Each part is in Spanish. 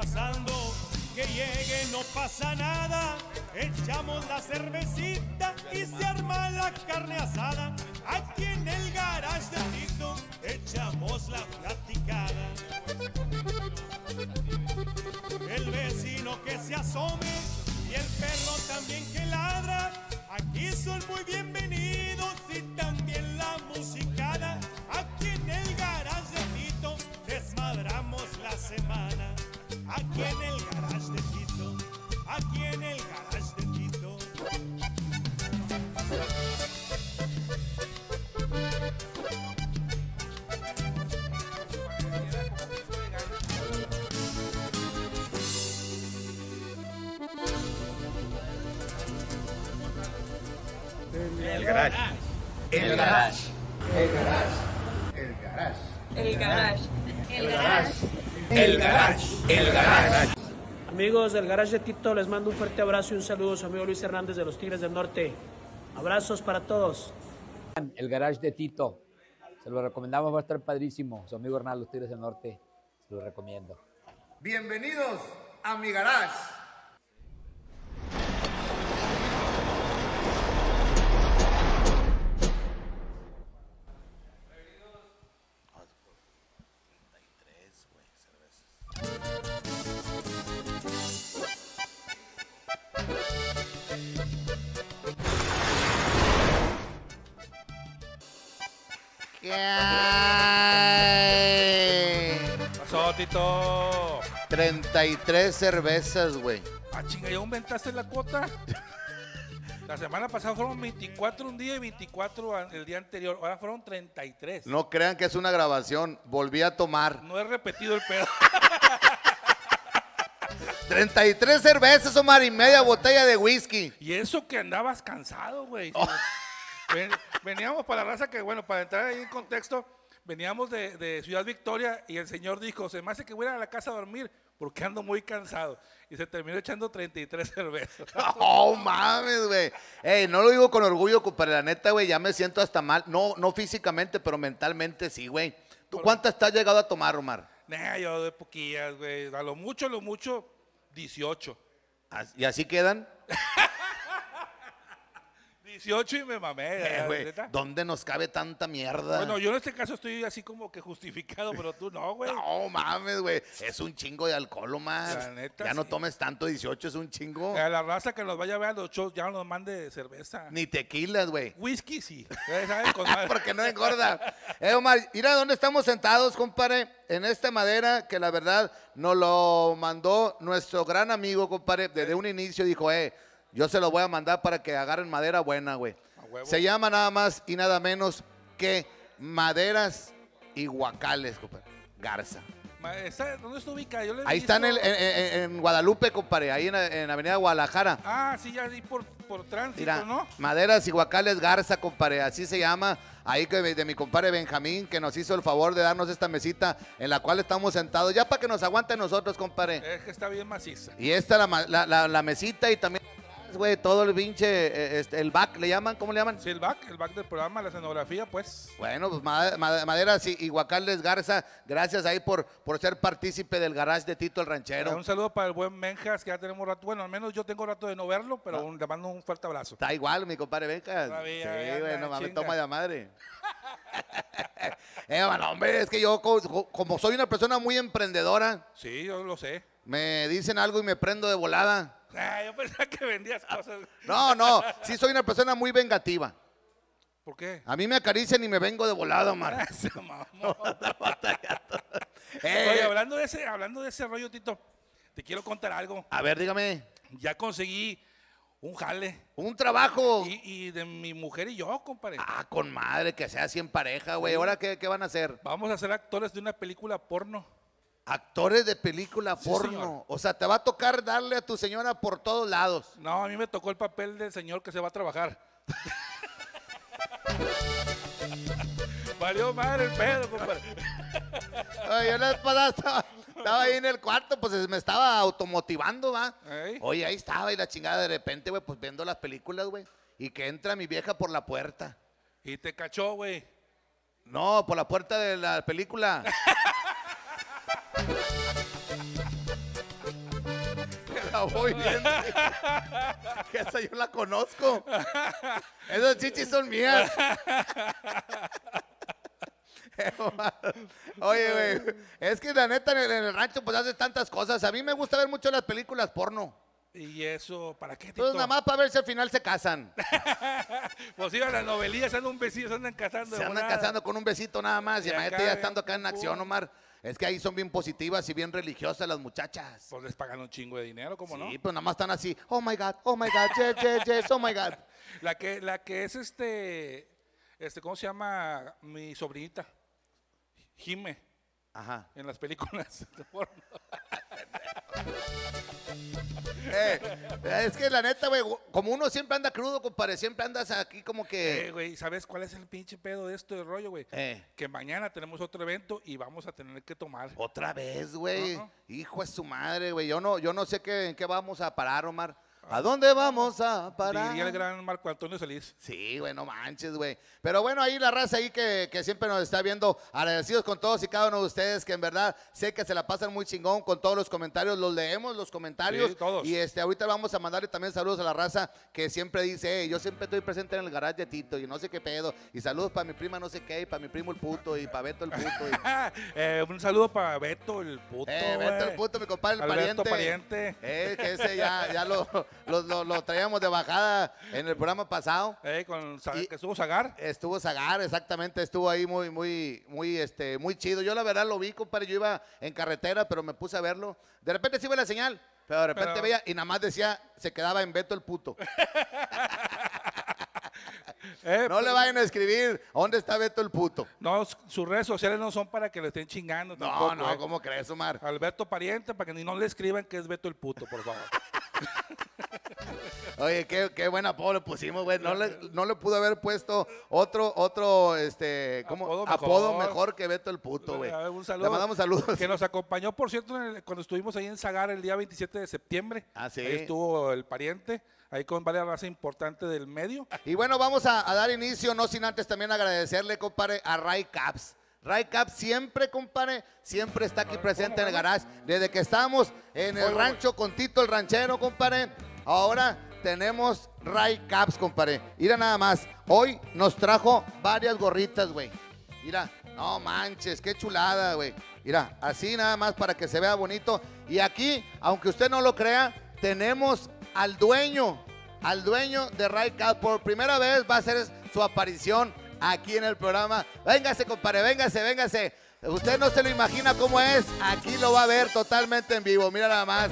pasando, que llegue, no pasa nada. Echamos la cervecita y se arma la carne asada. Aquí en el garage de Alito echamos la platicada. El vecino que se asome y el perro también que ladra. Aquí son muy bienvenidos y también la musicada. Aquí en el garage de Alito desmadramos la semana. Aquí en el garage de Tito, aquí en el garage de Tito. El garage. El garage. El garage. El garage. El garage. El garage. El garage, el garage. Amigos del garage de Tito, les mando un fuerte abrazo y un saludo a su amigo Luis Hernández de los Tigres del Norte. Abrazos para todos. El garage de Tito, se lo recomendamos, va a estar padrísimo. Su amigo Hernán, los Tigres del Norte, se lo recomiendo. Bienvenidos a mi garage. ¿Qué pasó, Tito? 33 cervezas, güey. Ah, chinga, ¿ya aumentaste la cuota? La semana pasada fueron 24 un día y 24 el día anterior. Ahora fueron 33. No crean que es una grabación. Volví a tomar. No he repetido el pedo. 33 cervezas, Omar, y media botella de whisky. Y eso que andabas cansado, güey. Oh. Veníamos para la raza que, bueno, para entrar ahí en contexto, veníamos de Ciudad Victoria y el señor dijo, se me hace que voy a ir a la casa a dormir porque ando muy cansado. Y se terminó echando 33 cervezas. ¡Oh, mames, güey! Ey, no lo digo con orgullo, pero la neta, güey, ya me siento hasta mal. No, no físicamente, pero mentalmente sí, güey. ¿Tú cuántas te has llegado a tomar, Omar? Nah, yo de poquillas, güey. A lo mucho, 18. ¿Y así quedan? 18 y me mamé. Wey, ¿dónde nos cabe tanta mierda? Bueno, yo en este caso estoy así como que justificado, pero tú no, güey. No, mames, güey. Es un chingo de alcohol, man. La neta, ya sí. No tomes tanto, 18 es un chingo. A la raza que nos vaya a ver a los shows ya nos mande cerveza. Ni tequilas, güey. Whisky, sí. ¿Saben? Porque no engorda. Omar, mira dónde estamos sentados, compadre. En esta madera que la verdad nos lo mandó nuestro gran amigo, compadre. Desde un inicio dijo, yo se lo voy a mandar para que agarren madera buena, güey. Se llama nada más y nada menos que Maderas y Guacales, compadre. Garza. ¿Dónde está ubicada? Ahí está en Guadalupe, compadre. Ahí en Avenida Guadalajara. Ah, sí, ya ahí por tránsito, mira, ¿no? Maderas y Guacales Garza, compadre. Así se llama. Ahí de mi compadre Benjamín, que nos hizo el favor de darnos esta mesita en la cual estamos sentados. Ya para que nos aguanten nosotros, compadre. Es que está bien maciza. Y esta la mesita y también... Güey, todo el pinche, el back, ¿le llaman? ¿Cómo le llaman? Sí, el back del programa, la escenografía, pues. Bueno, pues Maderas y Guacales Garza, gracias ahí por ser partícipe del garage de Tito el Ranchero. Un saludo para el buen Menjas, que ya tenemos rato, bueno, al menos yo tengo rato de no verlo, pero le mando un fuerte abrazo. Está igual, mi compadre Menjas. Sí, güey, no mames, toma de madre. Bueno, hombre, es que yo, como soy una persona muy emprendedora. Sí, yo lo sé. Me dicen algo y me prendo de volada. Yo pensaba que vendías cosas. No, sí soy una persona muy vengativa. ¿Por qué? A mí me acarician y me vengo de volado, Omar. Oye, hablando de ese rollo, Tito, te quiero contar algo. A ver, dígame. Ya conseguí un jale. Un trabajo. Y de mi mujer y yo, compadre. Ah, con madre, que sea así en pareja, güey. ¿Ahora qué van a hacer? Vamos a ser actores de una película porno. Actores de película porno. Sí, o sea, te va a tocar darle a tu señora por todos lados. No, a mí me tocó el papel del señor que se va a trabajar. Valió madre el pedo, compadre. Yo la pasada estaba ahí en el cuarto, pues me estaba automotivando, va. ¿Eh? Oye, ahí estaba y la chingada de repente, güey, pues viendo las películas, güey. Y que entra mi vieja por la puerta. ¿Y te cachó, güey? No, por la puerta de la película. la voy viendo. Que esa yo la conozco. Esas chichis son mías. Oye, güey, es que la neta en el rancho pues haces tantas cosas. A mí me gusta ver mucho las películas porno. ¿Y eso para qué? Pues nada más para ver si al final se casan. Pues iban las novelillas, andan un besito, se andan casando. Se andan casando con un besito nada más. Y imagínate ya estando acá en acción, Omar. Es que ahí son bien positivas y bien religiosas las muchachas. Pues les pagan un chingo de dinero, ¿cómo no? Sí, pues nada más están así, oh my God, yes, yes, yes, oh my God. La que es ¿cómo se llama? Mi sobrinita. Jime. Ajá. En las películas. Es que la neta, güey, como uno siempre anda crudo, compadre, siempre andas aquí como que... güey, ¿sabes cuál es el pinche pedo de esto de rollo, güey? Que mañana tenemos otro evento y vamos a tener que tomar. ¿Otra vez, güey? Hijo de su madre, güey. Yo no sé en qué vamos a parar, Omar. ¿A dónde vamos a parar? Diría el gran Marco Antonio Solís. Sí, güey, no manches, güey. Pero bueno, ahí la raza ahí que siempre nos está viendo, agradecidos con todos y cada uno de ustedes, que en verdad sé que se la pasan muy chingón con todos los comentarios. Los leemos, los comentarios. Sí, todos. Y ahorita vamos a mandarle también saludos a la raza que siempre dice, yo siempre estoy presente en el garage de Tito y no sé qué pedo. Y saludos para mi prima no sé qué, y para mi primo el puto, y para Beto el puto. Y... un saludo para Beto el puto. Beto el puto, mi compadre, el Alberto, pariente. Que ese ya lo traíamos de bajada en el programa pasado. Que estuvo Zagar. Estuvo Zagar, exactamente. Estuvo ahí muy chido. Yo la verdad lo vi, compadre. Yo iba en carretera, pero me puse a verlo. De repente sí iba la señal, pero de repente veía y nada más decía, se quedaba en Beto el puto. No le vayan a escribir dónde está Beto el puto. No, sus redes sociales no son para que le estén chingando. No, tampoco, no, ¿cómo crees, Omar? Alberto pariente, para que no le escriban que es Beto el puto, por favor. Oye, qué buen apodo le pusimos, güey. No le pudo haber puesto otro apodo mejor que Beto el puto, güey. Le mandamos saludos. Que nos acompañó, por cierto, cuando estuvimos ahí en Zagar el día 27 de septiembre. Ah, sí. Ahí estuvo el pariente. Ahí con varias razas importantes del medio. Y bueno, vamos a dar inicio, no sin antes también agradecerle, compadre, a Ray Caps. Ray Caps siempre, compadre, siempre está aquí presente en el garage. Desde que estamos en el rancho con Tito el Ranchero, compadre, ahora tenemos Ray Caps, compadre. Mira nada más, hoy nos trajo varias gorritas, güey. Mira, no manches, qué chulada, güey. Mira, así nada más para que se vea bonito. Y aquí, aunque usted no lo crea, tenemos al dueño de Ray Caps. Por primera vez va a hacer su aparición aquí en el programa. Véngase, compadre, véngase, véngase. Usted no se lo imagina cómo es. Aquí lo va a ver totalmente en vivo. Mira nada más.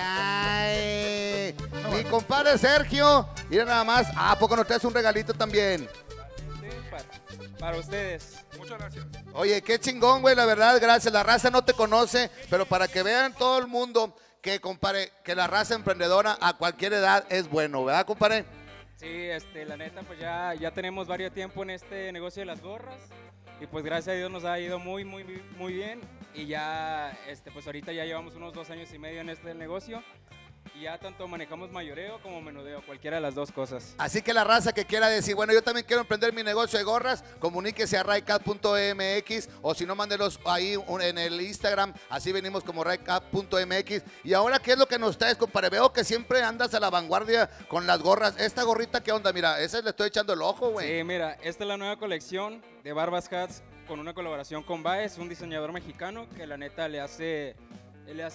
¡Ay! Mi compadre Sergio. Mira nada más. ¿A poco nos traes un regalito también? Para ustedes. Muchas gracias. Oye, qué chingón, güey, la verdad, gracias. La raza no te conoce, pero para que vean todo el mundo que, compadre, que la raza emprendedora a cualquier edad es bueno, ¿verdad, compadre? Sí, la neta, pues ya tenemos varios tiempo en este negocio de las gorras y pues gracias a Dios nos ha ido muy, muy, muy bien y ya, pues ahorita ya llevamos unos 2 años y medio en este negocio y ya tanto manejamos mayoreo como menudeo, cualquiera de las dos cosas. Así que la raza que quiera decir, bueno, yo también quiero emprender mi negocio de gorras, comuníquese a raycat.mx o si no, mándelos ahí en el Instagram, así venimos como raycat.mx. Y ahora, ¿qué es lo que nos traes, compadre? Veo que siempre andas a la vanguardia con las gorras. ¿Esta gorrita qué onda? Mira, esa le estoy echando el ojo, güey. Sí, mira, esta es la nueva colección de Barbas Hats con una colaboración con Baez, un diseñador mexicano que la neta le hace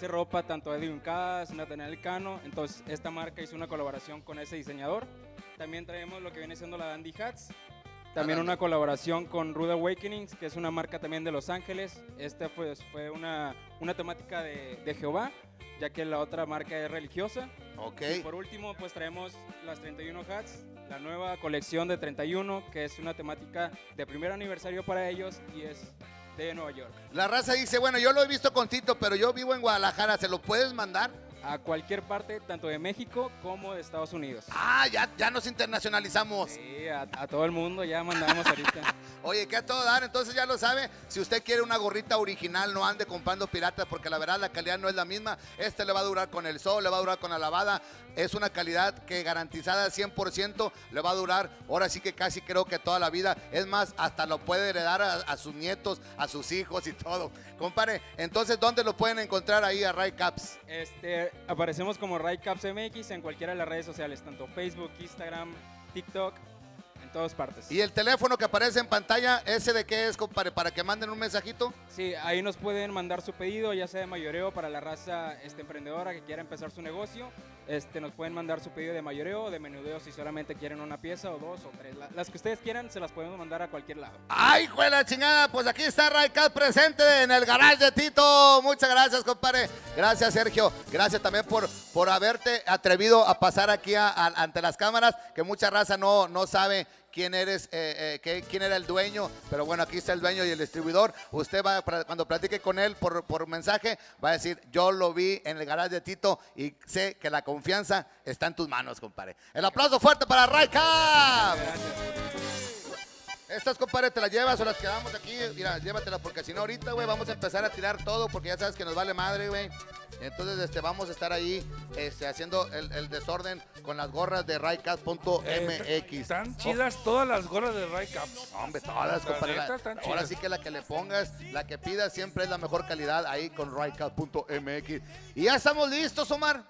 ropa tanto a Edwin Cass, Nathaniel Cano. Entonces esta marca hizo una colaboración con ese diseñador. También traemos lo que viene siendo la Dandy Hats. También una colaboración con Rude Awakenings, que es una marca también de Los Ángeles. Esta fue una temática de Jehová, ya que la otra marca es religiosa. Okay. Y por último, pues traemos las 31 Hats, la nueva colección de 31, que es una temática de primer aniversario para ellos y es... de Nueva York. La raza dice, bueno, yo lo he visto con Tito, pero yo vivo en Guadalajara, ¿se lo puedes mandar? A cualquier parte, tanto de México como de Estados Unidos. Ah, ya nos internacionalizamos. Sí, a todo el mundo ya mandamos ahorita. Oye, que a todo dar, entonces ya lo sabe, si usted quiere una gorrita original, no ande comprando piratas, porque la verdad la calidad no es la misma. Este le va a durar con el sol, le va a durar con la lavada, es una calidad que garantizada 100% le va a durar, ahora sí que casi creo que toda la vida, es más, hasta lo puede heredar a sus nietos, a sus hijos y todo. Compadre, entonces, ¿dónde lo pueden encontrar ahí a Ray Caps? Aparecemos como Ray Caps MX en cualquiera de las redes sociales, tanto Facebook, Instagram, TikTok, en todas partes. ¿Y el teléfono que aparece en pantalla, ese de qué es, compadre, para que manden un mensajito? Sí, ahí nos pueden mandar su pedido, ya sea de mayoreo para la raza emprendedora que quiera empezar su negocio. Nos pueden mandar su pedido de mayoreo o de menudeo si solamente quieren una pieza o dos o tres. Las que ustedes quieran se las podemos mandar a cualquier lado. ¡Ay, güey, la chingada! Pues aquí está Raycat presente en el garage de Tito. Muchas gracias, compadre. Gracias, Sergio. Gracias también por haberte atrevido a pasar aquí ante las cámaras, que mucha raza no sabe quién eres, quién era el dueño, pero bueno, aquí está el dueño y el distribuidor. Usted va, cuando platique con él por mensaje, va a decir, yo lo vi en el garage de Tito y sé que la confianza está en tus manos, compadre. El aplauso fuerte para Raycat. Estas, compadre, te las llevas o las quedamos aquí. Mira, llévatelas, porque si no ahorita, güey, vamos a empezar a tirar todo, porque ya sabes que nos vale madre, güey. Entonces, vamos a estar ahí haciendo el desorden con las gorras de raycat.mx. Están chidas todas las gorras de Raycat. Hombre, todas, compadre. Ahora sí que la que le pongas, la que pidas, siempre es la mejor calidad ahí con raycat.mx. Y ya estamos listos, Omar.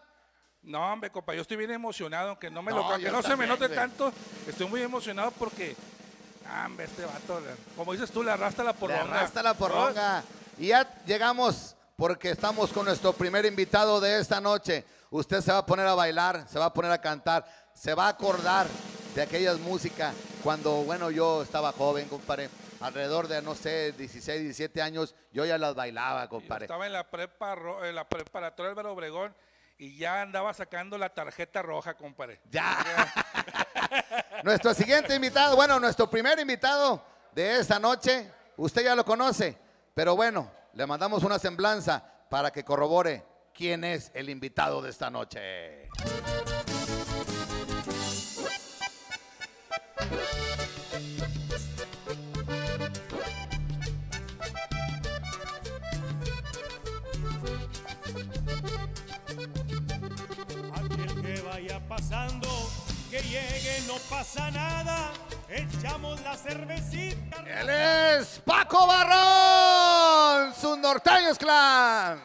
No, hombre, compa, yo estoy bien emocionado, aunque no me lo crea, que no se me note tanto. Estoy muy emocionado porque... Hombre, este vato, como dices tú, le arrastra la porronga. Le arrastra la porronga. Y ya llegamos, porque estamos con nuestro primer invitado de esta noche. Usted se va a poner a bailar, se va a poner a cantar, se va a acordar de aquellas músicas cuando, bueno, yo estaba joven, compadre. Alrededor de, no sé, 16, 17 años, yo ya las bailaba, compadre. Yo estaba en la preparatoria Álvaro Obregón y ya andaba sacando la tarjeta roja, compadre. ¡Ya! Nuestro siguiente invitado, bueno, nuestro primer invitado de esta noche, usted ya lo conoce, pero bueno, le mandamos una semblanza para que corrobore quién es el invitado de esta noche. Alguien que vaya pasando, que llegue, no pasa nada, echamos la cervecita. Él es Paco Barrón, sus Norteños Clan.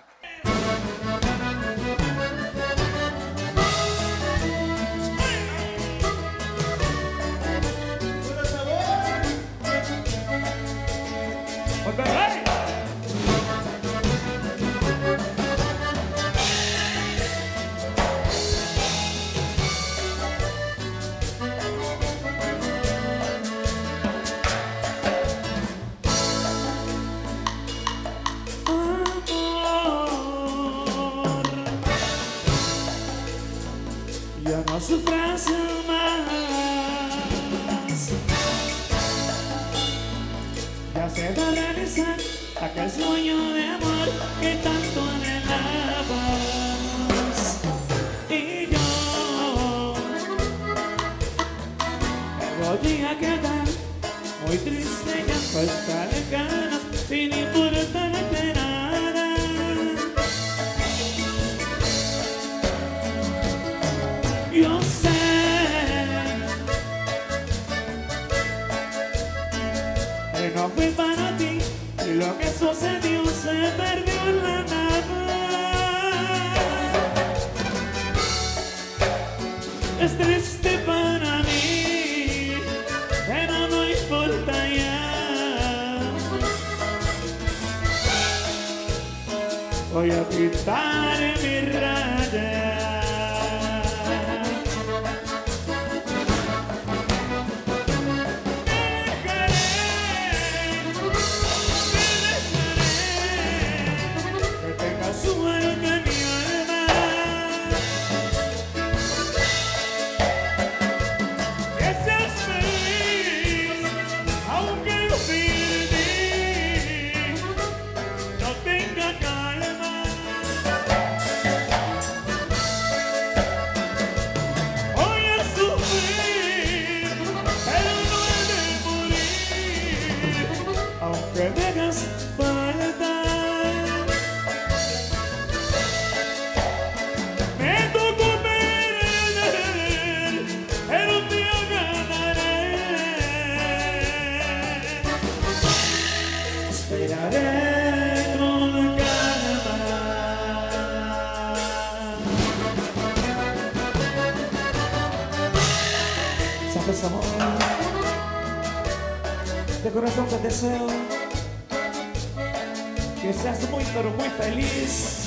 Sufras más, ya se va a realizar aquel sueño de amor que tanto anhelabas. Y yo me voy a quedar muy triste, ya no estaré ganas, sin importarte nada. Yo sé que no fui para ti y lo que sucedió se perdió en la nada. Es triste para mí, pero no importa ya. Voy a pintar en mi raya. es amor. De corazón te deseo que seas muy pero muy feliz.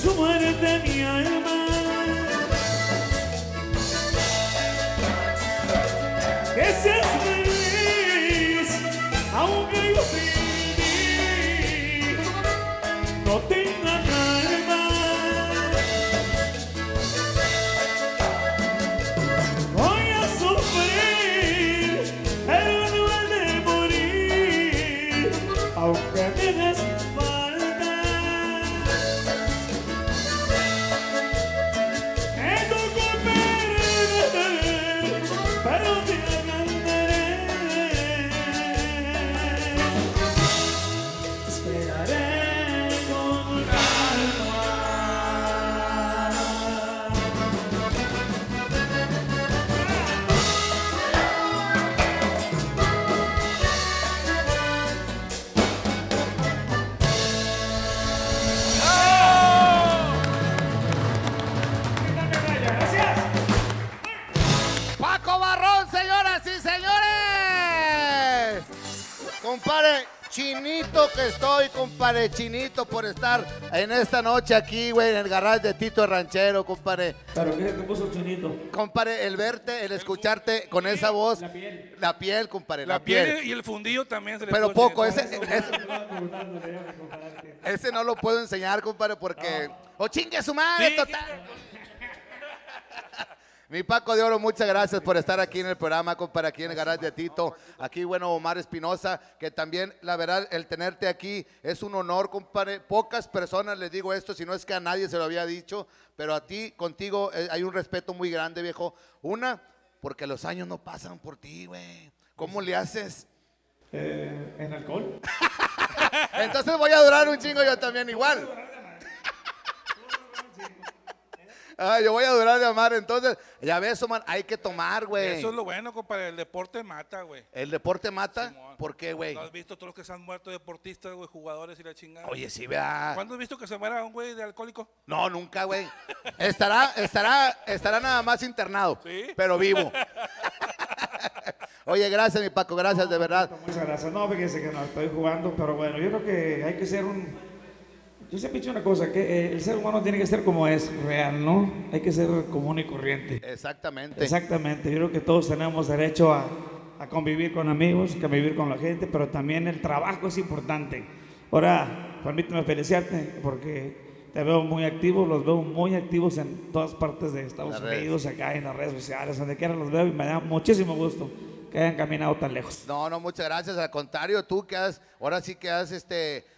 Su muerte mi alma, que seas feliz, aunque yo sin ti no tenga calma. Voy a sufrir, pero no he de morir, aunque me des. Compare chinito que estoy, compadre, chinito por estar en esta noche aquí, güey, en el garage de Tito Ranchero, compadre. ¿Pero qué te puso chinito? Compadre, el verte, el escucharte con esa voz. La piel. La piel, compadre, la piel. Y el fundillo también se le puso. Pero poco, ese no lo puedo enseñar, compadre, porque... ¡O chingue su madre, total! Mi Paco de Oro, muchas gracias por estar aquí en el programa, compadre, aquí en el garage de Tito. Aquí, bueno, Omar Espinosa, que también, la verdad, el tenerte aquí es un honor, compadre. Pocas personas les digo esto, si no es que a nadie se lo había dicho, pero a ti, contigo, hay un respeto muy grande, viejo. Una, porque los años no pasan por ti, güey. ¿Cómo le haces? ¿En alcohol? Entonces voy a durar un chingo yo también igual. Ah, yo voy a durar de amar, entonces, ya ves, Omar, hay que tomar, güey. Eso es lo bueno, compadre, el deporte mata, güey. ¿El deporte mata? Simón. ¿Por qué, güey? ¿No has visto todos los que se han muerto deportistas, güey, jugadores y la chingada? Oye, sí, vea. ¿Cuándo has visto que se muera un güey de alcohólico? No, nunca, güey. Estará nada más internado, ¿sí? Pero vivo. Oye, gracias, mi Paco, gracias, de verdad. Muchas gracias. No, fíjense que no estoy jugando, pero bueno, yo creo que hay que ser un... Yo siempre he dicho una cosa, que el ser humano tiene que ser como es, real, ¿no? Hay que ser común y corriente. Exactamente. Exactamente. Yo creo que todos tenemos derecho a convivir con amigos, convivir con la gente, pero también el trabajo es importante. Ahora, permíteme felicitarte porque te veo muy activo, los veo muy activos en todas partes de Estados Unidos, acá en las redes sociales, donde quiera los veo y me da muchísimo gusto que hayan caminado tan lejos. No, no, muchas gracias. Al contrario, tú que has, ahora sí que has,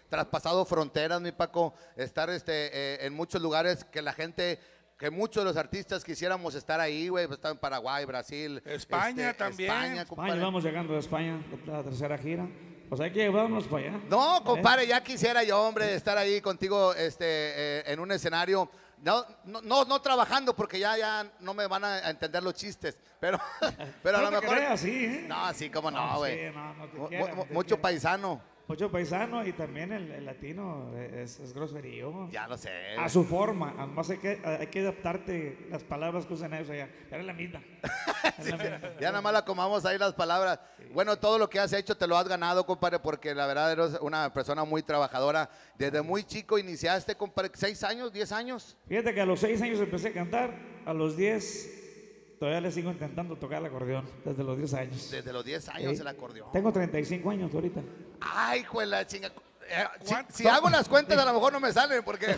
traspasado fronteras, mi Paco, estar en muchos lugares que la gente, que muchos de los artistas quisiéramos estar ahí, güey, pues, están en Paraguay, Brasil. España también. España, vamos llegando a España, la tercera gira. Pues hay que llevarnos para allá. No, compadre, ya quisiera yo, hombre, estar ahí contigo en un escenario. No trabajando porque ya no me van a entender los chistes, pero a lo mejor... Así, ¿eh? No, así como no, güey. Sí, mucho paisano. Mucho paisano y también el latino es groserío. Ya lo sé. A su forma. Además hay que adaptarte las palabras que usan ellos allá. Era la misma. Sí, ya nada más la comamos ahí las palabras. Sí. Bueno, todo lo que has hecho te lo has ganado, compadre, porque la verdad eres una persona muy trabajadora. Desde muy chico iniciaste, compadre, 6 años, 10 años. Fíjate que a los 6 años empecé a cantar, a los 10... Todavía le sigo intentando tocar el acordeón desde los 10 años. Desde los 10 años el acordeón. Tengo 35 años ahorita. Ay, juela chinga. Si hago las cuentas a lo mejor no me salen porque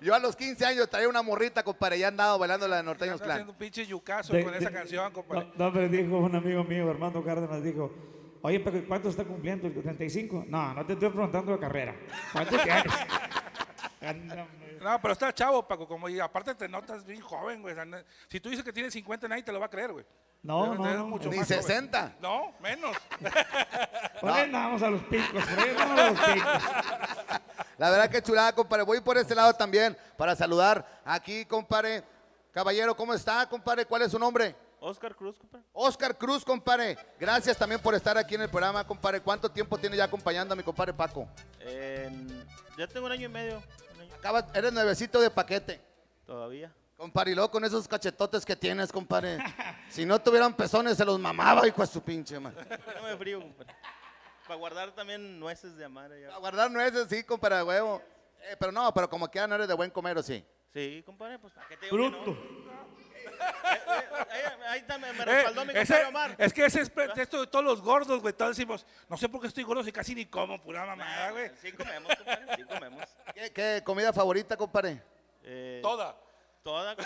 yo a los 15 años traía una morrita, compadre, ya andaba bailando la de Norteños Clan. Haciendo un pinche yucazo con esa canción, compadre. No, pero dijo un amigo mío, Armando Cárdenas, dijo, oye, pero ¿cuánto está cumpliendo? ¿El 35? No te estoy preguntando de carrera. ¿Cuánto tienes? No, pero está chavo, Paco, como y aparte te notas bien joven, güey. Si tú dices que tienes 50, nadie te lo va a creer, güey. No. Mucho ni más 60. Joven. No, menos. Por ahí no vamos a los picos. La verdad que chulada, compadre. Voy por este lado también para saludar aquí, compadre. Caballero, ¿cómo está, compadre? ¿Cuál es su nombre? Oscar Cruz, compadre. Oscar Cruz, compadre. Gracias también por estar aquí en el programa, compadre. ¿Cuánto tiempo tiene ya acompañando a mi compadre Paco? Ya tengo 1 año y medio. Eres nuevecito de paquete. Todavía. Compadre, y luego con esos cachetotes que tienes, compadre. Si no tuvieran pezones, se los mamaba, hijo de su pinche madre. No me frío, compadre. Para guardar también nueces de amar. Para guardar nueces, sí, compadre, huevo. Pero no, pero como quieran, no eres de buen comer, ¿o sí? Sí, compadre, pues ¿para qué te digo que no? Ahí también me respaldó mi compadre Omar. Es que ese es pretexto de todos los gordos, güey. Todos decimos, no sé por qué estoy gordo, si casi ni como, pura mamada, güey. Sí comemos, compadre, sí comemos. ¿Qué comida favorita, compadre? Toda. Toda.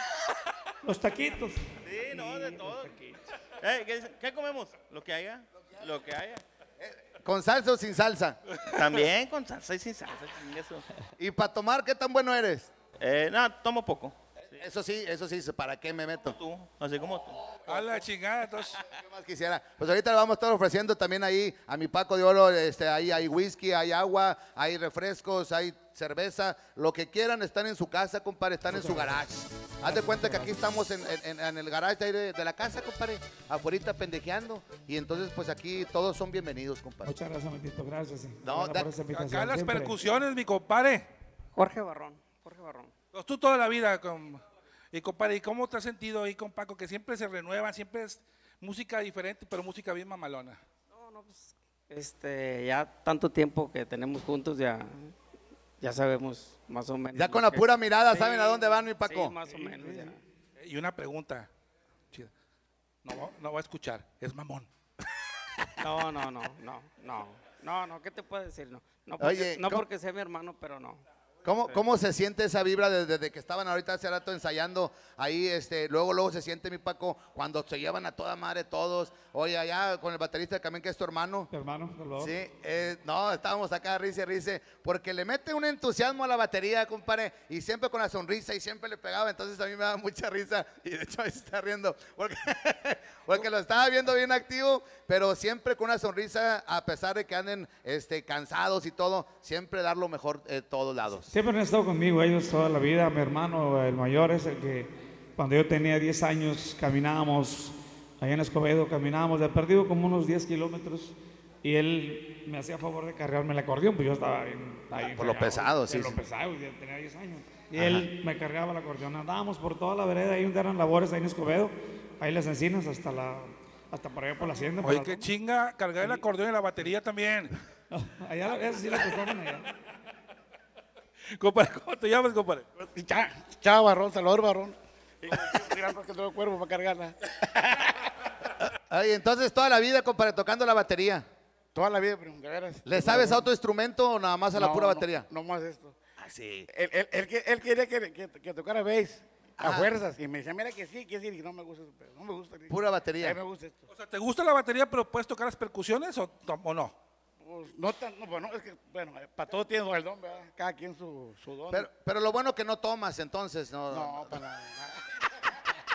Los taquitos. Sí, no, de todo. ¿Qué comemos? Lo que haya. Lo que haya. ¿Con salsa o sin salsa? También con salsa y sin salsa. Sin eso. ¿Y para tomar qué tan bueno eres? No, tomo poco. Eso sí, ¿para qué me meto? Como tú, así como tú. A la chingada, entonces. ¿Qué más quisiera? Pues ahorita le vamos a estar ofreciendo también ahí a mi Paco de Oro, ahí hay whisky, hay agua, hay refrescos, hay cerveza, lo que quieran, están en su casa, compadre, están en su garage. Haz de cuenta que aquí estamos en el garage de la casa, compadre, afuera pendejeando, y entonces pues aquí todos son bienvenidos, compadre. Muchas gracias, Matito, gracias. No, acá las percusiones, mi compadre. Jorge Barrón, Jorge Barrón. Pues tú toda la vida, compadre, ¿y cómo te has sentido ahí con Paco? Que siempre se renueva, siempre es música diferente, pero música bien mamalona. No, no, pues, ya tanto tiempo que tenemos juntos, ya sabemos más o menos. Ya con la pura mirada, sí, ¿saben a dónde van, mi Paco? Sí, más o menos, ya. Y una pregunta, chida, no va a escuchar, es mamón. No, ¿qué te puedo decir? No porque sea mi hermano, pero no. ¿Cómo se siente esa vibra desde que estaban ahorita hace rato ensayando ahí? Luego se siente, mi Paco, cuando se llevan a toda madre todos. Oye, allá con el baterista también, que es tu hermano. Tu hermano, por favor. Sí, no, estábamos acá, risa, porque le mete un entusiasmo a la batería, compadre, y siempre con la sonrisa y siempre le pegaba. Entonces a mí me da mucha risa y de hecho ahí se está riendo, porque lo estaba viendo bien activo, pero siempre con una sonrisa, a pesar de que anden cansados y todo, siempre dar lo mejor de todos lados. Siempre han estado conmigo ellos toda la vida. Mi hermano, el mayor, es el que cuando yo tenía 10 años caminábamos allá en Escobedo, caminábamos de perdido como unos 10 kilómetros y él me hacía favor de cargarme el acordeón, pues yo estaba ahí por lo pesado, sí. Por lo pesado, yo tenía 10 años. Y él me cargaba el acordeón, andábamos por toda la vereda, ahí donde eran labores, ahí en Escobedo, ahí las encinas, hasta por allá por la hacienda. Oye, qué chinga, cargar el acordeón y la batería también. Allá eso sí la costaban allá. Compadre, ¿cómo te llamas, compadre? Chao, Barrón, Salvador Barrón. Gracias que tengo cuerpo para cargarla. Ay, entonces toda la vida, compadre, tocando la batería. Toda la vida, pero ¿le sabes a otro instrumento o nada más a la pura batería? No más esto. Ah, sí. Él quería que tocara bass a fuerzas y me decía, mira que sí, que sí, y no me gusta eso, pero no me gusta. Pura batería. A mí me gusta esto. O sea, ¿te gusta la batería pero puedes tocar las percusiones o no? No tan, no, bueno, es que, bueno, para todo tiene el don, ¿verdad? Cada quien su don. Pero lo bueno que no tomas, entonces, ¿no? No, para nada.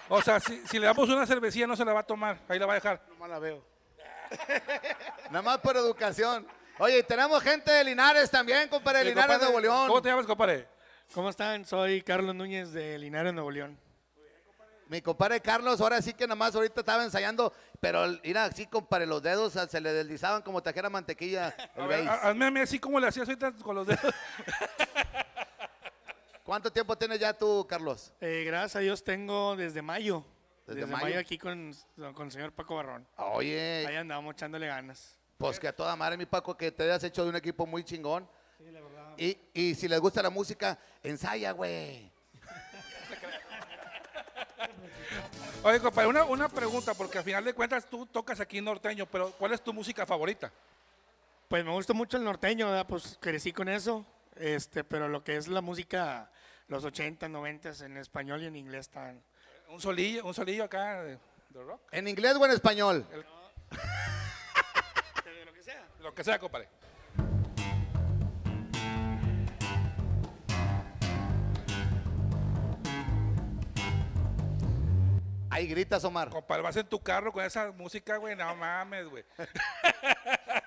O sea, si le damos una cervecilla no se la va a tomar, ahí la va a dejar. Nomás la veo. Nada más por educación. Oye, tenemos gente de Linares también, compadre, de Linares, Nuevo León. ¿Cómo te llamas, compadre? ¿Cómo están? Soy Carlos Núñez de Linares, Nuevo León. Mi compadre Carlos, ahora sí que nada más ahorita estaba ensayando, pero mira, así compadre, los dedos se le deslizaban como tajera mantequilla. Hazme así como le hacías ahorita con los dedos. ¿Cuánto tiempo tienes ya tú, Carlos? Gracias a Dios tengo desde mayo. Desde mayo aquí con el señor Paco Barrón. Oye. Ahí andamos echándole ganas. Pues que a toda madre, mi Paco, que te hayas hecho de un equipo muy chingón. Sí, la verdad. Y si les gusta la música, ensaya, güey. Oye, compadre, una pregunta, porque al final de cuentas tú tocas aquí norteño, pero ¿cuál es tu música favorita? Pues me gusta mucho el norteño, ¿verdad? Pues crecí con eso, pero lo que es la música, los 80, 90 en español y en inglés están. Un solillo acá de rock. ¿En inglés o en español? No. Lo que sea. Lo que sea, compadre. Ahí gritas, Omar. Compadre, vas en tu carro con esa música, güey, no mames, güey.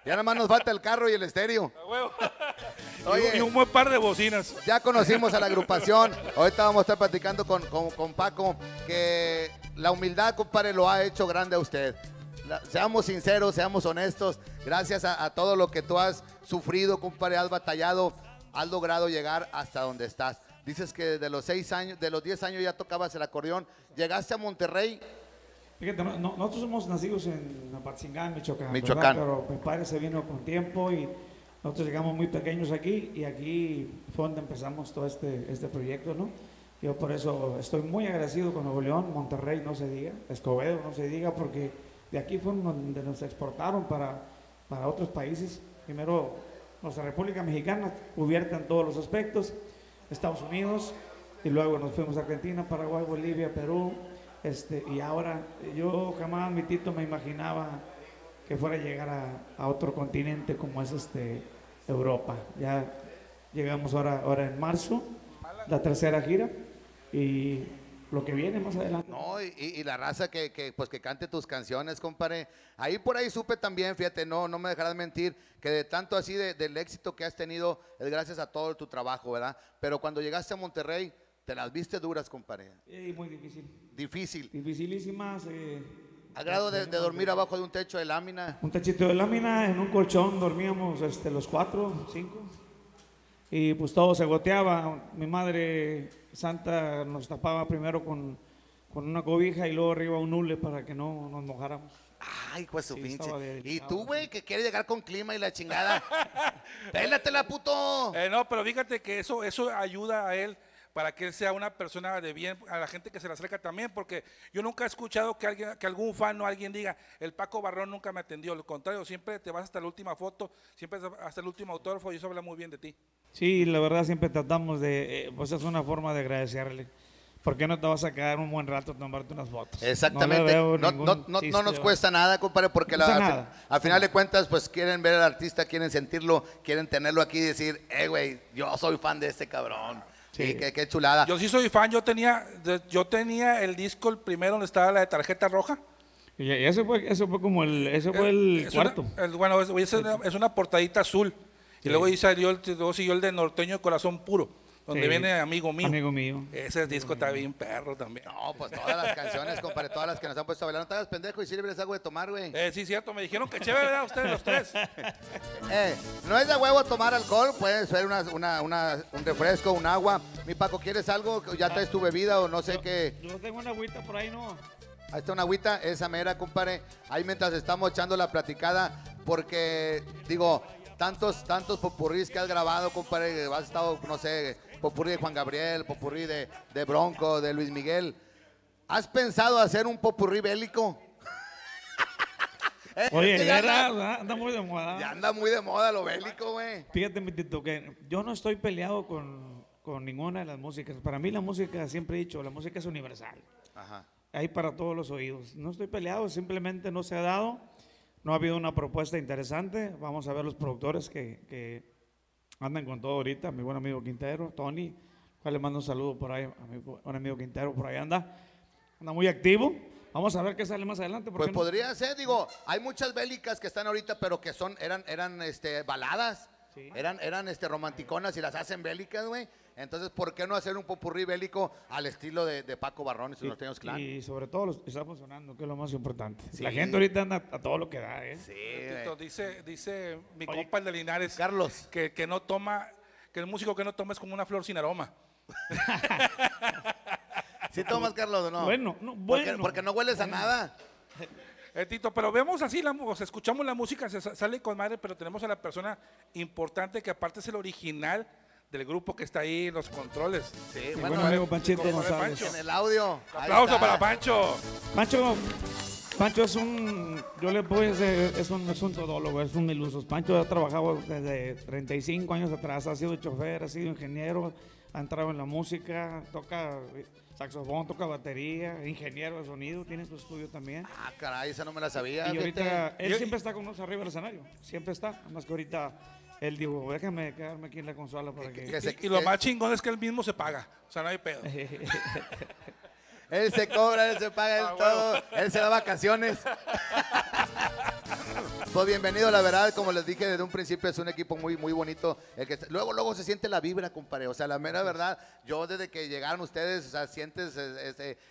Ya nada más nos falta el carro y el estéreo. Oye, y un buen par de bocinas. Ya conocimos a la agrupación. Ahorita vamos a estar platicando con Paco, que la humildad, compadre, lo ha hecho grande a usted. Seamos sinceros, seamos honestos. Gracias a todo lo que tú has sufrido, compadre, has batallado, has logrado llegar hasta donde estás. Dices que de los 6 años, de los 10 años ya tocabas el acordeón. Llegaste a Monterrey. Fíjate, nosotros somos nacidos en Apatzingán, Michoacán. Michoacán. Pero mi padre se vino con tiempo y nosotros llegamos muy pequeños aquí, y aquí fue donde empezamos todo este proyecto, ¿no? Yo por eso estoy muy agradecido con Nuevo León, Monterrey, no se diga, Escobedo, no se diga, porque de aquí fue donde nos exportaron para otros países. Primero, nuestra República Mexicana, cubierta en todos los aspectos, Estados Unidos, y luego nos fuimos a Argentina, Paraguay, Bolivia, Perú. Y ahora, yo jamás, mi tito, me imaginaba que fuera a llegar a otro continente como es Europa. Ya llegamos ahora en marzo, la tercera gira, y lo que viene más adelante. No, y la raza que cante tus canciones, compadre. Ahí por ahí supe también, fíjate, no me dejarás mentir, que de tanto así del éxito que has tenido es gracias a todo tu trabajo, ¿verdad? Pero cuando llegaste a Monterrey, te las viste duras, compadre. Sí, muy difícil. Difícil. Dificilísimas. A grado de dormir abajo de un techo de lámina. Un techito de lámina, en un colchón dormíamos los 4, 5. Y pues todo se goteaba. Mi madre santa nos tapaba primero con una cobija y luego arriba un hule para que no nos mojáramos. Ay, pues su pinche. Y tú, güey, que quieres llegar con clima y la chingada. ¡Pélatela, puto! No, pero fíjate que eso ayuda a él, para que él sea una persona de bien, a la gente que se le acerca también, porque yo nunca he escuchado que algún fan o alguien diga, el Paco Barrón nunca me atendió, al contrario, siempre te vas hasta la última foto, siempre hasta el último autógrafo, y eso habla muy bien de ti. Sí, la verdad siempre tratamos de, pues es una forma de agradecerle, porque no te vas a quedar un buen rato tomarte unas fotos. Exactamente, no nos cuesta nada, compadre, porque al final de cuentas, pues quieren ver al artista, quieren sentirlo, quieren tenerlo aquí y decir, güey, yo soy fan de este cabrón. Sí, qué chulada. Yo sí soy fan, yo tenía el disco, el primero donde estaba la de tarjeta roja. Y eso fue como el cuarto. Bueno, es una portadita azul. Sí. Y luego ahí siguió el de Norteño de Corazón Puro, donde viene Amigo Mío. Amigo Mío. Ese disco está bien perro también. No, pues todas las canciones, compadre, todas las que nos han puesto a bailar. No te hagas pendejo y sírveles algo de tomar, güey. Sí, cierto, me dijeron que chévere, ¿verdad? Ustedes los tres. No es de huevo tomar alcohol, puede ser un refresco, un agua. Mi Paco, ¿quieres algo? ¿Ya traes tu bebida o no sé qué? Yo tengo una agüita por ahí, ¿no? Ahí está una agüita, esa mera, compadre. Ahí mientras estamos echando la platicada, porque, digo, tantos popurrís que has grabado, compadre, has estado, no sé, popurrí de Juan Gabriel, popurrí de Bronco, de Luis Miguel. ¿Has pensado hacer un popurrí bélico? Oye, anda muy de moda. Ya anda muy de moda lo bélico, güey. Fíjate, mi tito, que yo no estoy peleado con ninguna de las músicas. Para mí la música, siempre he dicho, la música es universal. Ajá. Hay para todos los oídos. No estoy peleado, simplemente no se ha dado. No ha habido una propuesta interesante. Vamos a ver los productores que andan con todo ahorita, mi buen amigo Quintero, Tony, cual le mando un saludo por ahí, a mi buen amigo Quintero, por ahí anda muy activo. Vamos a ver qué sale más adelante. Pues podría ser, digo, hay muchas bélicas que están ahorita, pero que eran baladas, sí, eran romanticonas y las hacen bélicas, güey. Entonces, ¿por qué no hacer un popurrí bélico al estilo de Paco Barrón y sus Norteños Clan? Y sobre todo los que están funcionando, que es lo más importante. Sí. La gente ahorita anda a todo lo que da, ¿eh? Sí. Dice mi compa el de Linares, Carlos, que no toma, que el músico que no toma es como una flor sin aroma. ¿Sí tomas, Carlos, o no? Bueno, no, bueno. Porque no hueles a nada. Tito, pero vemos así, escuchamos la música, se sale con madre, pero tenemos a la persona importante que aparte es el original del grupo que está ahí, los controles. Sí, bueno, amigo Panchito González. En el audio. Aplauso para Pancho. Pancho es un, yo le puedo decir, es un todólogo, es un iluso. Pancho ha trabajado desde 35 años atrás, ha sido chofer, ha sido ingeniero, ha entrado en la música, toca saxofón, toca batería, ingeniero de sonido, tiene su estudio también. Ah, caray, esa no me la sabía. Y ahorita, él siempre está con nosotros arriba del escenario, siempre está, más que ahorita. Él dijo, déjame quedarme aquí en la consola para que... Y lo más chingón es que él mismo se paga, o sea, no hay pedo. Él se cobra, él se paga, él todo, él se da vacaciones. Pues bienvenido, la verdad, como les dije desde un principio, es un equipo muy, muy bonito. El que luego se siente la vibra, compadre. O sea, la mera verdad, yo desde que llegaron ustedes, o sea, sientes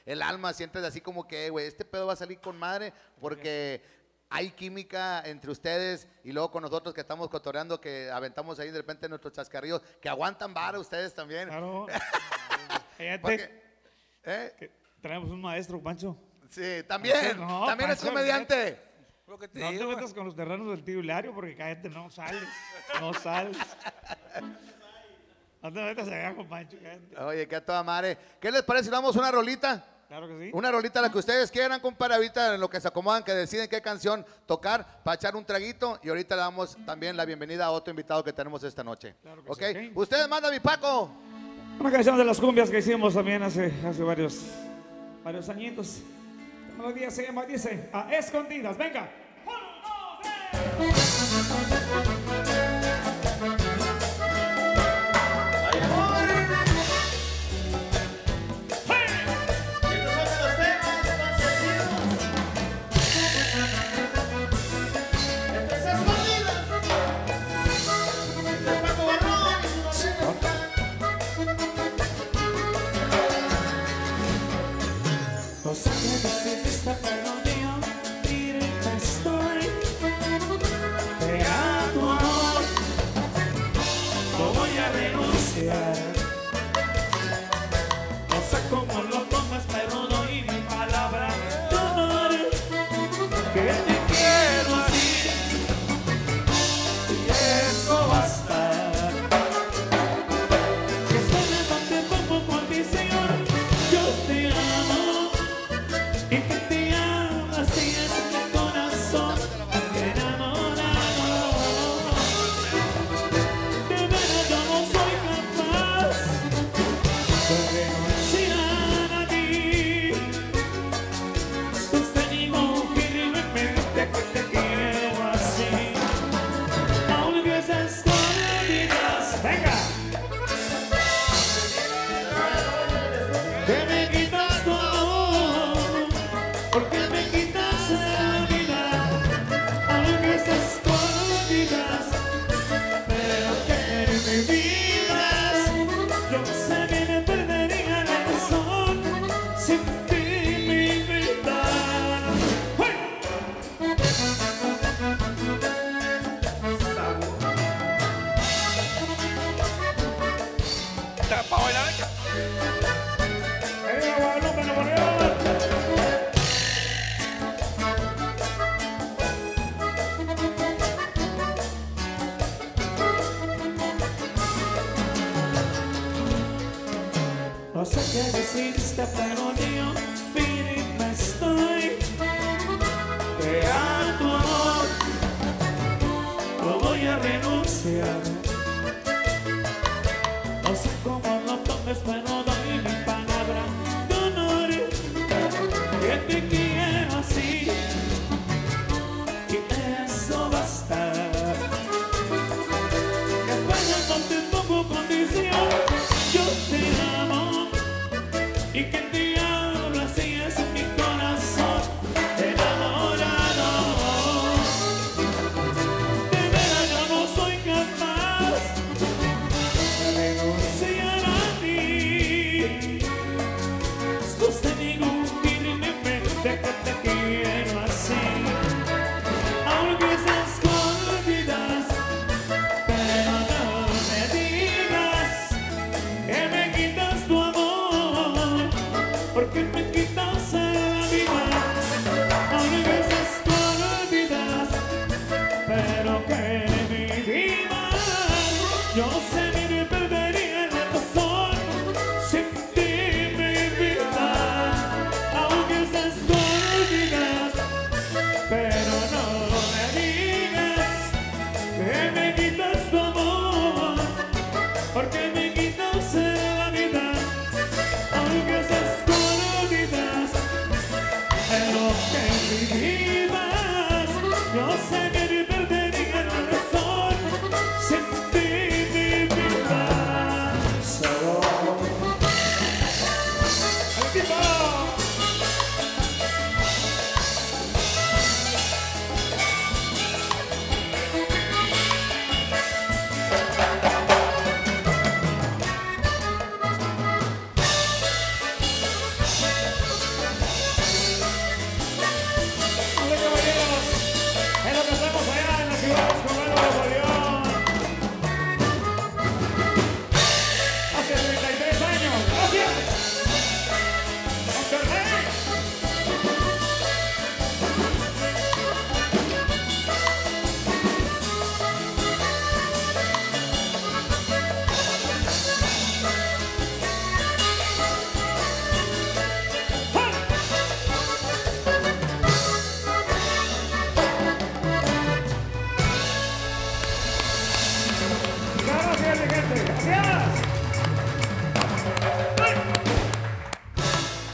el alma, sientes así como que, güey, este pedo va a salir con madre, porque hay química entre ustedes y luego con nosotros que estamos cotorreando, que aventamos ahí de repente nuestros chascarrillos, que aguantan vara ustedes también. Claro. Porque, tenemos un maestro, Pancho. Sí, también. No, también Pancho, es comediante. Lo que te no digo, te metas con los terrenos del tío Hilario porque cállate, no sales. No sales. No te metas allá con Pancho, cállate. Oye, que a toda madre. ¿Qué les parece si damos una rolita? Claro que sí. Una rolita, la que ustedes quieran, compadre, ahorita en lo que se acomodan, que deciden qué canción tocar, para echar un traguito, y ahorita le damos también la bienvenida a otro invitado que tenemos esta noche. Claro que okay. Sí, ok. Ustedes mandan, mi Paco. Una canción de las cumbias que hicimos también hace varios añitos. Esta melodía se llama, dice, A Escondidas. Venga. 1, 2, 3.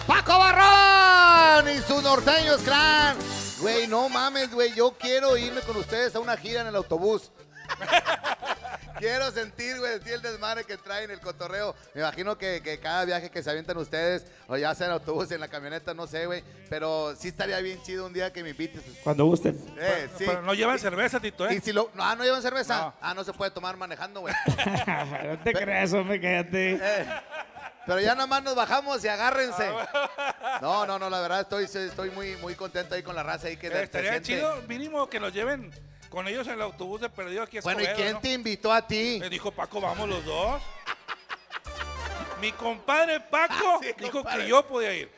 Paco Barrón y su Norteños Clan. Güey, no mames, güey. Yo quiero irme con ustedes a una gira en el autobús. Quiero sentir, güey, el desmadre que traen, el cotorreo. Me imagino que cada viaje que se avientan ustedes, o ya sea en autobús, en la camioneta, no sé, güey. Pero sí estaría bien chido un día que me invites. Cuando gusten. Sí. Pero no llevan cerveza, Tito, ¿eh? ¿Y si lo... no llevan cerveza? No. Ah, no se puede tomar manejando, güey. No te creas, hombre, cállate. Pero ya nomás nos bajamos y agárrense. No, la verdad estoy muy contento ahí con la raza ahí que estaría chido, mínimo que nos lleven con ellos en el autobús de perdido aquí a Escobedo. Bueno, ¿y quién te invitó a ti? Me dijo Paco, vamos los dos. Mi compadre Paco dijo que yo podía ir.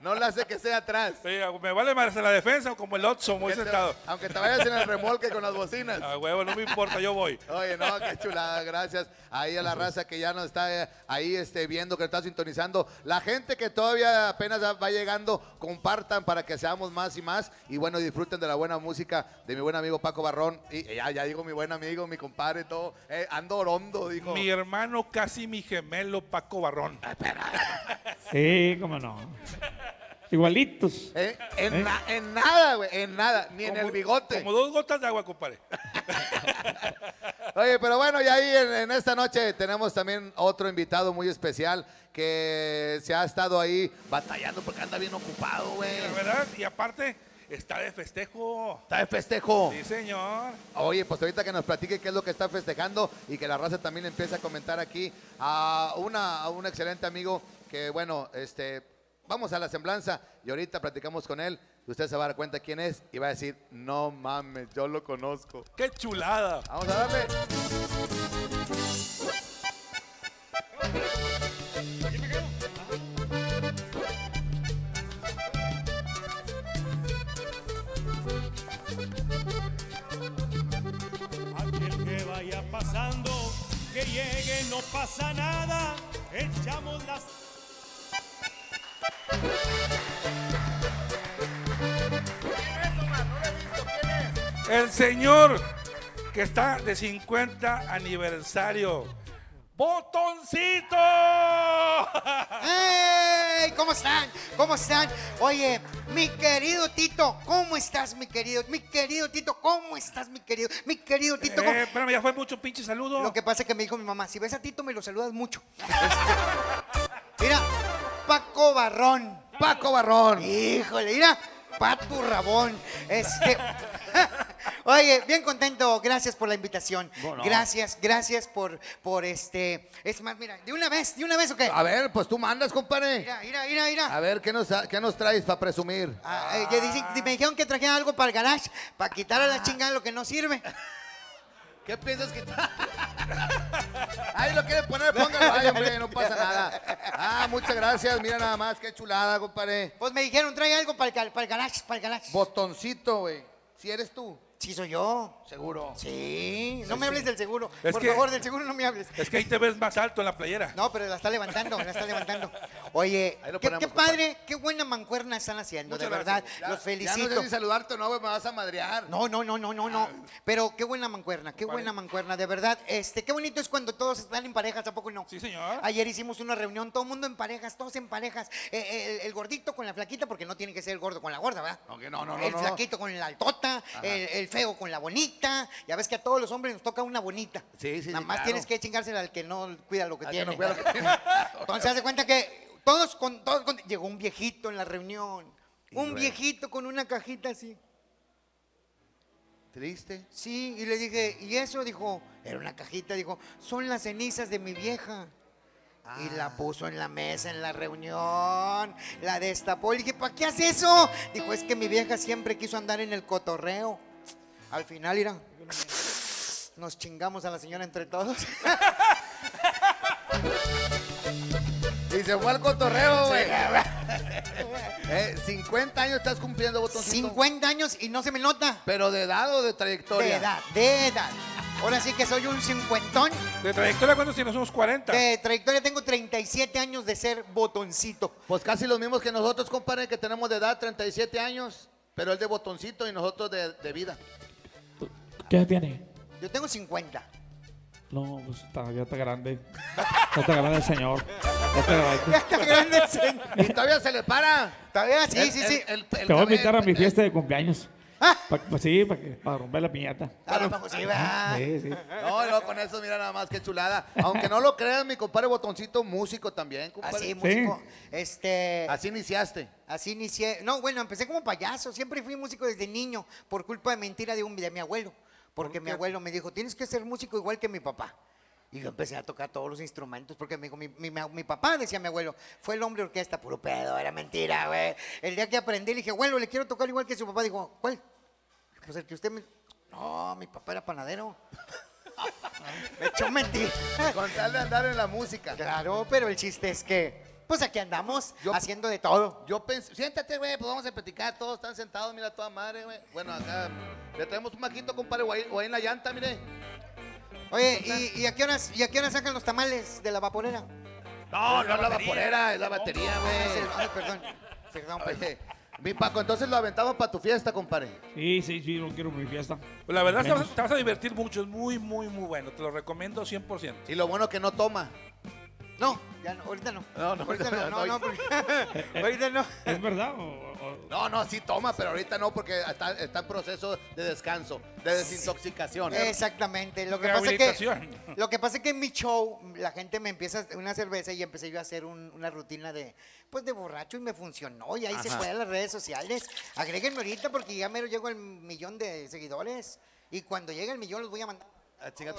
No le hace que sea atrás. Sí, me vale más la defensa o como el Otso, muy sentado. Aunque te vayas en el remolque con las bocinas. Ah, huevo, no me importa, yo voy. Oye, no, qué chulada, gracias. Ahí a la raza que ya nos está ahí viendo, que está sintonizando. La gente que todavía apenas va llegando, compartan para que seamos más y más. Y bueno, disfruten de la buena música de mi buen amigo Paco Barrón. Y ya digo mi buen amigo, mi compadre, todo. Ando orondo, dijo. Mi hermano casi mi gemelo, Paco Barrón. Sí, cómo no. Igualitos. En nada, güey, en nada, ni como, en el bigote. Como dos gotas de agua, compadre. Oye, pero bueno, y ahí en esta noche tenemos también otro invitado muy especial que se ha estado ahí batallando porque anda bien ocupado, güey. La verdad, y aparte, está de festejo. ¿Está de festejo? Sí, señor. Oye, pues ahorita que nos platique qué es lo que está festejando y que la raza también empiece a comentar aquí a un excelente amigo que, bueno, vamos a la semblanza y ahorita platicamos con él. Usted se va a dar cuenta quién es y va a decir, no mames, yo lo conozco. ¡Qué chulada! Vamos a darle. Aquel que vaya pasando, que llegue, no pasa nada. Echamos las... ¿Quién es, Omar? No lo he visto. ¿Quién es? El señor que está de 50 aniversario. ¡Botoncito! ¡Ey! ¿Cómo están? ¿Cómo están? Oye, mi querido Tito, ¿cómo estás, mi querido? Mi querido Tito, ¿cómo estás, mi querido? Mi querido Tito, ¿cómo? Espérame, ya fue mucho pinche saludo. Lo que pasa es que me dijo mi mamá, si ves a Tito me lo saludas mucho. Mira, Paco Barrón. Paco Barrón. Híjole, mira, Paco Rabón. Oye, bien contento, gracias por la invitación. Bueno. Gracias por. Es más, mira, de una vez, ¿o qué? A ver, pues tú mandas, compadre. Mira. A ver, ¿qué nos traes para presumir? Me dijeron que trajeran algo para el garage, para quitar a la chingada lo que no sirve. ¿Qué piensas que está? Ahí lo quieren poner, póngalo. Ay, hombre, no pasa nada. Ah, muchas gracias. Mira nada más, qué chulada, compadre. Pues me dijeron, trae algo para el garage. Botoncito, güey. ¿Sí eres tú? Sí, soy yo. ¿Seguro? Sí. No me hables del seguro. Por favor, del seguro no me hables. Es que ahí te ves más alto en la playera. No, pero la está levantando. Oye, qué padre, qué buena mancuerna están haciendo, de verdad. Los felicito. Ya no sé si saludarte o no, güey, me vas a madrear. No. Pero qué buena mancuerna, de verdad. Qué bonito es cuando todos están en parejas, ¿a poco no? Sí, señor. Ayer hicimos una reunión, todo el mundo en parejas, todos en parejas. El gordito con la flaquita, porque no tiene que ser el gordo con la gorda, ¿verdad? No. El flaquito con la altota, el feo con la bonita. Ya ves que a todos los hombres nos toca una bonita. Sí. Nada más, claro. Tienes que chingársela al que no cuida lo que tiene. Entonces, haz de cuenta que todos, llegó un viejito en la reunión. Un viejito con una cajita así. ¿Triste? Sí, y le dije, ¿y eso? Dijo, era una cajita. Dijo, son las cenizas de mi vieja. Y la puso en la mesa, en la reunión, la destapó. Le dije, ¿para qué haces eso? Dijo, es que mi vieja siempre quiso andar en el cotorreo. Al final, mira, nos chingamos a la señora entre todos. Y se fue al cotorreo, güey. 50 años estás cumpliendo, Botoncito. 50 años y no se me nota. ¿Pero de edad o de trayectoria? De edad. Ahora sí que soy un cincuentón. ¿De trayectoria cuántos tienes? Unos 40. De trayectoria tengo 37 años de ser Botoncito. Pues casi los mismos que nosotros, compadre, que tenemos de edad 37 años, pero él de Botoncito y nosotros de vida. ¿Qué tiene? Yo tengo 50. No, pues ya está grande. Ya está grande el señor. Ya está grande el señor. Y todavía se le para. Todavía sí. Te voy a invitar a mi fiesta de cumpleaños. Para romper la piñata. Claro, Paco, sí. No, con eso, mira nada más, qué chulada. Aunque no lo creas, mi compadre Botoncito, músico también, compadre. Así, músico. Sí. Así iniciaste. Así inicié. No, bueno, empecé como payaso. Siempre fui músico desde niño, por culpa de mentira de mi abuelo. Porque mi abuelo me dijo, tienes que ser músico igual que mi papá. Y yo empecé a tocar todos los instrumentos, porque me dijo, mi papá, decía mi abuelo, fue el hombre orquesta, puro pedo, era mentira, güey. El día que aprendí, le dije, abuelo, le quiero tocar igual que su papá. Dijo, ¿cuál? Pues el que usted me... No, mi papá era panadero. Me echó mentira. Con tal de andar en la música. Claro, pero el chiste es que, pues aquí andamos, haciendo de todo. Yo pensé, siéntate, güey, pues vamos a platicar, todos están sentados, mira, toda madre, güey. Bueno, acá le traemos un maquito, compadre, o ahí en la llanta, mire. Oye, ¿y a qué hora sacan los tamales de la vaporera? No, no es la vaporera, es la batería, güey. Ay, perdón. Mi Paco, entonces lo aventamos para tu fiesta, compadre. Sí, no quiero mi fiesta. Pues la verdad, te vas a divertir mucho, es muy, muy, muy bueno. Te lo recomiendo 100%. Y lo bueno que no toma. No, ya no, ahorita no. Ahorita no. ¿Es verdad? No, sí toma, pero ahorita no, porque está en proceso de descanso, de desintoxicación. Sí, exactamente. Lo que pasa es que en mi show la gente me empieza una cerveza y empecé yo a hacer una rutina de borracho y me funcionó. Y ahí se fue a las redes sociales. Agréguenme ahorita porque ya mero llego al 1,000,000 de seguidores. Y cuando llegue al 1,000,000 los voy a mandar. A chingada.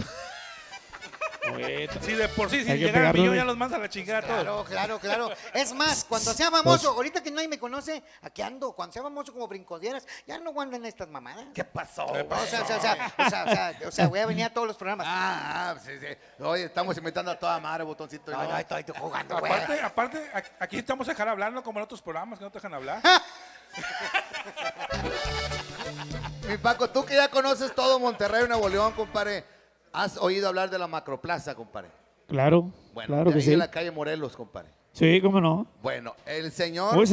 Si de por sí, sin llegar al 1,000,000 ya los manda a la chingada. Claro. Es más, cuando sea famoso, ahorita que nadie me conoce, aquí ando. Cuando sea famoso como brincodieras, ya no andan estas mamadas. ¿Qué pasó? O sea, voy a venir a todos los programas. Sí. Oye, estamos inventando a toda madre, Botoncito. No, estoy jugando, güey. Aparte, aquí estamos a dejar hablar, no como en otros programas que no te dejan hablar. Mi Paco, tú que ya conoces todo Monterrey y Nuevo León, compadre. ¿Has oído hablar de la Macroplaza, compadre? Claro, bueno, claro que sí. En la calle Morelos, compadre. Sí, cómo no. Bueno, el señor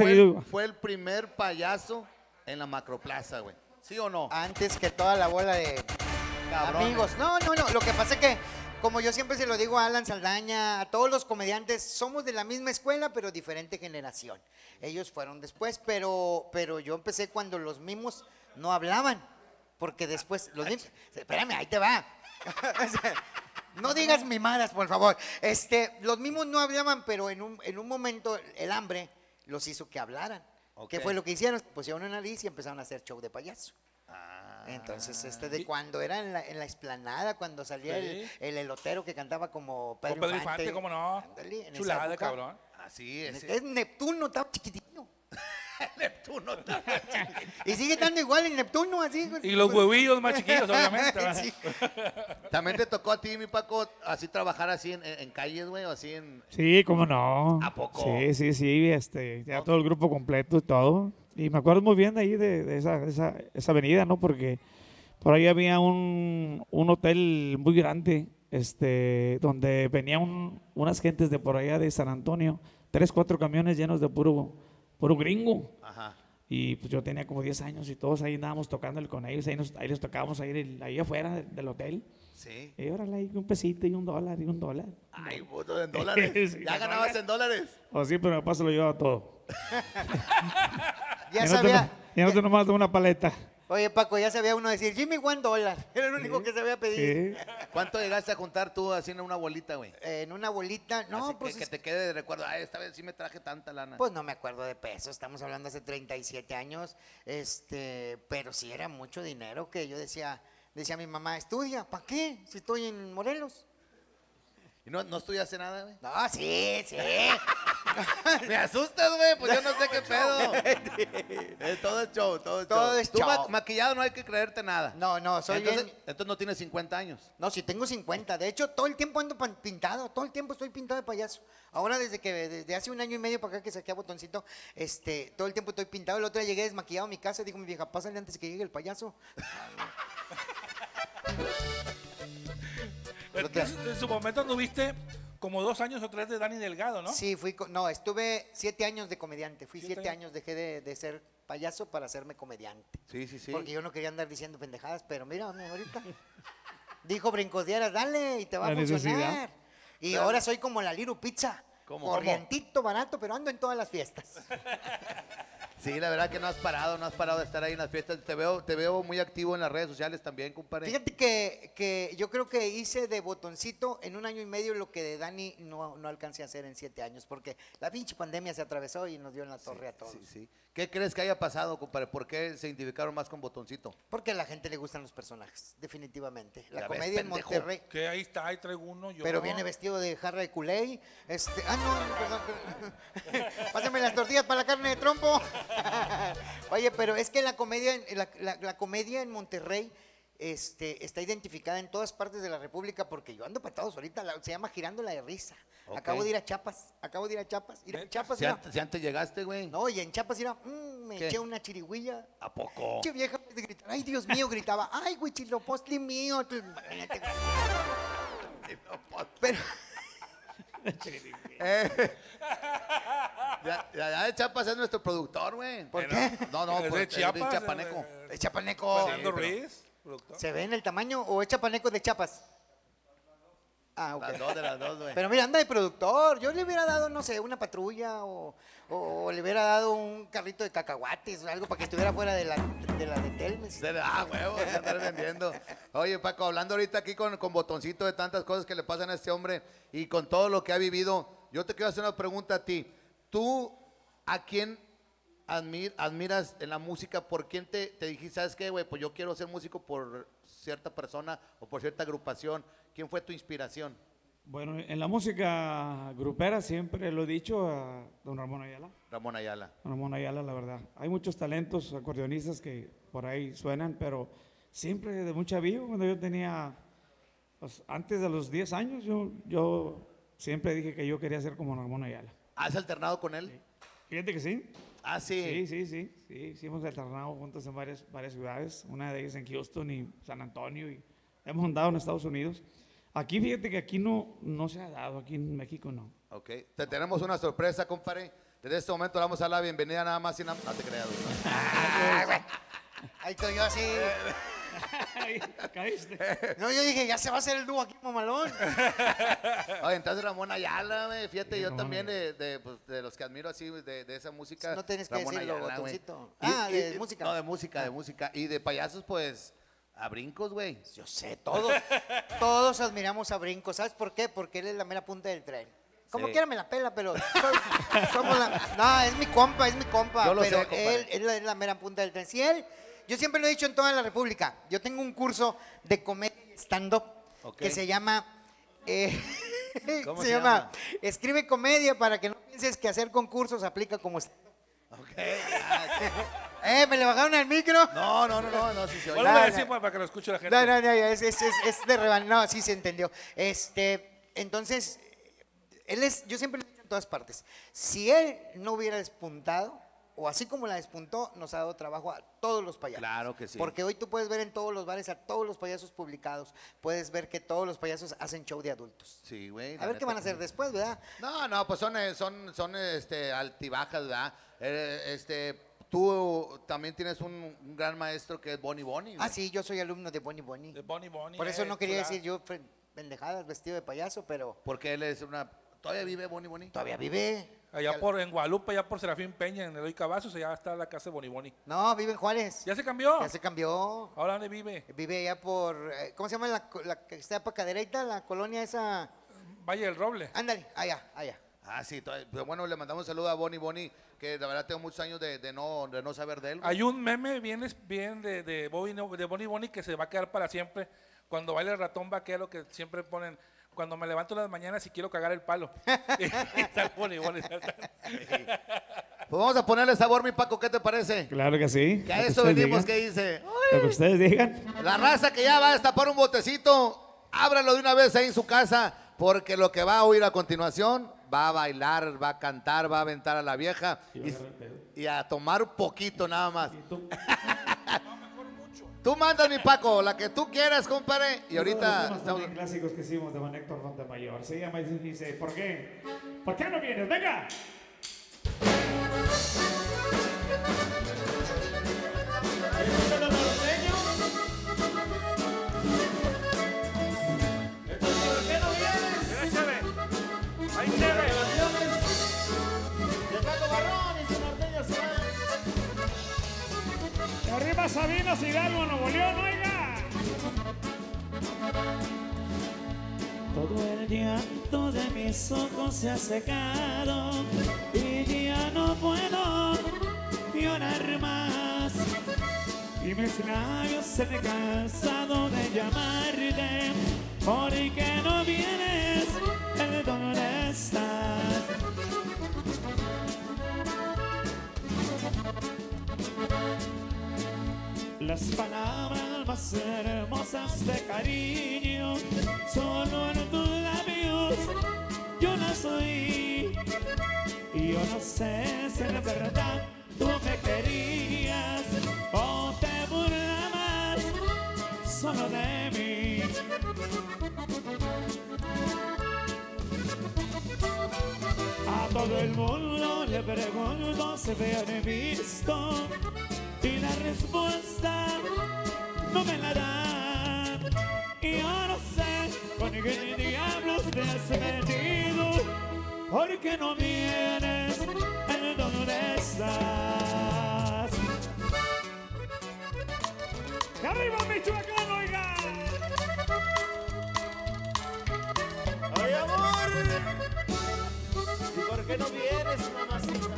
fue el primer payaso en la Macroplaza, güey. ¿Sí o no? Antes que toda la bola de cabrones. Amigos. No. Lo que pasa es que, como yo siempre se lo digo a Alan Saldaña, a todos los comediantes, somos de la misma escuela, pero diferente generación. Ellos fueron después, pero yo empecé cuando los mismos no hablaban. Porque después los mismos... Espérame, ahí te va. No digas mimadas, por favor. Los mismos no hablaban, pero en un momento el hambre los hizo que hablaran. Okay. ¿Qué fue lo que hicieron? Pusieron una nariz y empezaron a hacer show de payaso. Entonces, cuando era en la explanada, cuando salía el elotero que cantaba como Pedro Infante, ¿cómo no? Ándale, chulada de cabrón. Así es. Es Neptuno, estaba chiquitino. Neptuno. Y sigue estando igual el Neptuno, así. Y los huevillos más chiquillos, obviamente. Sí. También te tocó a ti, mi Paco, así trabajar así en calles, güey, así en... Sí, cómo no. ¿A poco? Sí, ya todo el grupo completo y todo. Y me acuerdo muy bien de ahí, de esa avenida, ¿no? Porque por ahí había un hotel muy grande, donde venían unas gentes de por allá de San Antonio, 3, 4 camiones llenos de puro gringo. Ajá. Y pues yo tenía como 10 años y todos ahí andábamos tocándole con ellos, ahí les tocábamos ahí afuera del hotel. Sí. Y órale, ahí un pesito y $1. Ay, puto, en dólares. Sí, ¿ya ganabas en dólares? O sí, pero mi papá se lo llevaba todo. Ya sabía. Ya no te nomás una paleta. Oye, Paco, ya sabía uno decir, Jimmy, $1. Era el único que sabía pedir. Sí. ¿Cuánto llegaste a juntar tú así en una bolita, güey? En una bolita, no, así pues... Que te quede de recuerdo, esta vez sí me traje tanta lana. Pues no me acuerdo de pesos, estamos hablando hace 37 años, pero sí era mucho dinero que yo decía a mi mamá, estudia, ¿para qué? Si estoy en Morelos. ¿Y no estudiaste nada, güey? No, sí. Me asustas, güey, pues yo no sé qué pedo. Todo es show. Tú maquillado no hay que creerte nada. No, soy entonces, bien. Entonces no tienes 50 años. No, sí tengo 50. De hecho, todo el tiempo ando pintado. Todo el tiempo estoy pintado de payaso. Ahora desde hace 1 año y medio para acá que saqué a Botoncito, todo el tiempo estoy pintado. El otro día llegué desmaquillado a mi casa. Dijo mi vieja, pásale antes que llegue el payaso. En su momento tuviste como 2 años o 3 de Dani Delgado, ¿no? Sí, estuve 7 años de comediante. Fui 7 años, dejé de ser payaso para hacerme comediante. Sí. Porque yo no quería andar diciendo pendejadas, pero mira, ahorita dijo Brincosieras, dale y te va a funcionar. Y claro, ahora soy como la Liru Pizza. ¿Cómo? Corrientito, barato, pero ando en todas las fiestas. Sí, la verdad que no has parado, no has parado de estar ahí en las fiestas. Te veo muy activo en las redes sociales también, compadre. Fíjate que yo creo que hice de botoncito en 1 año y medio lo que de Dani no alcancé a hacer en 7 años, porque la pinche pandemia se atravesó y nos dio en la torre a todos. Sí, sí. ¿Qué crees que haya pasado, compadre? ¿Por qué se identificaron más con Botoncito? Porque a la gente le gustan los personajes, definitivamente. La comedia en Monterrey. Que ahí está, ahí traigo uno. Yo pero no. Viene vestido de jarra de culé. Perdón. Pásame las tortillas para la carne de trompo. Oye, pero es que la comedia en Monterrey está identificada en todas partes de la República, porque yo ando patados ahorita, se llama Girándola de Risa. Okay. Acabo de ir a Chiapas. Chiapas, si antes llegaste, güey. No, y en Chiapas eché una chirigüilla. ¿A poco? Che vieja, ay, Dios mío, gritaba, ay, güey, chilopostli mío. Pero... ya de Chiapas es nuestro productor, güey. ¿Por qué? No, porque es chiapaneco. Es chiapaneco. Sí, Ruiz, ¿se ve en el tamaño o es chiapaneco de Chiapas? Ah, ok. Las dos, güey. Pero mira, anda de productor. Yo le hubiera dado, no sé, una patrulla o le hubiera dado un carrito de cacahuates o algo para que estuviera fuera de Telmex. Ah, huevo, se andan vendiendo. Oye, Paco, hablando ahorita aquí con Botoncito de tantas cosas que le pasan a este hombre y con todo lo que ha vivido, yo te quiero hacer una pregunta a ti. ¿Tú a quién admiras en la música? ¿Por quién te dijiste, sabes qué, güey? Pues yo quiero ser músico por cierta persona o por cierta agrupación. ¿Quién fue tu inspiración? Bueno, en la música grupera siempre lo he dicho a don Ramón Ayala. Ramón Ayala, la verdad. Hay muchos talentos acordeonistas que por ahí suenan, pero siempre de muy chavillo, cuando yo tenía, pues, antes de los 10 años, yo siempre dije que yo quería ser como Ramón Ayala. ¿Has alternado con él? Sí. Fíjate que sí. Ah, sí. Sí, hemos alternado juntos en varias ciudades, una de ellas en Houston y San Antonio, y hemos andado en Estados Unidos. Aquí, fíjate que aquí no se ha dado, aquí en México no. Ok, tenemos una sorpresa, compadre. Desde este momento le vamos a dar la bienvenida nada más y nada más. No te creas, güey. Ahí estoy yo así. Caíste. No, yo dije, ya se va a hacer el dúo aquí, mamalón. Oye, entonces Ramón Ayala, güey, fíjate, sí, yo también de los que admiro así de esa música. No tienes que decirlo, Botoncito. Ah, de música. No, de música. Y de payasos, pues, a Brincos, güey. Yo sé, todos admiramos a Brincos. ¿Sabes por qué? Porque él es la mera punta del tren. Como quiera me la pela, pero no, es mi compa. Yo lo pero sé, él es la mera punta del tren. Si él... Yo siempre lo he dicho en toda la República. Yo tengo un curso de comedia stand-up que se llama... ¿Cómo se llama? Escribe comedia para que no pienses que hacer concursos aplica como stand-up. ¿Me le bajaron al micro? No, sí se oye. Vuelve a decir para que lo escuche la gente. No, es de reban. No, sí se entendió. Entonces, yo siempre lo he dicho en todas partes. Si él no hubiera despuntado, o así como la despuntó, nos ha dado trabajo a todos los payasos. Claro que sí. Porque hoy tú puedes ver en todos los bares a todos los payasos publicados. Puedes ver que todos los payasos hacen show de adultos. Sí, güey. A ver qué van a hacer después, ¿verdad? No, pues son altibajas, ¿verdad? Tú también tienes un gran maestro que es Bonnie Bonnie. Ah, sí, yo soy alumno de Bonnie Bonnie. De Bonnie Bonnie. Por eso no quería decir yo pendejadas vestido de payaso, pero... Porque él es una... ¿Todavía vive Bonnie Bonnie? Todavía vive. Allá en Guadalupe, allá por Serafín Peña, en Eloy Cavazos, allá está la casa de Bonnie Bonnie. No, vive en Juárez. ¿Ya se cambió? Ya se cambió. ¿Ahora dónde vive? Vive allá por, ¿cómo se llama la que está para Cadereyta, la colonia esa? Valle del Roble. Ándale, allá. Ah, sí, bueno, le mandamos un saludo a Bonnie Bonnie, que la verdad tengo muchos años de no saber de él. Hay un meme bien de Bonnie Bonnie que se va a quedar para siempre, cuando baila el ratón vaquero, que siempre ponen... Cuando me levanto las mañanas y quiero cagar el palo. Pues vamos a ponerle sabor, mi Paco, ¿qué te parece? Claro que sí. Que a eso venimos, ¿qué dice? Lo que ustedes digan. La raza que ya va a destapar un botecito, ábralo de una vez ahí en su casa, porque lo que va a oír a continuación, va a bailar, va a cantar, va a aventar a la vieja y a tomar un poquito nada más. Tú mandas, mi Paco, la que tú quieras, compadre. Y ahorita... Uno de los clásicos que hicimos de Don Héctor Montemayor. Se llama y dice, ¿por qué? ¿Por qué no vienes? ¡Venga! Sabinas Hidalgo, Nuevo León, oiga. Todo el llanto de mis ojos se ha secado y ya no puedo llorar más. Y mis labios se han cansado de llamarte, porque no vienes, el dolor está. Las palabras más hermosas de cariño, solo en tus labios yo las oí. Y yo no sé si de verdad tú me querías o te burlabas solo de mí. A todo el mundo le pregunto si me han visto y la respuesta no me la dan. Y yo no sé con qué diablos te has metido, porque no vienes en donde estás. ¡Y arriba Michoacán, oiga! ¡Ay, amor! ¿Y por qué no vienes, mamacita?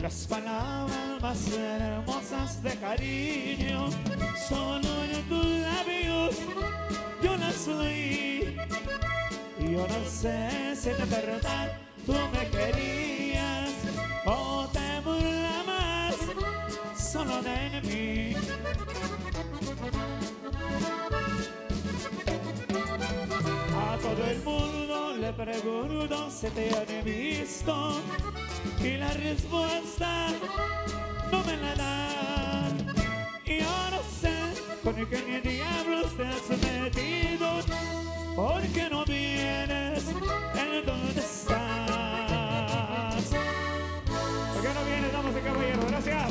Las palabras más hermosas de cariño, solo en tus labios yo las oí. Y yo no sé si de verdad tú me querías o te burlabas solo de mí. A todo el mundo le pregunto si te han visto y la respuesta no me la dan. Y yo no sé con qué diablos te has metido, porque no vienes en donde estás. ¿Por qué no vienes, damas y caballeros? Gracias.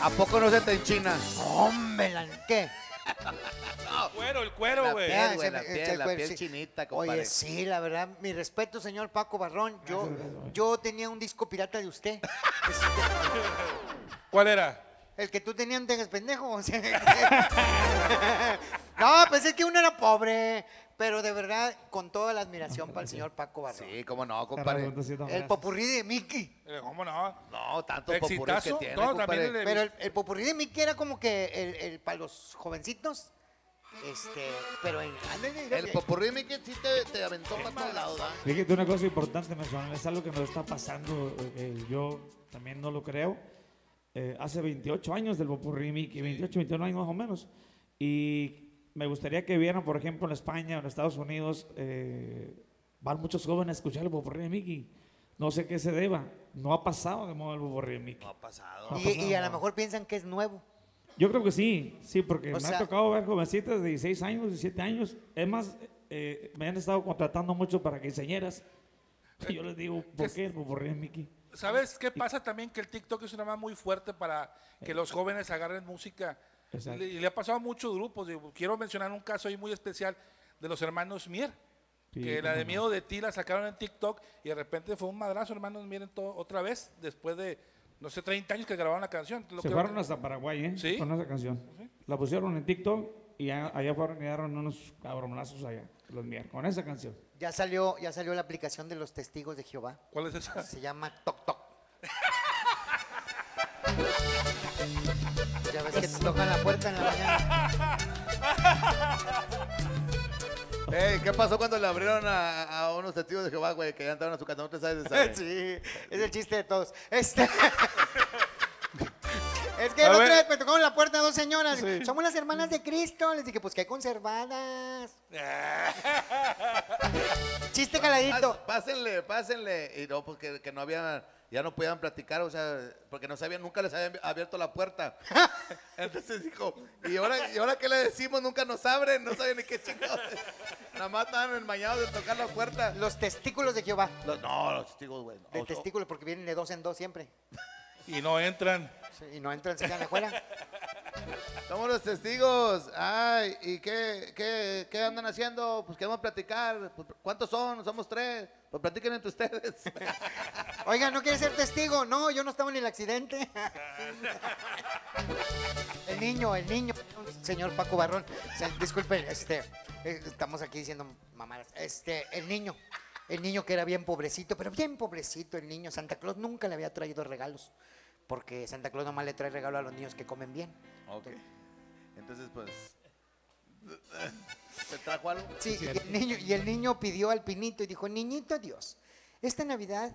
¿A poco no se te enchina? ¡Hombre, ¿qué? No, el cuero, güey. La piel sí. Chinita, compadre. Oye, sí, la verdad, mi respeto, señor Paco Barrón. Yo tenía un disco pirata de usted. ¿Cuál era? El que tú tenías antes, pendejo. No, pues es que uno era pobre, pero de verdad, con toda la admiración para el señor Paco Barrón. Sí, cómo no, compadre. El popurrí de Mickey. ¿Cómo no? No, tanto popurrí que tiene, no, compadre. Pero el popurrí de Mickey era como que el para los jovencitos. Pero en grande. El popurrí de Mickey sí te aventó para todos lados, ¿verdad? Fíjate una cosa importante, Mesón, es algo que nos está pasando. Yo también no lo creo. Hace 28 años del popurrí de Mickey, 28, 21 años más o menos. Y me gustaría que vieran, por ejemplo, en España o en Estados Unidos, van muchos jóvenes a escuchar el popurrí de Mickey. No sé qué se deba. No ha pasado de moda el popurrí de Mickey. No ha pasado. Y a lo mejor piensan que es nuevo. Yo creo que sí, porque me ha tocado ver jovencitas de 16 años, 17 años. Es más, me han estado contratando mucho para que diseñeras. Y yo les digo, ¿por qué el popurrí de Mickey? ¿Sabes qué pasa también? Que el TikTok es una mano muy fuerte para que los jóvenes agarren música. Exacto. Y le ha pasado a muchos grupos. Quiero mencionar un caso ahí muy especial de los hermanos Mier, sí, que la de Miedo de Ti la sacaron en TikTok y de repente fue un madrazo, hermanos Mier, otra vez, después de, no sé, 30 años que grabaron la canción. Se fueron hasta Paraguay, ¿eh? ¿Sí? Con esa canción. ¿Sí? La pusieron en TikTok y allá fueron y dieron unos cabronazos allá, los Mier, con esa canción. Ya salió la aplicación de los testigos de Jehová. ¿Cuál es esa? Se llama Tok Tok. Ya ves que te tocan la puerta en la mañana. ¿Qué pasó cuando le abrieron a unos testigos de Jehová, güey, que ya entraron a su casa? ¿No te sabes de saber? Sí, es el chiste de todos. Es que el otro día me tocaron la puerta a dos señoras. Sí. Somos las hermanas de Cristo. Les dije, pues qué conservadas. Chiste caladito. Pásenle. Y no, porque que no había... Ya no podían platicar, o sea, porque no sabían, nunca les habían abierto la puerta. Entonces dijo, ¿y ahora qué le decimos? Nunca nos abren, no saben ni qué chingados. Nada más estaban enmañados de tocar la puerta. Los testículos de Jehová. Los testículos, güey. De testículos, porque vienen de dos en dos siempre. Y no entran. Sí, y no entran, se quedan afuera. Somos los testigos. Ay, ¿y qué andan haciendo? Pues queremos platicar. ¿Cuántos son? Somos 3. Pues platiquen entre ustedes. Oiga, ¿no quiere ser testigo? No, yo no estaba en el accidente. El niño. Señor Paco Barrón, disculpe, estamos aquí diciendo mamadas. El niño que era bien pobrecito el niño. Santa Claus nunca le había traído regalos, porque Santa Claus nomás le trae regalo a los niños que comen bien. Ok. Entonces, pues, ¿se trajo algo? Sí, y el niño pidió al Pinito y dijo: niñito Dios, esta Navidad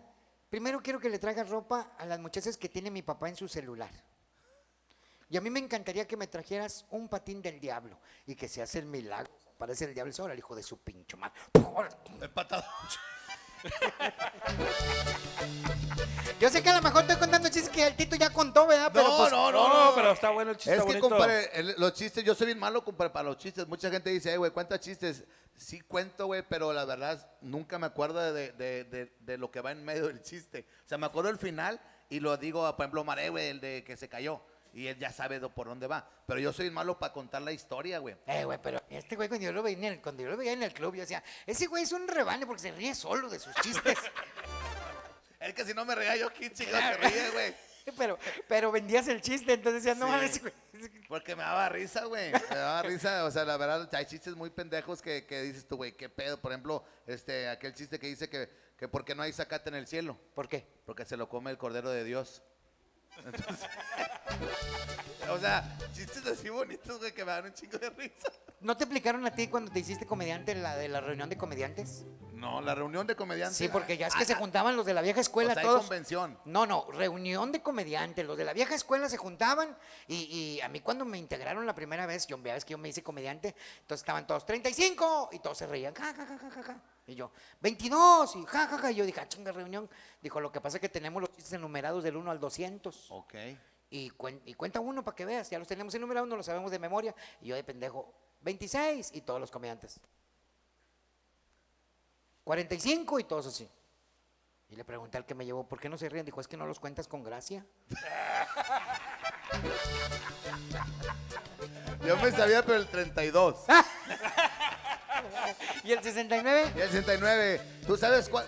primero quiero que le traigas ropa a las muchachas que tiene mi papá en su celular. Y a mí me encantaría que me trajeras un patín del diablo y que se hace el milagro. Parece el diablo ahora, el hijo de su pincho madre. Empatado. Yo sé que a lo mejor estoy contando chistes que el Tito ya contó, ¿verdad? Pero no, pues, no, pero está bueno el chiste. Es que, compadre, los chistes, yo soy bien malo, compadre, para los chistes. Mucha gente dice: güey, ¿cuántos chistes? Sí cuento, güey, pero la verdad nunca me acuerdo de lo que va en medio del chiste. O sea, me acuerdo el final y lo digo, por ejemplo, Maré, güey, el de que se cayó. Y él ya sabe por dónde va. Pero yo soy malo para contar la historia, güey. Güey, pero este güey, cuando yo lo veía en el club, yo decía: ese güey es un rebane porque se ríe solo de sus chistes. Es que si no me reía yo, ¿quién chingado se ríe, güey? Pero vendías el chiste, entonces decías: sí, no mames, güey. Porque me daba risa, güey. Me daba risa, o sea, la verdad, hay chistes muy pendejos que dices tú, güey, qué pedo. Por ejemplo, aquel chiste que dice que ¿por qué no hay zacate en el cielo? ¿Por qué? Porque se lo come el Cordero de Dios. Entonces, o sea, chistes así bonitos, güey, que me dan un chingo de risa. ¿No te explicaron a ti cuando te hiciste comediante la de la reunión de comediantes? No, la reunión de comediantes. Sí, porque ya es que se juntaban los de la vieja escuela, o sea, todos. Convención. No, reunión de comediantes. Los de la vieja escuela se juntaban y a mí cuando me integraron la primera vez, yo me hice comediante, entonces estaban todos 35 y todos se reían. Ja, ja, ja, ja, ja. Y yo, 22, y jajaja, y yo dije: ah, chinga, reunión. Dijo: lo que pasa es que tenemos los chistes enumerados del 1 al 200. Ok. Y cuenta uno para que veas, ya los tenemos enumerados, no los sabemos de memoria. Y yo de pendejo: 26, y todos los comediantes. 45, y todos así. Y le pregunté al que me llevó: ¿por qué no se ríen? Dijo: es que no los cuentas con gracia. Yo me sabía, pero el 32. ¿Y el 69? Y el 69. ¿Tú sabes cuál?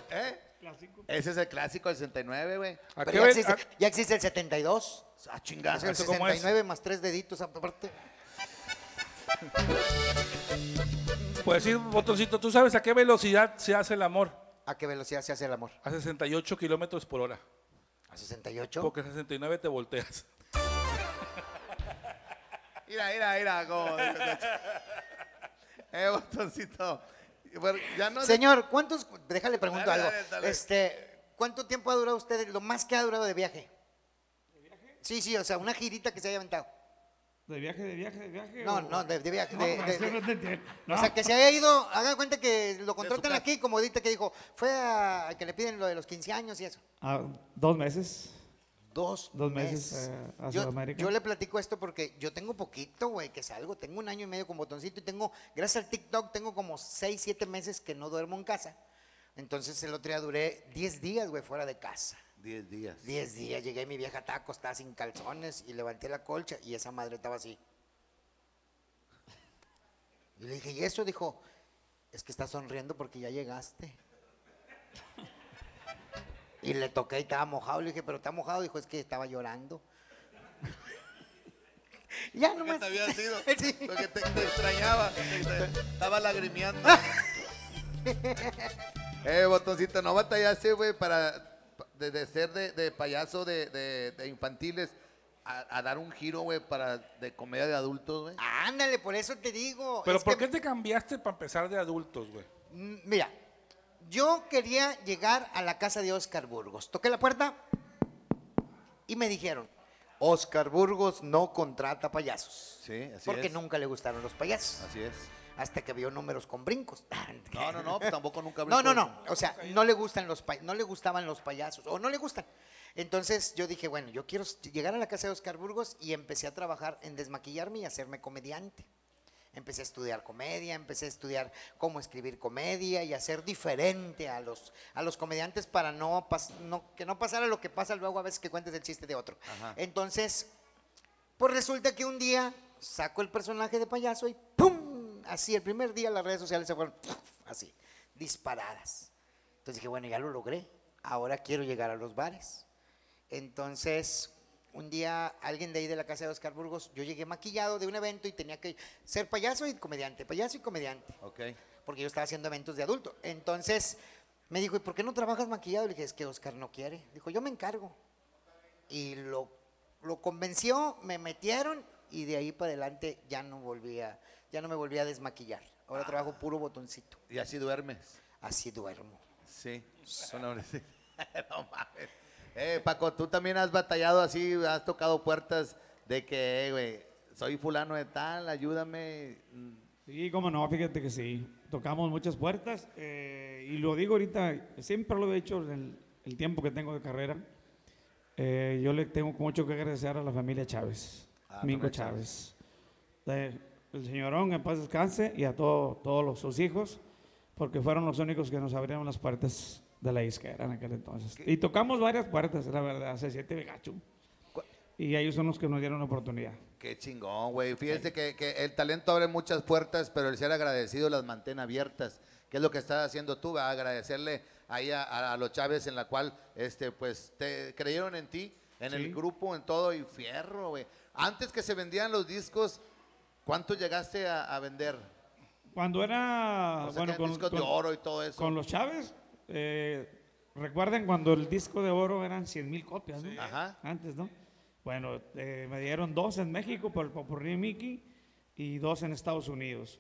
Clásico. Ese es el clásico, el 69, güey. Ya existe el 72. Ah, chingada. Es el 69 más 3 deditos aparte. Pues sí, botoncito. ¿Tú sabes a qué velocidad se hace el amor? ¿A qué velocidad se hace el amor? A 68 kilómetros por hora. ¿A 68? Porque a 69 te volteas. Mira, go. Botoncito. Señor, ¿cuántos? Déjale pregunto dale. ¿Cuánto tiempo ha durado usted, lo más que ha durado de viaje? ¿De viaje? Sí, o sea, una girita que se haya aventado. ¿De viaje? No, de viaje. No. O sea, que se haya ido, haga cuenta que lo contratan aquí, como ahorita que dijo, fue a que le piden lo de los 15 años y eso. Ah, 2 meses. Dos meses hacia América. Yo le platico esto porque yo tengo poquito, güey, que salgo. Tengo 1 año y medio con botoncito y tengo, gracias al TikTok, tengo como 6, 7 meses que no duermo en casa. Entonces el otro día duré 10 días, güey, fuera de casa. 10 días. 10 días. Llegué, mi vieja estaba acostada sin calzones y levanté la colcha y esa madre estaba así. Y le dije: ¿y eso? Dijo: es que está sonriendo porque ya llegaste. Y le toqué y estaba mojado. Le dije: ¿pero está mojado? Dijo: es que estaba llorando. Ya no me había sido. Sí. Porque te extrañaba. Estaba lagrimeando. Botoncito, no batallaste, güey, para de ser de payaso de infantiles a dar un giro, güey, para de comedia de adultos, güey. Ándale, por eso te digo. Pero ¿por qué te cambiaste para empezar de adultos, güey? Mira. Yo quería llegar a la casa de Oscar Burgos. Toqué la puerta y me dijeron: Oscar Burgos no contrata payasos. Sí, así es. Porque nunca le gustaron los payasos. Así es. Hasta que vio números con brincos. No, tampoco nunca brincos. No. O sea, no le gustaban los payasos o no le gustan. Entonces yo dije: bueno, yo quiero llegar a la casa de Oscar Burgos, y empecé a trabajar en desmaquillarme y hacerme comediante. Empecé a estudiar comedia, empecé a estudiar cómo escribir comedia y hacer diferente a los comediantes para que no pasara lo que pasa luego a veces que cuentes el chiste de otro. Ajá. Entonces, pues resulta que un día saco el personaje de payaso y ¡pum! Así, el primer día las redes sociales se fueron así, disparadas. Entonces dije, bueno, ya lo logré, ahora quiero llegar a los bares. Entonces, un día alguien de ahí de la casa de Oscar Burgos, yo llegué maquillado de un evento y tenía que ser payaso y comediante, okay, porque yo estaba haciendo eventos de adulto. Entonces me dijo, ¿y por qué no trabajas maquillado? Le dije, es que Oscar no quiere. Dijo, yo me encargo. Y lo convenció, me metieron y de ahí para adelante ya no me volví a desmaquillar. Ahora trabajo puro botoncito. ¿Y así duermes? Así duermo. Sí, son horas. No mames. Paco, tú también has batallado así, has tocado puertas de que, güey, soy fulano de tal, ayúdame. Sí, cómo no, fíjate que sí, tocamos muchas puertas y lo digo ahorita, siempre lo he hecho en el tiempo que tengo de carrera. Yo le tengo mucho que agradecer a la familia Chávez, Mingo Chávez, el señorón, en paz descanse, y a todos sus hijos, porque fueron los únicos que nos abrieron las puertas de la izquierda en aquel entonces. ¿Qué? Y tocamos varias puertas, la verdad, se siente de gacho. Y ellos son los que nos dieron la oportunidad. Qué chingón, güey. Fíjense sí, que el talento abre muchas puertas, pero el ser agradecido las mantiene abiertas. ¿Qué es lo que estás haciendo tú? Va a agradecerle ahí a los Chávez, en la cual pues te creyeron en ti, en sí, el grupo, en todo, y fierro, güey. Antes que se vendían los discos, ¿cuánto llegaste a vender? Cuando era, o sea, bueno, con discos de oro y todo eso. Con los Chávez. Recuerden cuando el disco de oro eran 100,000 copias, ¿no? Sí. Ajá. Antes, ¿no? Bueno, me dieron 2 en México por el Popurrí Mickey y 2 en Estados Unidos.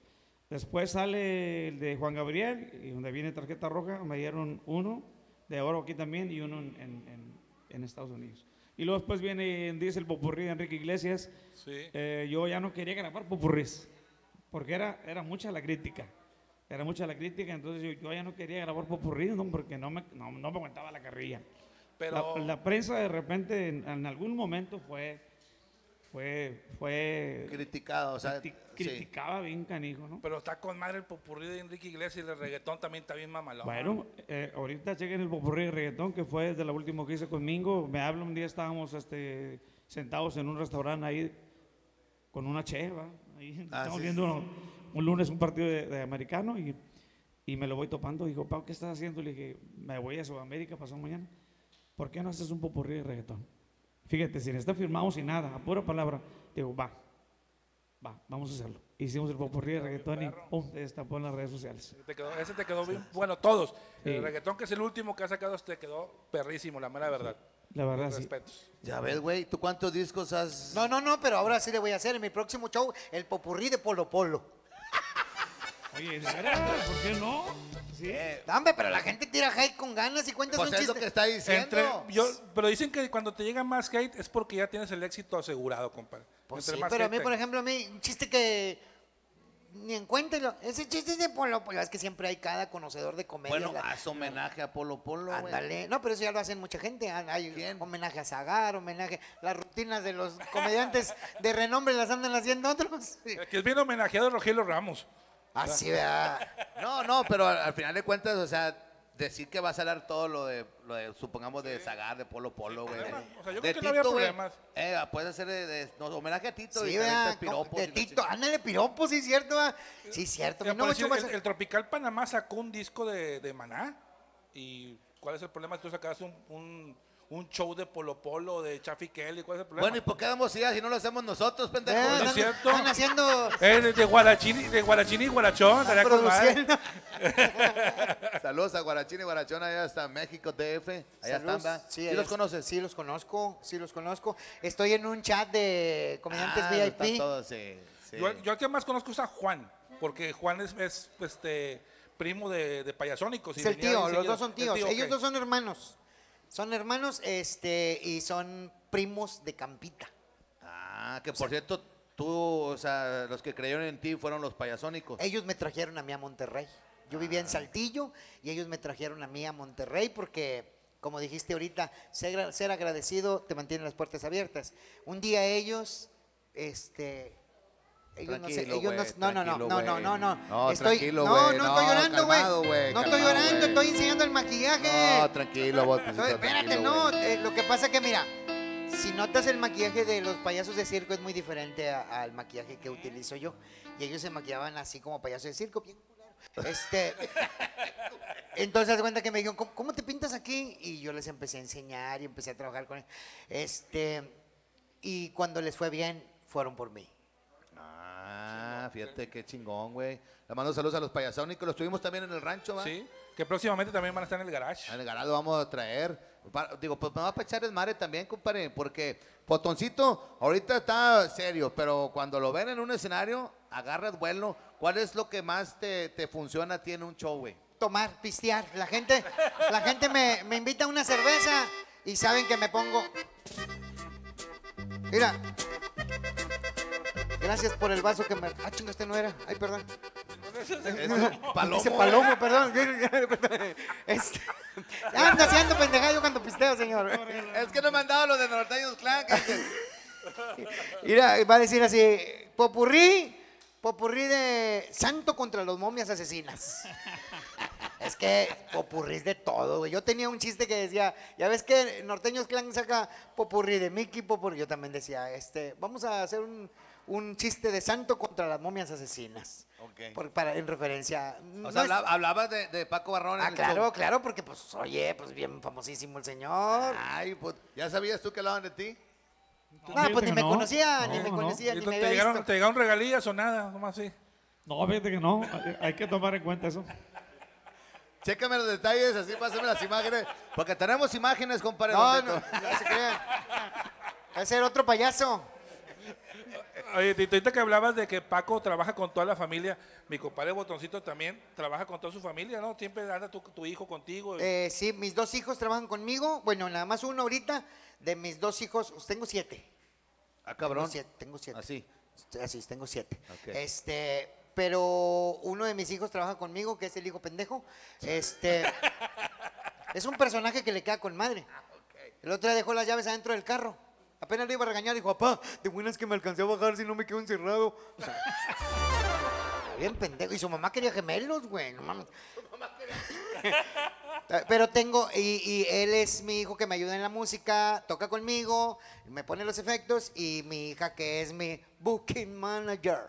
Después sale el de Juan Gabriel, y donde viene Tarjeta Roja, me dieron 1 de oro aquí también y 1 en Estados Unidos. Y luego después viene, dice, el Popurrí de Enrique Iglesias. Sí. Yo ya no quería grabar popurrís porque era mucha la crítica. Era mucha la crítica, entonces yo ya no quería grabar popurrí, ¿no? Porque no me aguantaba la carrilla. Pero la prensa de repente en algún momento fue criticada, o sea, criticaba, sí, bien canijo, ¿no? Pero está con madre el popurrí de Enrique Iglesias y el reggaetón también está bien mamalón. Bueno, ahorita chequen el popurrí de reggaetón, que fue desde la última que hice conmigo. Me habla un día, estábamos sentados en un restaurante ahí con una cheva, ahí estamos viendo un lunes un partido de americano y me lo voy topando. Dijo, Pau, ¿qué estás haciendo? Le dije, me voy a Sudamérica pasado mañana. ¿Por qué no haces un popurrí de reggaetón? Fíjate, sin estar firmado, sin nada, a pura palabra. Digo, va, vamos a hacerlo. Hicimos el popurrí de reggaetón y ¡pum! Se destapó en las redes sociales. Ese te quedó bien, bueno, todos. Sí. El reggaetón, que es el último que has sacado, te quedó perrísimo, la mera verdad. Sí. La verdad, sí. Ya ves, güey, ¿tú cuántos discos has...? No, pero ahora sí le voy a hacer en mi próximo show el popurrí de Polo Polo. Oye, ¿de verdad? ¿Por qué no? Sí. Dame, pero la gente tira hate con ganas y cuentas pues un chiste. Lo que está diciendo. Pero dicen que cuando te llega más hate es porque ya tienes el éxito asegurado, compadre. Pues sí, pero a mí, por ejemplo, un chiste que ni encuéntelo. Ese chiste es de Polo Polo. Es que siempre hay cada conocedor de comedia. Bueno, haz homenaje a Polo Polo. Ándale. No, pero eso ya lo hacen mucha gente. Hay homenaje a Zagar, homenaje. Las rutinas de los comediantes de renombre las andan haciendo otros. Que es bien homenajeado Rogelio Ramos. Así, ¿verdad? No, pero al final de cuentas, o sea, decir que vas a hablar todo lo de supongamos, de Zagar, de Polo Polo, güey. O sea, yo creo que no había problemas. Puedes hacer homenaje a Tito, sí, y diferentes piropos. De Tito, ándale, piropos, sí, cierto, ¿verdad? Sí, cierto. No, el Tropical Panamá sacó un disco de Maná, y ¿cuál es el problema? Tú sacaste un show de Polo Polo, de Chafi Kelly, ¿cuál es el problema? Bueno, ¿y por qué damos ideas si no lo hacemos nosotros, pendejo? ¿No es cierto? Están haciendo... de Guarachini y Guarachón. Saludos a Guarachini y Guarachón, allá hasta México, DF. Allá están, ¿sí los conoces? Sí, los conozco. Estoy en un chat de comediantes VIP. Todos, sí. Yo al que más conozco es a Juan, porque Juan es primo de Payasónicos. Es el tío, los dos son tíos. Ellos dos son hermanos. Son hermanos, y son primos de Campita. Que por cierto, tú, o sea, los que creyeron en ti fueron los Payasónicos. Ellos me trajeron a mí a Monterrey. Yo vivía en Saltillo y ellos me trajeron a mí a Monterrey porque, como dijiste ahorita, ser agradecido te mantiene las puertas abiertas. Un día ellos, No, tranquilo, güey. No, estoy llorando, güey. No estoy llorando, estoy enseñando el maquillaje. No, tranquilo, vos. Espérate, no. Lo que pasa es que, mira, si notas el maquillaje de los payasos de circo es muy diferente al maquillaje que utilizo yo. Y ellos se maquillaban así como payasos de circo, bien culero. Entonces, haz cuenta que me dijeron, ¿cómo te pintas aquí? Y yo les empecé a enseñar y empecé a trabajar con ellos. Y cuando les fue bien, fueron por mí. Ah, fíjate qué chingón, güey. Le mando saludos a los payasónicos. Los tuvimos también en el rancho, ¿va? Sí, que próximamente también van a estar en el garage. En el garage lo vamos a traer. Digo, pues me va a echar desmadre también, compadre, porque Potoncito ahorita está serio, pero cuando lo ven en un escenario, agarras vuelo. ¿Cuál es lo que más te funciona a ti en un show, güey? Tomar, pistear. La gente me invita a una cerveza y saben que me pongo... Mira. Gracias por el vaso que me... Ah, chingo, este no era. Ay, perdón. Palomo. Dice palomo, perdón. Anda haciendo pendejada yo cuando pisteo, señor. Es que no me han dado los de Norteños Clan. Mira, va a decir así, popurrí de santo contra los momias asesinas. Es que popurrí es de todo, güey. Yo tenía un chiste que decía, ya ves que Norteños Clan saca popurrí de Mickey, popurrí. Yo también decía, vamos a hacer un chiste de santo contra las momias asesinas. Okay. En referencia. O sea, hablabas de Paco Barrón. Ah, claro, show. Claro, porque pues, oye, pues bien famosísimo el señor. Ay, pues, ¿ya sabías tú que hablaban de ti? No, pues ni me conocía, ni me conocía, ni me había visto. ¿Te llegaron regalías o nada? ¿Cómo así? No, fíjate que no, hay que tomar en cuenta eso. Chécame los detalles, así pásame las imágenes, porque tenemos imágenes, compadre. No se crean. Va a ser otro payaso. Oye, Tito, ahorita que hablabas de que Paco trabaja con toda la familia, mi compadre Botoncito también trabaja con toda su familia, ¿no? Siempre anda tu hijo contigo. Sí, mis dos hijos trabajan conmigo. Bueno, nada más uno ahorita. De mis dos hijos, tengo 7. Ah, cabrón. Tengo siete. Así. Así, tengo 7. Okay. Pero uno de mis hijos trabaja conmigo, que es el hijo pendejo. Es un personaje que le queda con madre. Okay. El otro día dejó las llaves adentro del carro. Apenas lo iba a regañar, dijo, papá, de buenas que me alcancé a bajar si no me quedo encerrado. O sea, bien pendejo. Y su mamá quería gemelos, güey. No mames. Su mamá quería... Pero tengo, y él es mi hijo que me ayuda en la música, toca conmigo, me pone los efectos, y mi hija que es mi booking manager.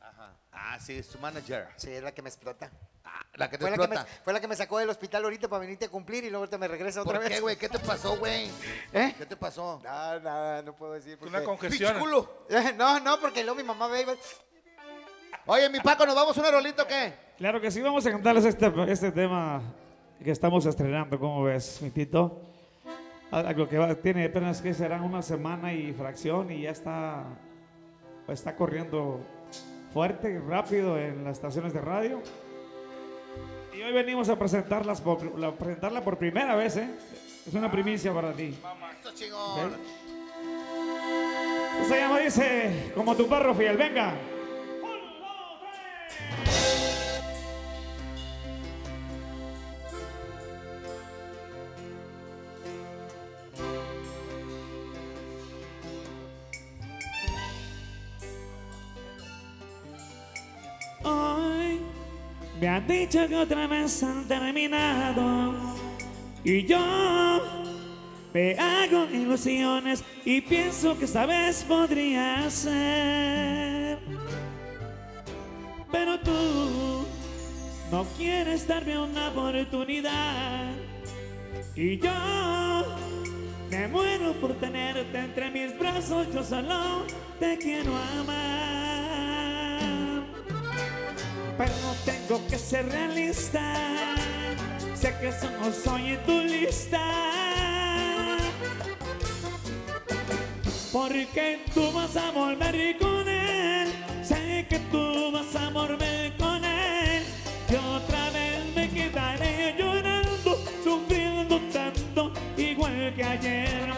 Ajá. Ah, sí, es su manager. Sí, es la que me explota. Ah, la que te explota. Fue la que me sacó del hospital ahorita para venirte a cumplir y luego te me regresa otra vez. ¿Por qué, güey? ¿Qué te pasó, güey? ¿Eh? ¿Qué te pasó? Nada, no puedo decir. Porque... Una congestión. No, porque luego mi mamá ve y va... Oye, mi Paco, ¿nos vamos un aerolito o qué? Claro que sí, vamos a cantarles este tema que estamos estrenando, ¿cómo ves, mi Tito? Algo que tiene apenas que serán una semana y fracción y ya está corriendo fuerte y rápido en las estaciones de radio. Y hoy venimos a presentarla por primera vez, ¿eh? Es una primicia para ti. Mamá, esto chingón. ¿Ves? Se llama, dice, como tu perro fiel, venga. Me han dicho que otra vez han terminado y yo me hago ilusiones y pienso que esta vez podría ser, pero tú no quieres darme una oportunidad y yo me muero por tenerte entre mis brazos, yo solo te quiero amar. Pero tengo que ser realista, sé que eso no soy en tu lista, porque tú vas a volver con él, sé que tú vas a volver con él, y otra vez me quedaré llorando, sufriendo tanto igual que ayer,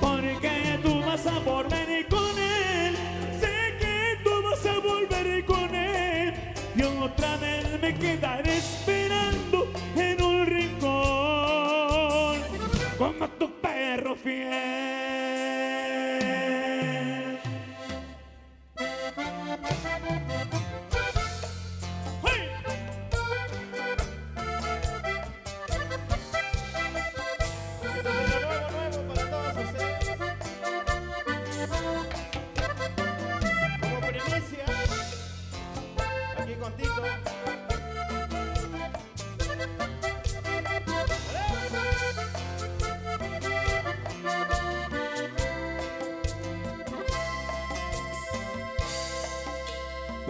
porque tú vas a volver con él, sé que tú vas a volver con él. Y otra vez me quedaré esperando en un rincón como tu perro fiel.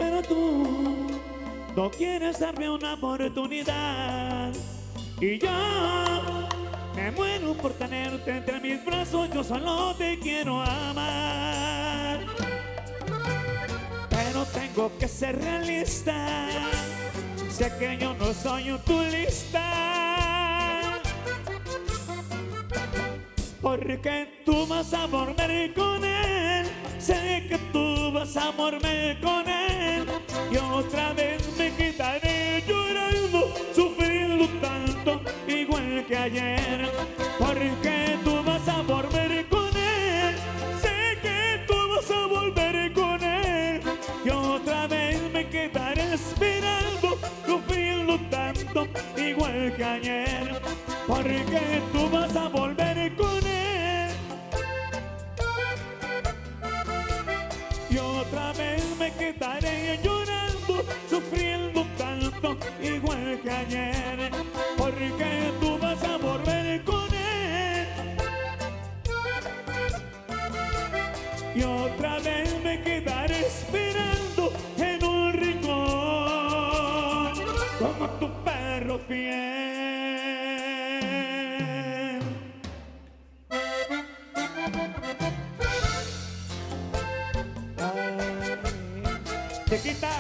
pero tú no quieres darme una oportunidad. Y yo me muero por tenerte entre mis brazos, yo solo te quiero amar. Pero tengo que ser realista, sé que yo no soy un turista, porque tú vas a volver con él, sé que tú vas a volver con él, y otra vez me quitaré llorando, sufriendo tanto igual que ayer, porque tú vas a volver con él, sé que tú vas a volver con él, y otra vez me quitaré esperando, sufriendo tanto igual que ayer, porque tú vas a volver con él, y otra vez me quitaré llorando, sufriendo tanto igual que ayer, porque tú vas a volver con él, y otra vez me quedaré esperando en un rincón como tu perro fiel. Chiquita,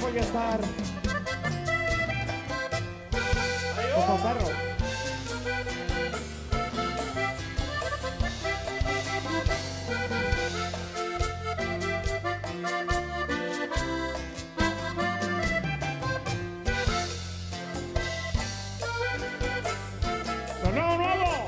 voy a estar como perro. ¡Nuevo, nuevo!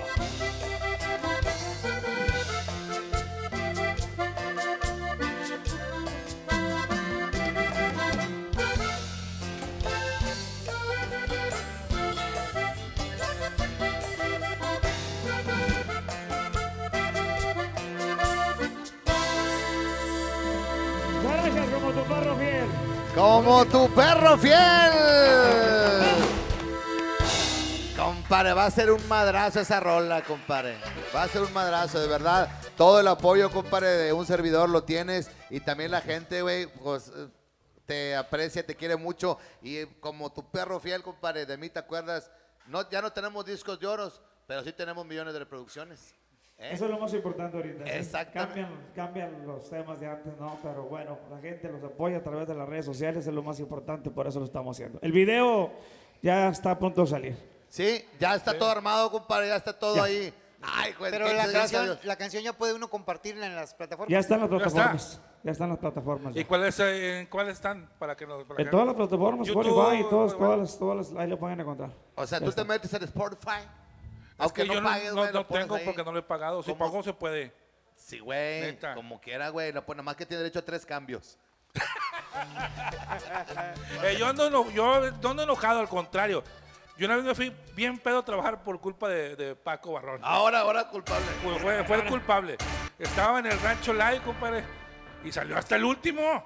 Como tu perro fiel. Compadre, va a ser un madrazo esa rola, compadre. Va a ser un madrazo, de verdad. Todo el apoyo, compadre, de un servidor lo tienes. Y también la gente, güey, pues, te aprecia, te quiere mucho. Y como tu perro fiel, compadre, de mí te acuerdas. No, ya no tenemos discos de oro, pero sí tenemos millones de reproducciones. Eso es lo más importante ahorita. Exactamente. Cambian los temas de antes, ¿no? Pero bueno, la gente los apoya a través de las redes sociales, es lo más importante, por eso lo estamos haciendo. El video ya está a punto de salir. Sí, ya está todo armado, compadre, ya está todo ahí. Ay, pues, pero la canción ya puede uno compartirla en las plataformas. Ya están las plataformas. Ya están las plataformas. ¿Y cuáles están? Para que nos, para en que todas las plataformas, YouTube, Spotify, y todas, ahí lo pueden encontrar. O sea, ya tú está. Te metes en Spotify. Aunque es que no pagues, güey, no tengo ahí, porque no lo he pagado. Si pago, se puede. Sí, güey, como quiera, güey. No, pues nada más que tiene derecho a 3 cambios. yo ando enojado, al contrario. Yo una vez me fui bien pedo a trabajar por culpa de Paco Barrón. Ahora culpable. Fue el culpable. Estaba en el rancho live, compadre, y salió hasta el último.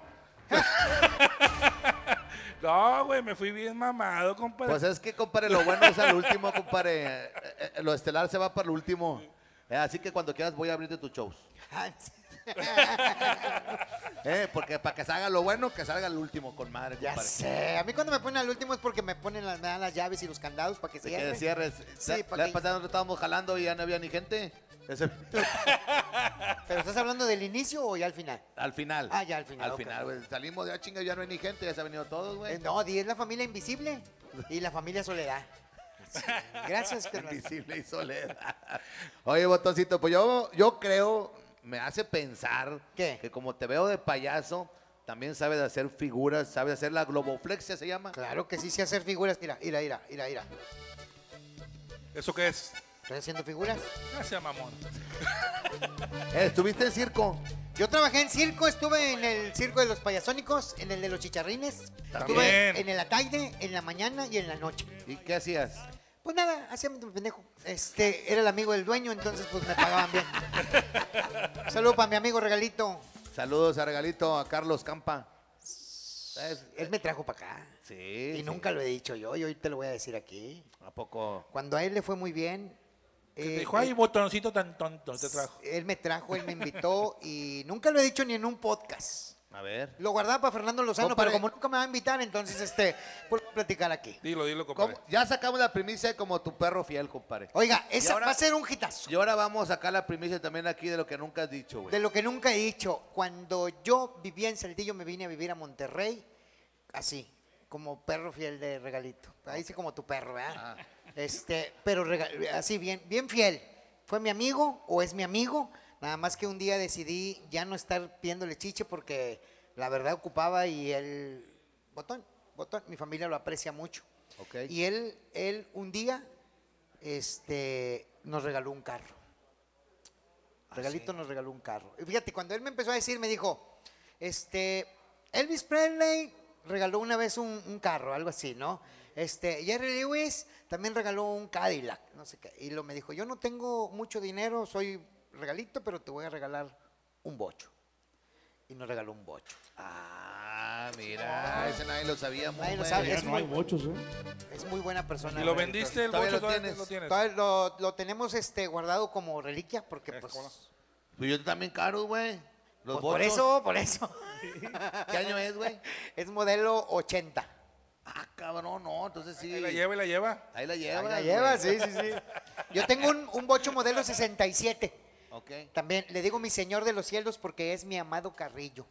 No, güey, me fui bien mamado, compadre. Pues es que, compadre, lo bueno es al último, compadre. Lo estelar se va para el último. Así que cuando quieras voy a abrirte tus shows. Porque para que salga lo bueno, que salga el último, con madre, compadre. Ya sé. A mí cuando me ponen al último es porque me ponen me dan las llaves y los candados para que cierres. Que cierres. Sí, para que... pasada estábamos jalando y ya no había ni gente. ¿Pero estás hablando del inicio o ya al final? Al final. Ah, ya al final. Al final, güey. Salimos de la chinga, ya no hay ni gente, ya se han venido todos, güey. No, y es la familia invisible y la familia soledad. Sí. Gracias, carnal. Invisible y soledad. Oye, botoncito, pues yo creo, me hace pensar que como te veo de payaso, también sabes hacer figuras, sabes hacer la globoflexia, ¿se llama? Claro que sí, sé hacer figuras. Mira. ¿Eso qué es? ¿Estás haciendo figuras? Gracias, mamón. ¿Estuviste en circo? Yo trabajé en circo, estuve en el circo de los Payasónicos, en el de los Chicharrines. También. Estuve en la tarde, en la mañana y en la noche. ¿Y qué hacías? Pues nada, hacía mi pendejo. Era el amigo del dueño, entonces pues me pagaban bien. Saludos para mi amigo Regalito. Saludos a Regalito, a Carlos Campa. Él me trajo para acá. Sí. Y nunca lo he dicho yo, y hoy te lo voy a decir aquí. ¿A poco? Cuando a él le fue muy bien, ¿Te dijo, ay, botoncito tan tonto te trajo? Él me trajo, él me invitó y nunca lo he dicho ni en un podcast. A ver. Lo guardaba para Fernando Lozano, compadre, pero como nunca me va a invitar, entonces por platicar aquí. Dilo, dilo, compadre. ¿Cómo? Ya sacamos la primicia de Como tu perro fiel, compadre. Oiga, esa ahora va a ser un hitazo. Y ahora vamos a sacar la primicia también aquí de lo que nunca has dicho, güey. De lo que nunca he dicho. Cuando yo vivía en Saltillo, me vine a vivir a Monterrey, así, como perro fiel de Regalito. Ahí sí, como tu perro, ¿verdad? Ah. Pero así, bien fiel. Fue mi amigo o es mi amigo. Nada más que un día decidí ya no estar pidiéndole chiche porque la verdad ocupaba y él, botón, mi familia lo aprecia mucho. Okay. Y él un día nos regaló un carro. Regalito, ¿sí? Nos regaló un carro. Y fíjate, cuando él me empezó a decir, me dijo, Elvis Presley regaló una vez un carro, algo así, ¿no? Jerry Lewis también regaló un Cadillac, no sé qué. Y me dijo, yo no tengo mucho dinero, soy Regalito, pero te voy a regalar un bocho. Y nos regaló un bocho. Ah, mira, ese nadie lo sabía. Nadie lo sabe. No hay bochos, ¿eh? Es muy buena persona. ¿Y lo vendiste el bocho? ¿Todavía lo tienes? Todavía lo tenemos guardado como reliquia, porque pues yo también caro, güey. Pues por eso. ¿Qué año es, güey? Es modelo 80. Ah, cabrón, no, entonces sí. Ahí la lleva, Ahí la lleva, sí. Yo tengo un bocho modelo 67. Okay. También le digo mi señor de los cielos porque es mi amado Carrillo.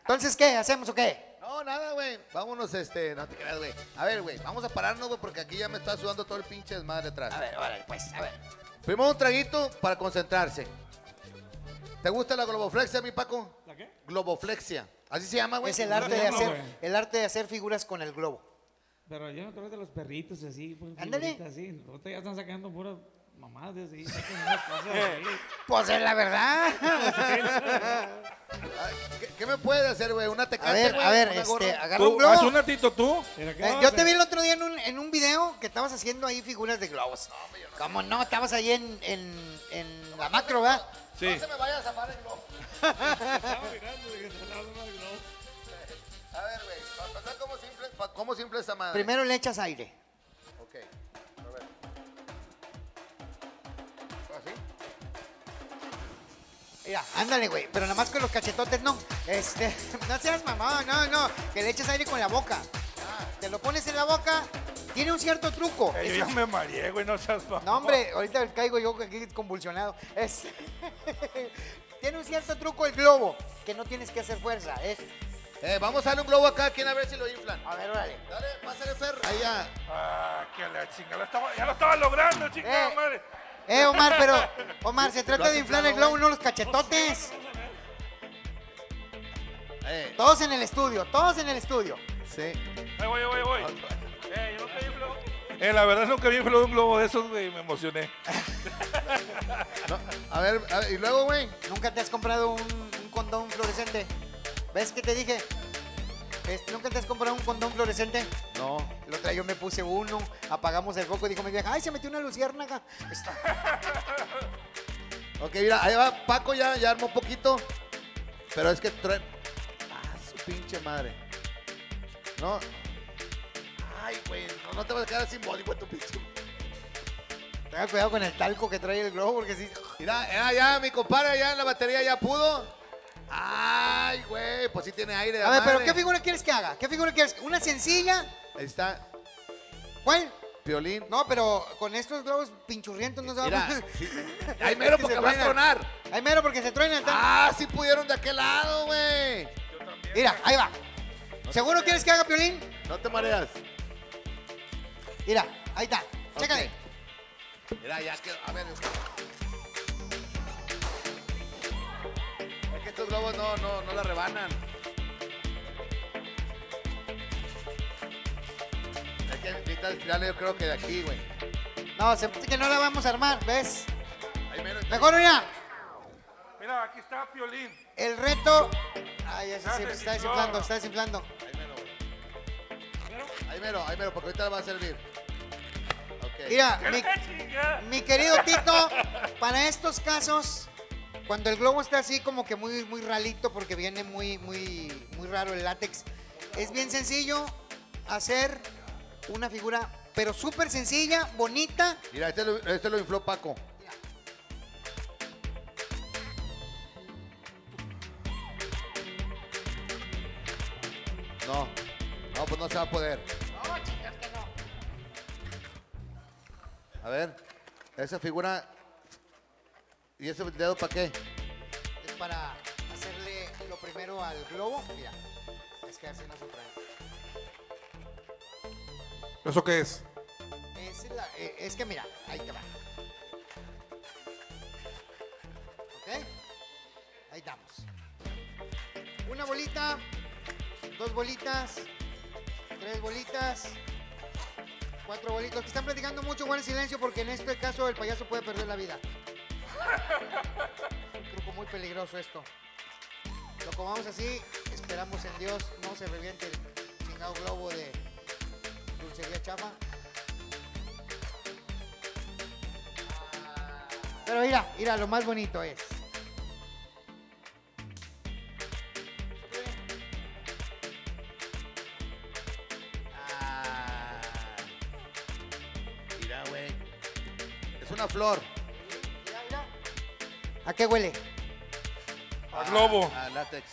Entonces, ¿qué? ¿Hacemos o qué? No, nada, güey. Vámonos, no te creas, güey. A ver, güey, vamos a pararnos, güey, porque aquí ya me está sudando todo el pinche desmadre atrás. A ver, órale, pues, a ver. Primero un traguito para concentrarse. ¿Te gusta la globoflexia, mi Paco? ¿La qué? Globoflexia. Así se llama, güey. Es el arte de hacer figuras con el globo. Pero yo no te veo de los perritos así. Ándale. Así. Ahorita ya están sacando puras mamás de así, pues es la verdad. ¿Qué me puedes hacer, güey? ¿Una tecate? A ver, agarra un globo. Haz un ratito tú. Yo te vi el otro día en un video que estabas haciendo ahí figuras de globos. No, ¿cómo no? Estabas ahí en la macro, ¿verdad? Sí. No se me vaya a zafar el globo. Estaba mirando y se estaba zafando el globo. A ver, güey, para empezar, ¿cómo simple esa madre? Primero le echas aire. Ok. A ver. ¿Así? Mira, ándale, güey, pero nada más con los cachetotes, no. No seas mamón, no. Que le eches aire con la boca. Ah. Te lo pones en la boca. Tiene un cierto truco. Yo me mareé, güey, no seas mamón. No, hombre, ahorita caigo yo aquí convulsionado. Tiene un cierto truco el globo, que no tienes que hacer fuerza. Vamos a darle un globo acá, ¿quién? A ver si lo inflan. A ver, órale. Dale, pásale, Fer. Ahí ya. Ah, que la chinga. Ya lo estaba logrando, chingada madre. Omar, pero. Omar, se trata de inflar el globo, no los cachetotes. Todos en el estudio. Sí. Ahí voy. Yo no te inflo. La verdad es que vi inflado un globo de esos, güey, y me emocioné. No, a ver, y luego, güey. ¿Nunca te has comprado un condón fluorescente? ¿Ves que te dije? ¿Nunca te has comprado un condón fluorescente? No. La otra yo me puse uno, apagamos el foco y dijo mi vieja, ¡ay, se metió una luciérnaga! Ok, mira, ahí va, Paco ya armó un poquito, pero es que ¡ah, su pinche madre! No. Ay, güey, no te vas a quedar simbólico en tu pinche. Tenga cuidado con el talco que trae el globo, porque sí. Mira, ya, mi compadre, ya en la batería ya pudo. Ay, güey, pues sí tiene aire. A ver, madre. Pero ¿qué figura quieres que haga? ¿Qué figura quieres? ¿Una sencilla? Ahí está. ¿Cuál? Violín. No, pero con estos globos pinchurrientos no se va a... Ahí mero porque va a tronar. Ahí mero porque se truenan. Ah, sí pudieron de aquel lado, güey. Yo también. Mira, ahí va. ¿Seguro quieres que haga, Piolín? No te mareas. Mira, ahí está. Okay. Chécale. Mira, ya quedó. A ver. Estos globos no la rebanan. Hay que necesitar tirarle, yo creo que de aquí, güey. No, se parece que no la vamos a armar, ¿ves? Mejor mira. Mira, aquí está Piolín. El reto. Ay, ese sí, está desinflando. Ahí mero, porque ahorita la va a servir. Okay. Mira, mi querido Tito, para estos casos. Cuando el globo está así como que muy, muy ralito porque viene muy raro el látex, es bien sencillo hacer una figura pero súper sencilla, bonita. Mira, este lo infló Paco. Mira. No, no, pues no se va a poder. No, chicas, que no. A ver, esa figura... ¿Y ese dedo para qué? Es para hacerle lo primero al globo. Mira, es que así no se trae. ¿Eso qué es? Es que mira, ahí te va. ¿Ok? Ahí damos. Una bolita, dos bolitas, tres bolitas, cuatro bolitas. Los que están platicando mucho, guarden silencio porque en este caso el payaso puede perder la vida. Es un truco muy peligroso esto. Lo comamos así, esperamos en Dios, no se reviente el chingado globo de... Sería chapa. Pero mira, mira, lo más bonito es. Mira, güey. Es una flor. Mira, mira. ¿A qué huele? A globo. A látex.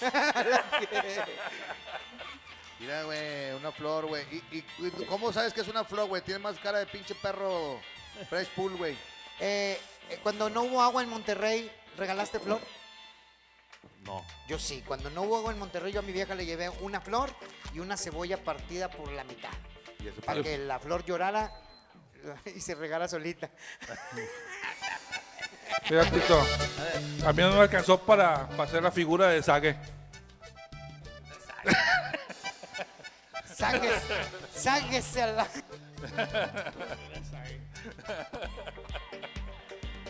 Mira, güey, una flor, güey. ¿Y cómo sabes que es una flor, güey? Tiene más cara de pinche perro Fresh Pool, güey. Cuando no hubo agua en Monterrey, ¿regalaste flor? No. Yo sí. Cuando no hubo agua en Monterrey, yo a mi vieja le llevé una flor y una cebolla partida por la mitad. ¿Y eso para que la flor llorara y se regara solita? Mira, Tito, a mí no me alcanzó para hacer la figura de Zague. Sáquese a la...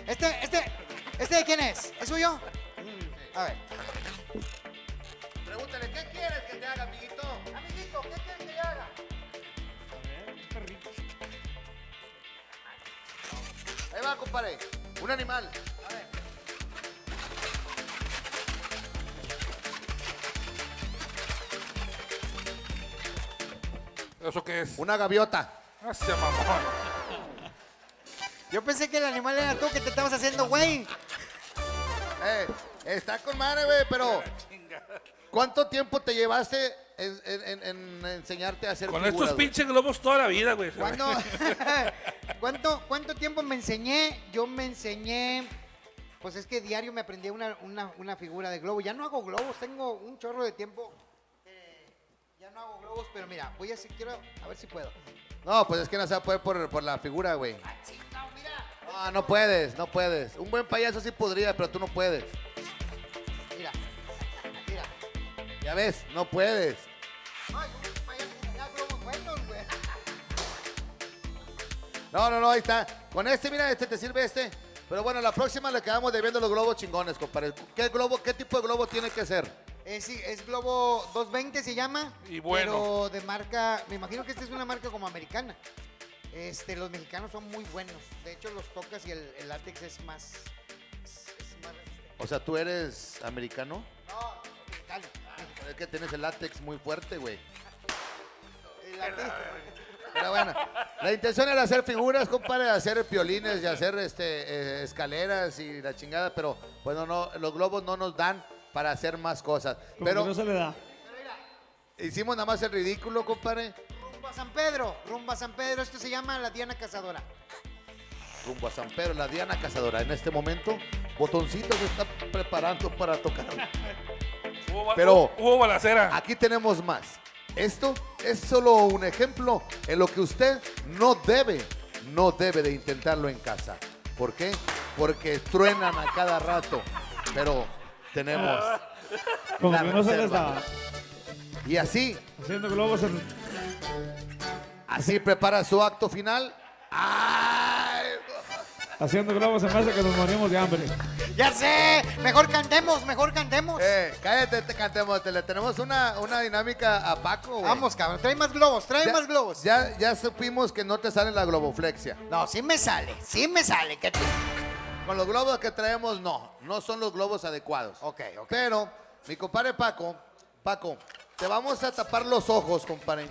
¿Este de quién es? ¿Es suyo? A ver. Pregúntale, ¿qué quieres que te haga, amiguito? Amiguito, ¿qué quieres que te haga? A ver, un perrito. Ahí va, compadre. Un animal. A ver. ¿Eso qué es? Una gaviota. Hostia, mamón. Yo pensé que el animal era tú que te estabas haciendo, güey. Está con madre, güey, pero... ¿Cuánto tiempo te llevaste en enseñarte a hacer con figuras, estos pinches globos toda la vida, güey? ¿Cuánto tiempo me enseñé? Yo me enseñé... Pues es que diario me aprendí una figura de globo. Ya no hago globos, tengo un chorro de tiempo... Ya no hago globos, pero mira, voy a decir, quiero, a ver si puedo. No, pues es que no se va a poder por la figura, güey. Ah, chingado, mira. No, no puedes, no puedes. Un buen payaso sí podría, pero tú no puedes. Mira, mira. Ya ves, no puedes. Ay, un payaso que tenía globos buenos, güey. No, no, no, ahí está. Con este, mira, este te sirve este. Pero bueno, la próxima le quedamos debiendo los globos chingones, compadre. ¿Qué tipo de globo tiene que ser? Sí, es globo 220 se llama, y bueno, pero de marca, me imagino que esta es una marca como americana. Los mexicanos son muy buenos, de hecho los tocas y el látex es más, resistente. O sea, ¿tú eres americano? No, mexicano. Es que tienes el látex muy fuerte, güey. El látex. Pero bueno, la intención era hacer figuras, compadre, hacer piolines y hacer escaleras y la chingada, pero bueno, no, los globos no nos dan para hacer más cosas. Pero no se le da. Hicimos nada más el ridículo, compadre. Rumbo a San Pedro, rumbo a San Pedro. Esto se llama la Diana Cazadora. Rumbo a San Pedro, la Diana Cazadora. En este momento, Botoncito se está preparando para tocar. Pero hubo balacera. Aquí tenemos más. Esto es solo un ejemplo en lo que usted no debe de intentarlo en casa. ¿Por qué? Porque truenan a cada rato. Pero... tenemos como la que no se les daba. Y así haciendo globos en... así prepara su acto final. ¡Ay! Haciendo globos en base que nos morimos de hambre. Ya sé, mejor cantemos, mejor cantemos. Cállate, cantemos. Le tenemos una dinámica a Paco, wey. Vamos, cabrón, trae más globos, trae más globos. Ya supimos que no te sale la globoflexia. No, sí me sale, que... Con los globos que traemos, no son los globos adecuados. Ok. Pero, mi compadre Paco, te vamos a tapar los ojos, compadre.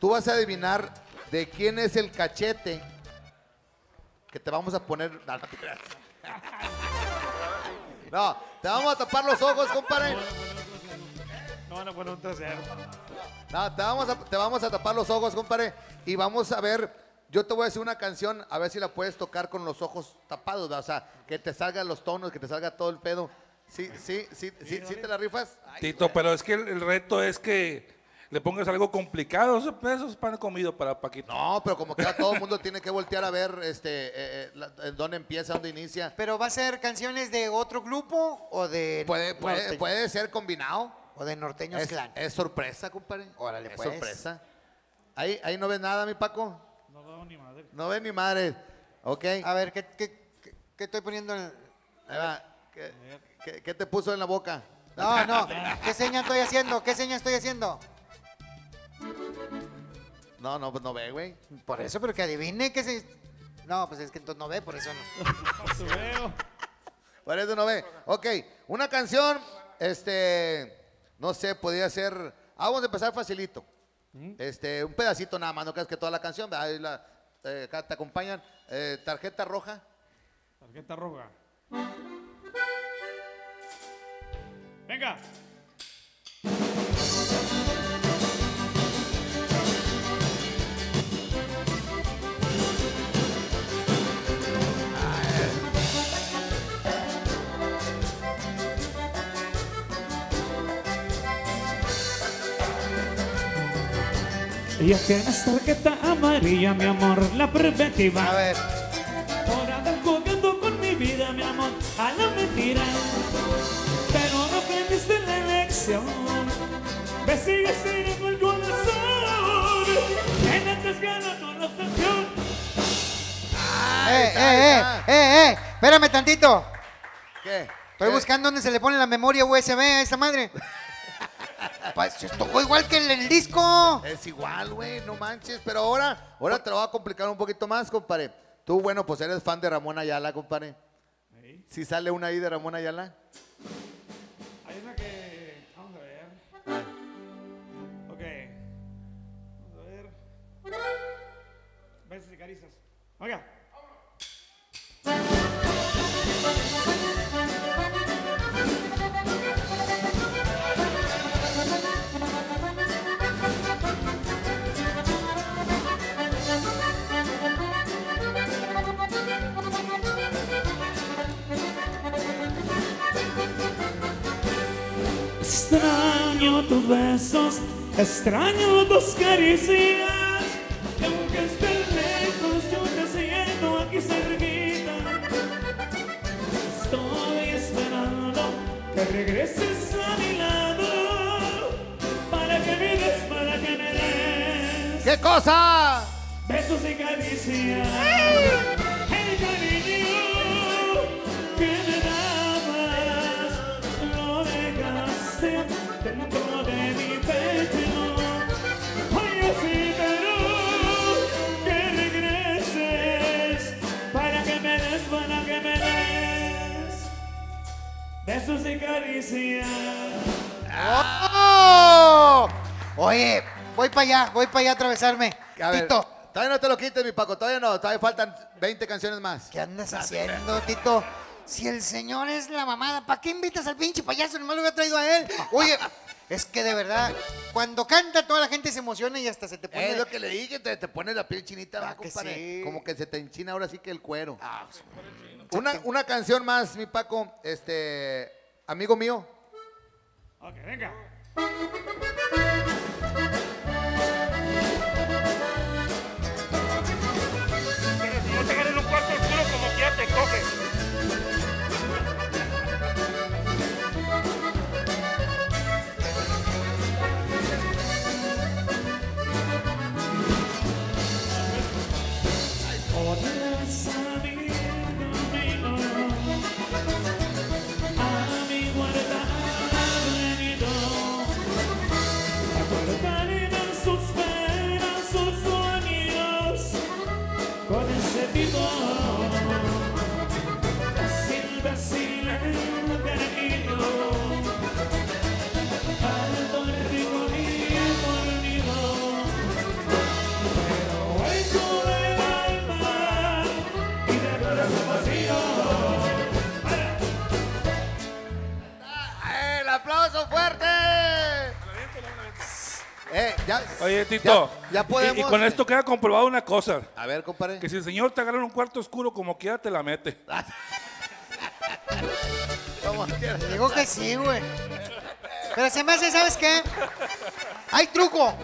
Tú vas a adivinar ¿De quién es el cachete que te vamos a poner? No, no te creas. No, te vamos a tapar los ojos, compadre. No van a poner un trasero. No, te vamos a tapar los ojos, compadre. Y vamos a ver. Yo te voy a decir una canción, a ver si la puedes tocar con los ojos tapados, ¿verdad? O sea, que te salgan los tonos, que te salga todo el pedo. ¿Sí te la rifas? Ay, Tito, güey. Pero es que el reto es que le pongas algo complicado. Eso es pan comido para Paquito. No, pero como que ya todo el mundo tiene que voltear a ver dónde empieza, dónde inicia. ¿Pero va a ser canciones de otro grupo o de...? Puede ser combinado. O de Norteños Clan. Es sorpresa, compadre. Órale, pues. Es sorpresa. Ahí no ves nada, mi Paco. No ven ni madre. Ok. A ver, ¿qué estoy poniendo? ¿Qué te puso en la boca? No, no. ¿Qué seña estoy haciendo? ¿Qué seña estoy haciendo? No, no, pues no ve, güey. Por eso, pero que adivine que se... No, pues es que entonces no ve, por eso no. No veo. Por eso no ve. Ok, una canción, no sé, podría ser... Vamos a empezar facilito. Un pedacito nada más, no creas que toda la canción, ahí te acompañan. Tarjeta roja. Tarjeta roja. Venga. Y es que es tarjeta amarilla, mi amor, la preventiva. A ver. Por andar jugando con mi vida, mi amor, a la mentira. Pero no aprendiste la elección. Me sigues tirando el corazón. En estas ganas con la canción. Espérame tantito. ¿Qué? Estoy buscando dónde se le pone la memoria USB a esa madre. Tocó igual que el disco. Es igual, güey, no manches. Pero ahora te lo va a complicar un poquito más, compadre. Tú, bueno, pues eres fan de Ramón Ayala, compadre. ¿Sí? ¿Sí sale una ahí de Ramón Ayala? Hay una que... Vamos a ver. Ok. Vamos a ver. Besos y caricias. Oiga. Extraño tus besos, extraño tus caricias. Y aunque estés lejos, yo te siento aquí cerquita. Estoy esperando que regreses a mi lado. Para que me des, para que me des. ¿Qué cosa? Besos y caricias. El cariño que me dabas lo dejaste dentro de mi pecho. Hoy espero que regreses para que me des, para que me des besos y caricias. ¡Oh! Oye, voy para allá a atravesarme. A ver, Tito, todavía no te lo quites, mi Paco, todavía no, todavía faltan 20 canciones más. ¿Qué andas haciendo, Tito? Si el señor es la mamada, ¿para qué invitas al pinche payaso? Nomás lo hubiera traído a él. Oye, es que de verdad, cuando canta toda la gente se emociona y hasta se te pone... Es lo que le dije, te pone la piel chinita, va, compadre. Sí. Como que se te enchina ahora sí que el cuero. Ah, pues, una canción más, mi Paco, amigo mío. Ok, venga. No te quedes en un cuarto oscuro como que ya te coges. Guardado en mi dos. Acordaré Ya, oye, Tito, ya podemos, y con esto queda comprobado una cosa. A ver, compadre. Que si el señor te agarra en un cuarto oscuro, como quiera te la mete. Como quiera. Digo que sí, güey. Pero se me hace, ¿sabes qué? ¡Hay truco!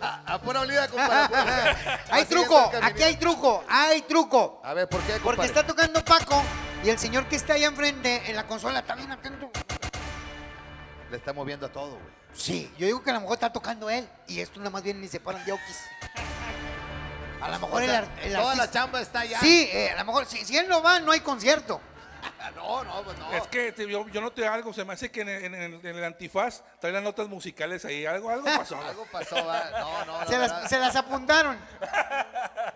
A pura olida, compadre. Hay truco, aquí hay truco, hay truco. A ver, ¿por qué, compadre? Porque está tocando Paco y el señor que está ahí enfrente en la consola está bien atento. Le está moviendo a todo, güey. Sí, yo digo que a lo mejor está tocando él y esto nada más vienen y se paran de oquis. A lo mejor o sea, el toda artista, la chamba está allá. Sí, a lo mejor si él no va, no hay concierto. No, no, pues no. Es que yo noté algo, se me hace que en el antifaz trae las notas musicales ahí, algo pasó. Algo pasó, no, no. Se las apuntaron.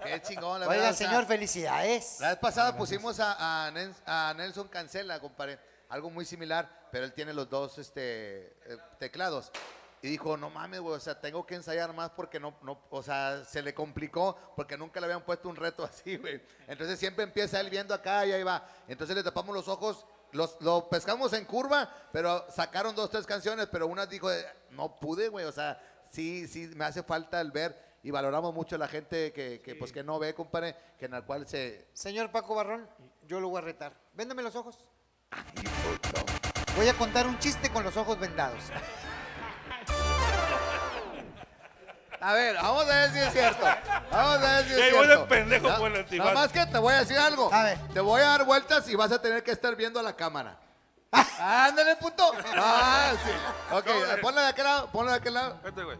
Qué chingón, la verdad. Oiga, señor, felicidades. La vez pasada pusimos a Nelson Cancela, compadre, algo muy similar, pero él tiene los dos teclados. Y dijo, no mames, güey, o sea, tengo que ensayar más porque no, o sea, se le complicó porque nunca le habían puesto un reto así, güey. Entonces siempre empieza él viendo acá y ahí va. Entonces le tapamos los ojos, lo pescamos en curva, pero sacaron 2, 3 canciones, pero una dijo, no pude, güey, o sea, sí, me hace falta el ver. Y valoramos mucho a la gente que sí, pues que no ve, compadre, que en el cual se... Señor Paco Barrón, yo lo voy a retar. Véndame los ojos. Ay, puto. Voy a contar un chiste con los ojos vendados. A ver, vamos a ver si es cierto. Vamos a ver si es cierto. Voy de pendejo por el timón. Nada más que te voy a decir algo. A ver. Te voy a dar vueltas y vas a tener que estar viendo a la cámara. ¡Ándale, puto! Ah, sí. Ok, ponle de aquel lado, ponle de aquel lado. Espérate, güey.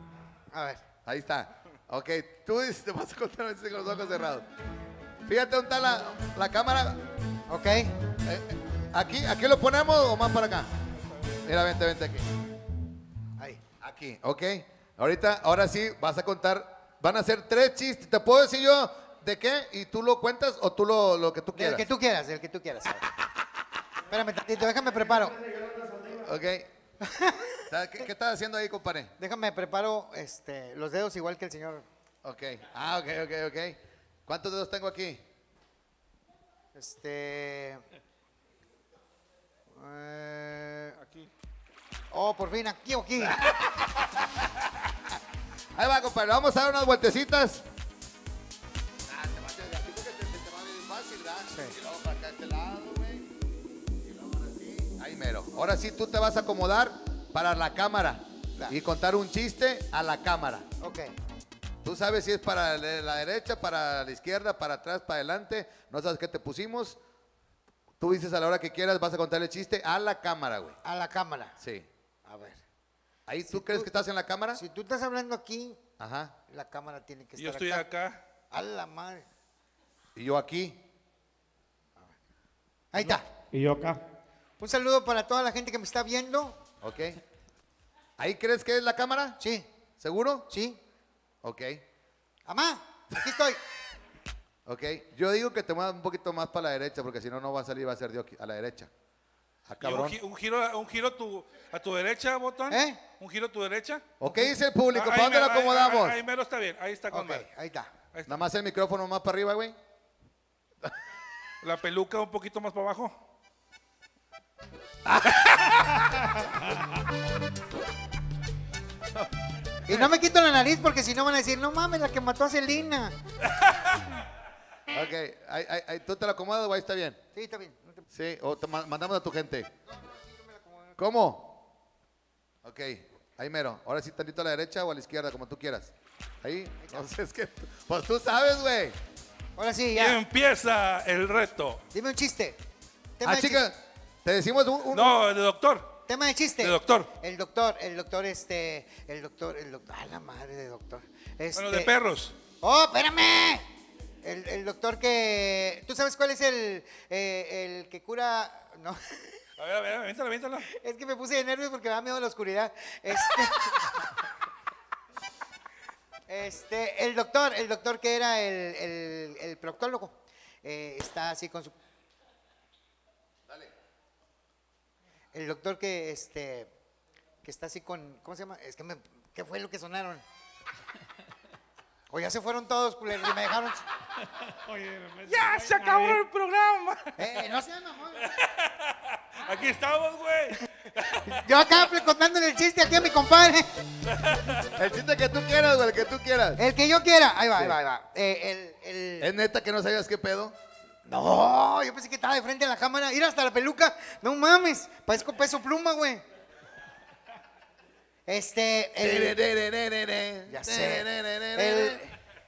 A ver. Ahí está. Ok, tú te vas a contar con los ojos cerrados. Fíjate dónde está la cámara. Ok. ¿Aquí lo ponemos o más para acá? Mira, vente aquí. Ahí. Aquí, ok. Ahora sí, vas a contar, van a ser 3 chistes. ¿Te puedo decir yo de qué? ¿Y tú lo cuentas o tú lo que tú quieras? El que tú quieras. Espérame tantito, déjame preparo. Ok. ¿Qué estás haciendo ahí, compadre? Déjame preparo los dedos igual que el señor. Ok. Ah, ok. ¿Cuántos dedos tengo aquí? Aquí. Oh, por fin, aquí o aquí. Ahí va, compadre, vamos a dar unas vueltecitas. Te va bien fácil, ¿verdad? Sí. Y luego para acá a este lado, güey. Y luego para ti. Ahí mero. Ahora sí tú te vas a acomodar para la cámara. Claro. Y contar un chiste a la cámara. Ok. Tú sabes si es para la derecha, para la izquierda, para atrás, para adelante. No sabes qué te pusimos. Tú dices a la hora que quieras, vas a contar el chiste a la cámara, güey. A la cámara. Sí. A ver. Ahí, ¿tú crees que estás en la cámara? Si tú estás hablando aquí, ajá, la cámara tiene que estar acá. Yo estoy acá. A la madre. Y yo aquí. Ahí está. Y yo acá. Un saludo para toda la gente que me está viendo. Ok. ¿Ahí crees que es la cámara? Sí. ¿Seguro? Sí. Ok. ¡Amá! Aquí estoy. Ok. Yo digo que te muevas un poquito más para la derecha, porque si no, no va a salir, va a ser de aquí, a la derecha. Ah, un giro a tu derecha, Botón. ¿Eh? Un giro a tu derecha. ¿O qué dice el público? ¿Para dónde lo acomodamos? Ahí mero está bien, ahí está conmigo. Okay, ahí está. Nada más el micrófono más para arriba, güey. La peluca un poquito más para abajo. Y no me quito la nariz porque si no van a decir, no mames, la que mató a Celina. Ok, ¿tú te la acomodas o ahí está bien? Sí, está bien. Sí, o te mandamos a tu gente. No, ¿cómo? Ok, ahí mero. Ahora sí, tantito a la derecha o a la izquierda, como tú quieras. Ahí, entonces, ¿qué? Pues tú sabes, güey. Ahora sí, ya. Empieza el reto. Dime un chiste. Tema chica, te decimos un... No, de doctor. Tema de chiste. De doctor. El doctor. Ah, la madre de doctor. Bueno, de perros. ¡Oh, espérame! El doctor que... ¿Tú sabes cuál es el que cura...? No. A ver, aviéntalo. Es que me puse de nervios porque me da miedo la oscuridad. El doctor que era el proctólogo. Está así con su... Dale. El doctor que, que está así con... ¿Cómo se llama? Es que me... ¿Qué fue lo que sonaron? O ya se fueron todos, culeros, y me dejaron... Oye, ¡ya se acabó el programa! No sean mamón. Aquí estamos, güey. Yo acá contándole el chiste aquí a mi compadre. El chiste que tú quieras, güey, el que tú quieras. El que yo quiera. Ahí va, sí. Ahí va, ahí va. ¿Es neta que no sabías qué pedo? No, yo pensé que estaba de frente a la cámara. Ir hasta la peluca. No mames, parezco Peso Pluma, güey. Ya sé.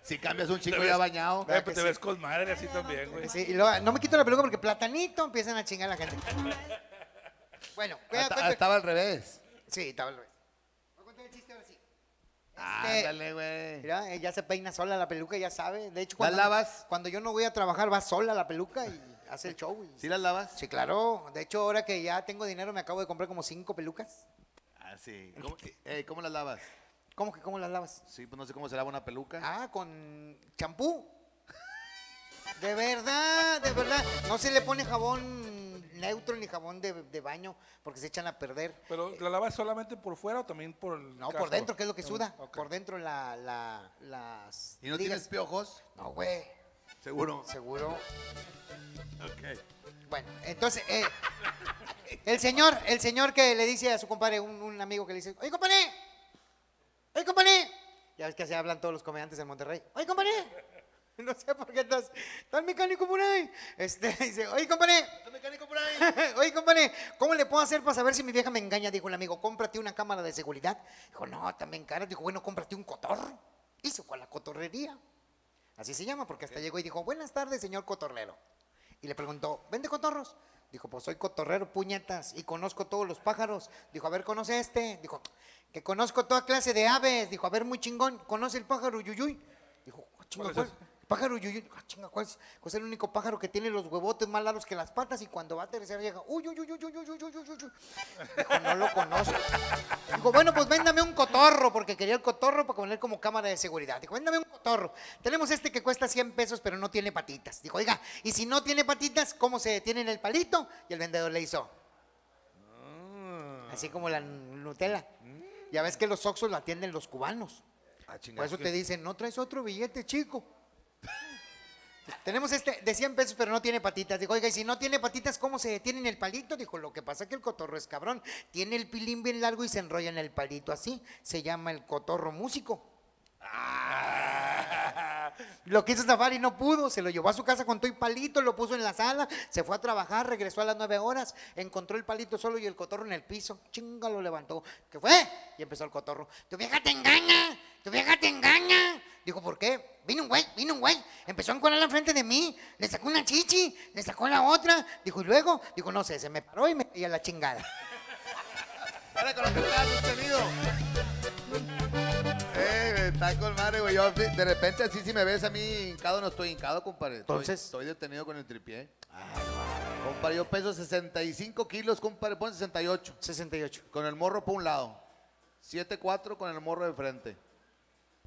Si cambias un chico ya bañado. Pero te ves con madre así también, güey. Sí, y luego, no me quito la peluca porque platanito empiezan a chingar a la gente. Bueno, estaba al revés. Sí, estaba al revés. Voy a contar el chiste ahora sí. Ándale, güey. Mira, ya se peina sola la peluca, ya sabe. De hecho, cuando, ¿la lavas? Cuando yo no voy a trabajar, va sola la peluca y hace el show. Y... ¿sí las lavas? Sí, claro. De hecho, ahora que ya tengo dinero, me acabo de comprar como 5 pelucas. Ah, sí. ¿Cómo las lavas? ¿Cómo que cómo las lavas? Sí, pues no sé cómo se lava una peluca. Ah, con champú. De verdad, de verdad. No se le pone jabón neutro ni jabón de baño porque se echan a perder. ¿Pero la lavas solamente por fuera o también por el casco? No, por dentro, que es lo que suda. Okay. Por dentro las ¿y no ligas. Tienes piojos? No, güey. ¿Seguro? Seguro. Ok. Bueno, entonces, el señor que le dice a su compadre, un amigo que le dice, oye, compadre, oye, compadre. Ya ves que así hablan todos los comediantes en Monterrey. Oye, compadre. No sé por qué estás tan mecánico por ahí. Dice, oye, compadre. ¿Tan mecánico por ahí? Oye, compadre, ¿cómo le puedo hacer para saber si mi vieja me engaña? Dijo el amigo, cómprate una cámara de seguridad. Dijo, no, también cara. Dijo, bueno, cómprate un cotorro. Y se fue a la cotorrería. Así se llama, porque hasta llegó y dijo, buenas tardes, señor cotorrero. Y le preguntó, ¿vende cotorros? Dijo, pues soy cotorrero, puñetas, y conozco todos los pájaros. Dijo, a ver, ¿conoce a este? Dijo, que conozco toda clase de aves. Dijo, a ver, muy chingón, ¿conoce el pájaro yuyuy? Dijo, oh, chinga, ¿cuál? El pájaro yuyuy. Ah, oh, chinga, ¿cuál es el único pájaro que tiene los huevotes más largos que las patas? Y cuando va a aterrizar llega, uy, uy, uy, uy, uy, uy, uy, uy. Dijo, no lo conozco. Dijo, bueno, pues véndame un cotorro, porque quería el cotorro para poner como cámara de seguridad. Dijo, véndame un cotorro. Tenemos este que cuesta 100 pesos, pero no tiene patitas. Dijo, oiga, y si no tiene patitas, ¿cómo se detiene en el palito? Y el vendedor le hizo. Así como la Nutella. Ya ves que los Oxxos la atienden los cubanos. Ah, por eso te dicen, no traes otro billete, chico. Tenemos este de 100 pesos, pero no tiene patitas. Dijo, oiga, y si no tiene patitas, ¿cómo se detiene en el palito? Dijo, lo que pasa es que el cotorro es cabrón. Tiene el pilín bien largo y se enrolla en el palito así. Se llama el cotorro músico. Ah. Lo quiso zafar y no pudo. Se lo llevó a su casa con todo y palito, lo puso en la sala. Se fue a trabajar, regresó a las 9 horas. Encontró el palito solo y el cotorro en el piso. Chinga, lo levantó. ¿Qué fue? Y empezó el cotorro. Tu vieja te engaña, tu vieja te engaña. Dijo, ¿por qué? Vino un güey, empezó a encuadrar enfrente de mí, le sacó una chichi, le sacó la otra, dijo, y luego, dijo, no sé, se me paró y me caí a la chingada. Ahora con lo que estaba sostenido. Está con madre, güey, yo de repente así si me ves a mí hincado, no estoy hincado, compadre. Entonces. Estoy detenido con el tripié. Ay, compadre, yo peso 65 kilos, compadre, pon 68. 68. Con el morro por un lado, 7'4" con el morro de frente.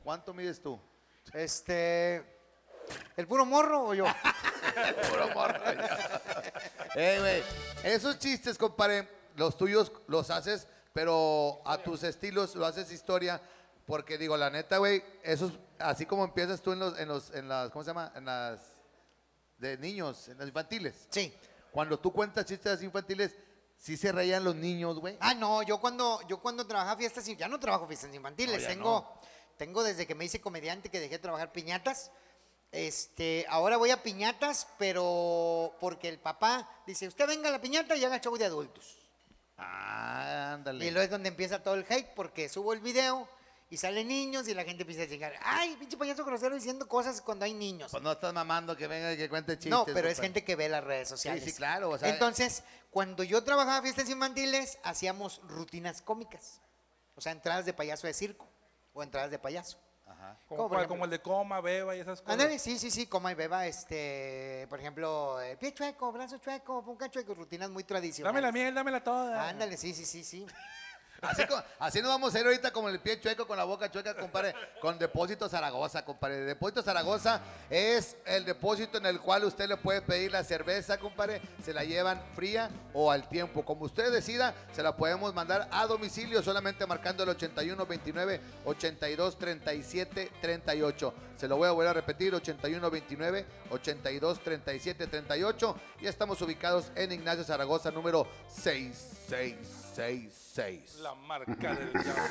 ¿Cuánto mides tú? ¿El puro morro o yo? El puro morro. Güey, esos chistes, compadre, los tuyos los haces, pero a tus estilos lo haces historia, porque digo, la neta, güey, esos, así como empiezas tú en las, ¿cómo se llama? En las de niños, en las infantiles. Sí. Cuando tú cuentas chistes infantiles, sí se reían los niños, güey. Ah, no, yo cuando trabajaba fiestas, ya no trabajo fiestas infantiles, no, Tengo desde que me hice comediante que dejé de trabajar piñatas. Ahora voy a piñatas, pero porque el papá dice, usted venga a la piñata y haga show de adultos. Ah, ándale. Y luego es donde empieza todo el hate, porque subo el video y salen niños y la gente empieza a llegar, ay, pinche payaso grosero diciendo cosas cuando hay niños. Pues no estás mamando que venga y que cuente chistes. No, pero es gente que ve las redes sociales. Sí, sí, claro. O sea, entonces, cuando yo trabajaba fiestas infantiles, hacíamos rutinas cómicas. O sea, entradas de payaso de circo. O entradas de payaso. Ajá. Como el de coma, beba y esas cosas. Andale, sí, sí, sí, coma y beba. Por ejemplo, pie chueco, brazo chueco, punca chueco, rutinas muy tradicionales. Dámela miel, dámela toda. Ándale, sí, sí, sí, sí. Así nos vamos a ir ahorita con el pie chueco, con la boca chueca, compadre, con Depósito Zaragoza, compadre. Depósito Zaragoza es el depósito en el cual usted le puede pedir la cerveza, compadre. Se la llevan fría o al tiempo. Como usted decida, se la podemos mandar a domicilio solamente marcando el 81 29 82 37 38. Se lo voy a volver a repetir, 81 29 82 37 38. Y estamos ubicados en Ignacio Zaragoza, número 6666. La marca del diablo.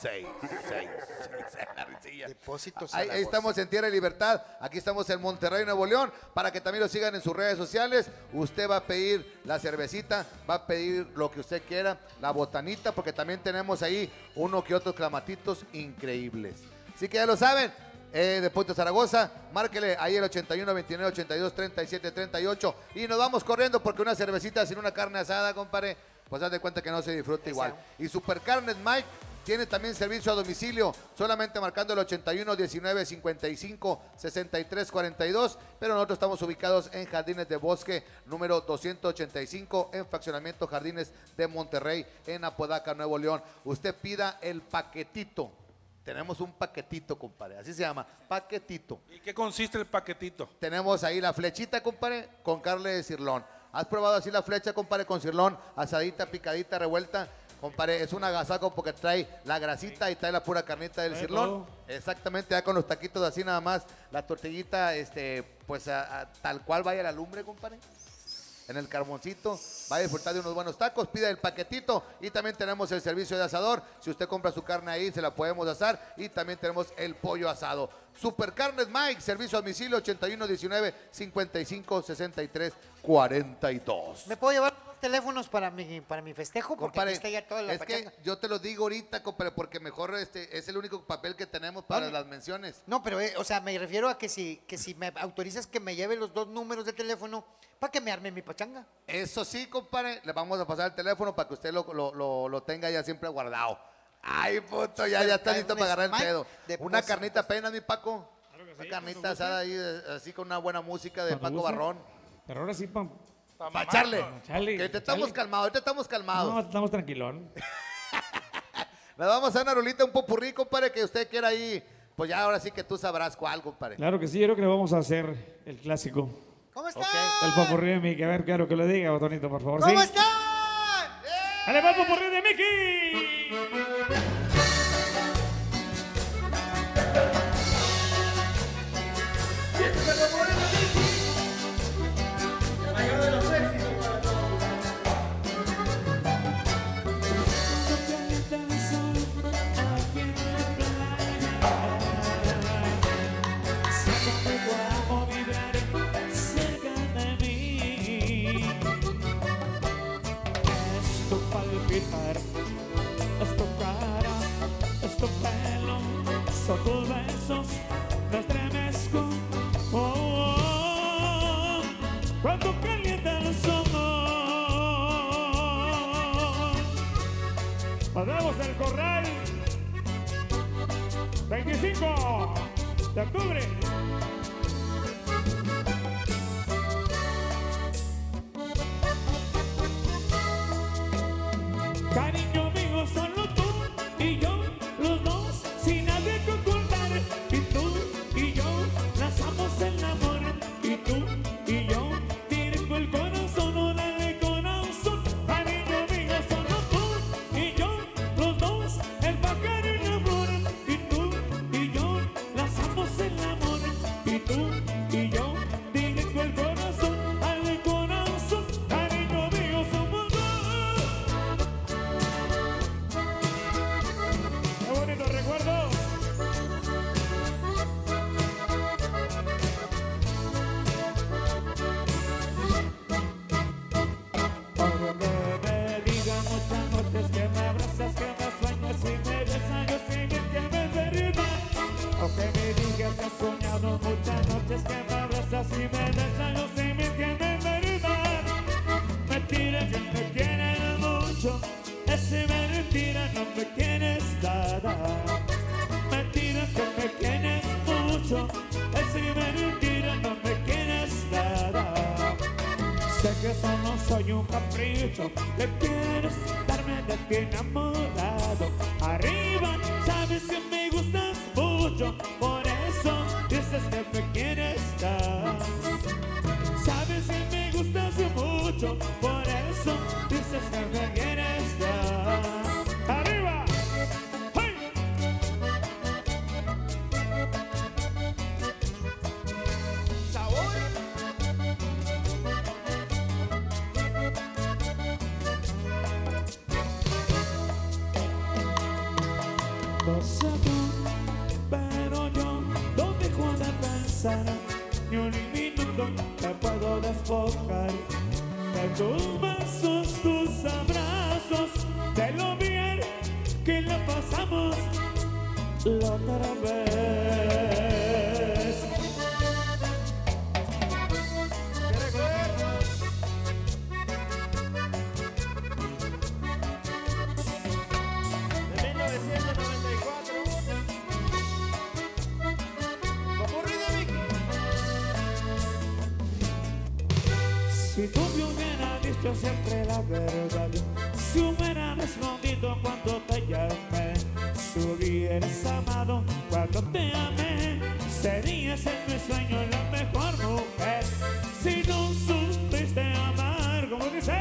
6666. Depósito Zaragoza. Ahí estamos en Tierra y Libertad. Aquí estamos en Monterrey, Nuevo León. Para que también lo sigan en sus redes sociales. Usted va a pedir la cervecita, va a pedir lo que usted quiera, la botanita, porque también tenemos ahí uno que otros clamatitos increíbles. Así que ya lo saben. De Puerto Zaragoza, márquele ahí el 81 29 82 37 38 y nos vamos corriendo porque una cervecita sin una carne asada, compadre, pues haz de cuenta que no se disfruta igual. Y Supercarnes Mike tiene también servicio a domicilio, solamente marcando el 81 19 55 63 42, pero nosotros estamos ubicados en Jardines de Bosque, número 285, en Fraccionamiento Jardines de Monterrey, en Apodaca, Nuevo León. Usted pida el paquetito. Tenemos un paquetito, compadre, así se llama, paquetito. ¿Y qué consiste el paquetito? Tenemos ahí la flechita, compadre, con carne de cirlón. ¿Has probado así la flecha, compadre, con cirlón, asadita, picadita, revuelta? Compadre, es un agasaco porque trae la grasita y trae la pura carnita del cirlón. Exactamente, ya con los taquitos así nada más, la tortillita, pues tal cual vaya a la lumbre, compadre. En el carboncito, va a disfrutar de unos buenos tacos, pida el paquetito y también tenemos el servicio de asador. Si usted compra su carne ahí, se la podemos asar y también tenemos el pollo asado. Supercarnes Mike, servicio a domicilio 81 19 55 63 42. ¿Me puedo llevar teléfonos para mi festejo? Porque compadre, aquí está ya toda la pachanga. Es que yo te lo digo ahorita, compadre, porque mejor es el único papel que tenemos para las menciones. No, pero o sea, me refiero a que si me autorizas que me lleve los dos números de teléfono para que me arme mi pachanga. Eso sí, compadre, le vamos a pasar el teléfono para que usted lo tenga ya siempre guardado. Ay, puto, ya está listo para agarrar el pedo. Una carnita apenas, mi Paco. Claro que sí, una carnita asada ahí, así con una buena música de Paco Barrón. Pero ahora sí, para echarle. Que te estamos calmados. No, estamos tranquilón. Nos vamos a una rolita, un popurrí, compadre, que usted quiera ahí. Pues ya ahora sí que tú sabrás cuál, compadre. Claro que sí, yo creo que le vamos a hacer el clásico. ¿Cómo está? Okay. El popurrí de Mickey. A ver, claro que lo diga, Botonito, por favor. ¿Cómo está? ¡Ale, va el popurrí de Mickey! Tus besos me estremezco, oh, cuando calienta el sol. Mandamos el corral 25 de octubre. Cariño mío, solo tú y yo, los dos, sin nadie que ocultar. Y tú y yo lanzamos el amor. Y tú y yo tengo el corazón, una de corazón. Cariño mío, solo tú y yo, los dos, el pájaro y el amor. Y tú y yo lanzamos el amor. Y tú y yo tengo el corazón, una de corazón. Cariño mío, somos dos. Qué bonito recuerdo. Muchas noches que me abrazas y me deshago si me entiendes verdad. Mentiras que me quieren mucho, es mentira, no me quieres nada. Mentiras que me quieres mucho, es mentira, no me quieres nada. Sé que solo soy un capricho, que quieres darme nada que enamorado. Arriba, sabes que me gustas mucho, por eso dices que me quieres dar. Sabes que me gustas mucho, por eso dices que me quieres dar. ¡Arriba! ¡Hey! ¡Sabor! No sé tú, pero yo no dejo de pensar, ni un minuto te puedo desfocar de tus besos, tus abrazos, de lo bien que lo pasamos la otra vez. De 1990. Si tú me hubieras dicho siempre la verdad, si hubieras respondido cuando te llamé, si hubieras amado cuando te amé, serías en mi sueño la mejor mujer. Si no supiste amar, como dice,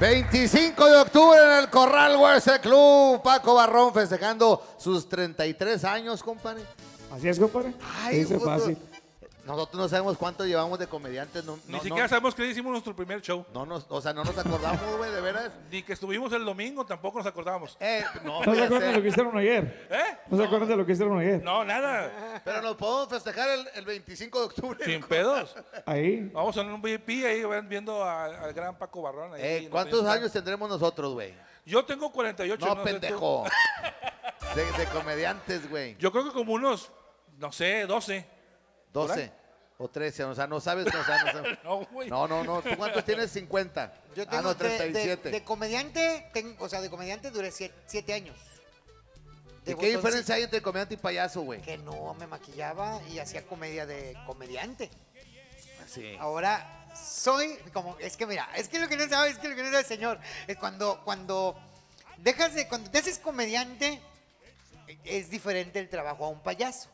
¡25 de octubre en el Corral Huerce Club! Paco Barrón festejando sus 33 años, compadre. Así es, compadre. Ay, es fácil. Nosotros no sabemos cuánto llevamos de comediantes. No, Ni siquiera sabemos que hicimos nuestro primer show. No nos, o sea, no nos acordamos, güey, de veras. Ni que estuvimos el domingo, tampoco nos acordábamos. No se acuerdan de lo que hicieron ayer. No se acuerdan de lo que hicieron ayer. No, nada. Pero nos podemos festejar el 25 de octubre. Sin pedos. Ahí. Vamos a un VIP ahí, viendo al gran Paco Barrón. Ahí, ¿cuántos años tendremos nosotros, güey? Yo tengo 48. No, pendejo. De comediantes, güey. Yo creo que como unos, no sé, 12. 12 o 13, o sea, no sabes. No, ¿tú cuántos tienes? 50. Yo tengo 37. De comediante, o sea, de comediante duré 7 años. ¿Y qué diferencia hay entre comediante y payaso, güey? Que no, me maquillaba y hacía comedia de comediante. Sí. Ahora soy, como, es que mira, es que lo que no sabes, es que lo que no sabe el señor, es cuando te haces comediante, es diferente el trabajo a un payaso.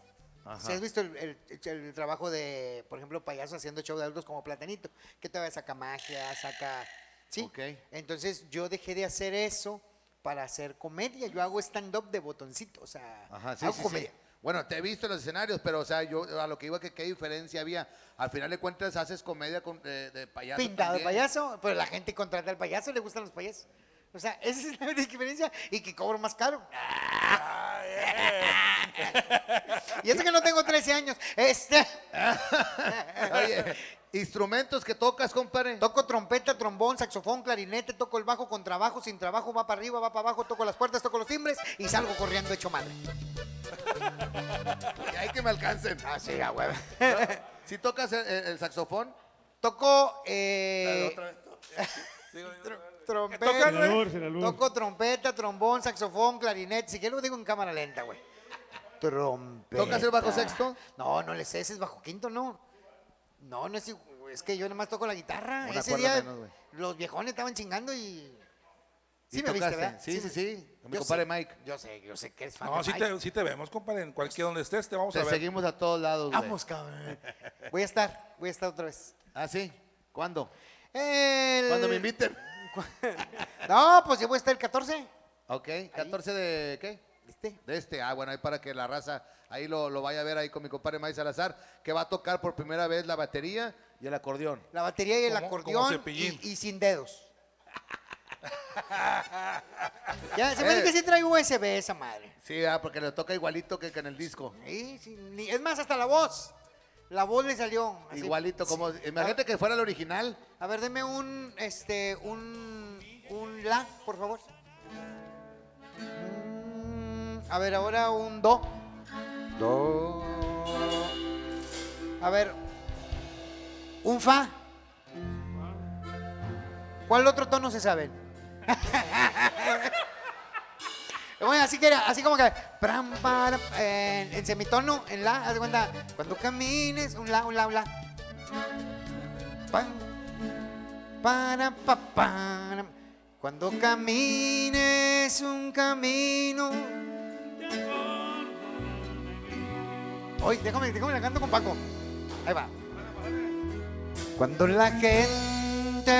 Si has visto el trabajo de, por ejemplo, payaso haciendo show de adultos como Platanito, que todavía saca magia, saca... ¿Sí? Okay. Entonces yo dejé de hacer eso para hacer comedia. Yo hago stand-up de botoncito, o sea, hago comedia. Sí. Bueno, te he visto en los escenarios, pero o sea, yo a lo que iba, que qué diferencia había. Al final de cuentas haces comedia con, de payaso. Pintado también. De payaso, pero la gente contrata al payaso, le gustan los payasos. O sea, esa es la diferencia, y que cobro más caro. Y eso que no tengo 13 años. Oye, ¿instrumentos que tocas, compadre? Toco trompeta, trombón, saxofón, clarinete, toco el bajo con trabajo, sin trabajo, va para arriba, va para abajo, toco las puertas, toco los timbres y salgo corriendo hecho madre. Y hay que me alcancen. Ah, sí, a huevo. ¿Si tocas el saxofón? Toco... trompeta, toco trompeta, trombón, saxofón, clarinete. Si quieres lo digo en cámara lenta, güey. Trompeta. ¿Tocas el bajo sexto? No, no le sé, ese es bajo quinto, no. No, no es, es que yo nomás toco la guitarra. Una ese día menos, los viejones estaban chingando y... Sí, ¿y me tocaste? Viste, ¿verdad? Sí, sí, sí. Con mi compadre Mike. Yo sé que eres fan de Mike. No, sí te vemos, compadre. En cualquier donde estés te vamos a ver. Te seguimos a todos lados. Vamos, cabrón. Voy a estar otra vez. ¿Ah, sí? ¿Cuándo? Cuando me inviten. No, pues yo voy a estar el 14. Ok, ¿14 ahí. De qué? De este, bueno, ahí para que la raza ahí lo vaya a ver ahí con mi compadre May Salazar, que va a tocar por primera vez la batería y el acordeón. La batería y el acordeón y sin dedos. Ya, se me dice que sí trae USB esa madre. Sí, porque le toca igualito que en el disco. Sí, es más, hasta la voz. La voz le salió así. Igualito, como, sí. Imagínate que fuera el original. A ver, deme un la, por favor. A ver, ahora un do. Do. A ver, un fa. ¿Cuál otro tono se saben? Bueno, así que era, así como que en semitono, en la, haz de cuenta, cuando camines, un la, un la, un la. Para, pa, para. Cuando camines un camino. Oye, déjame la canto con Paco. Ahí va. Cuando la gente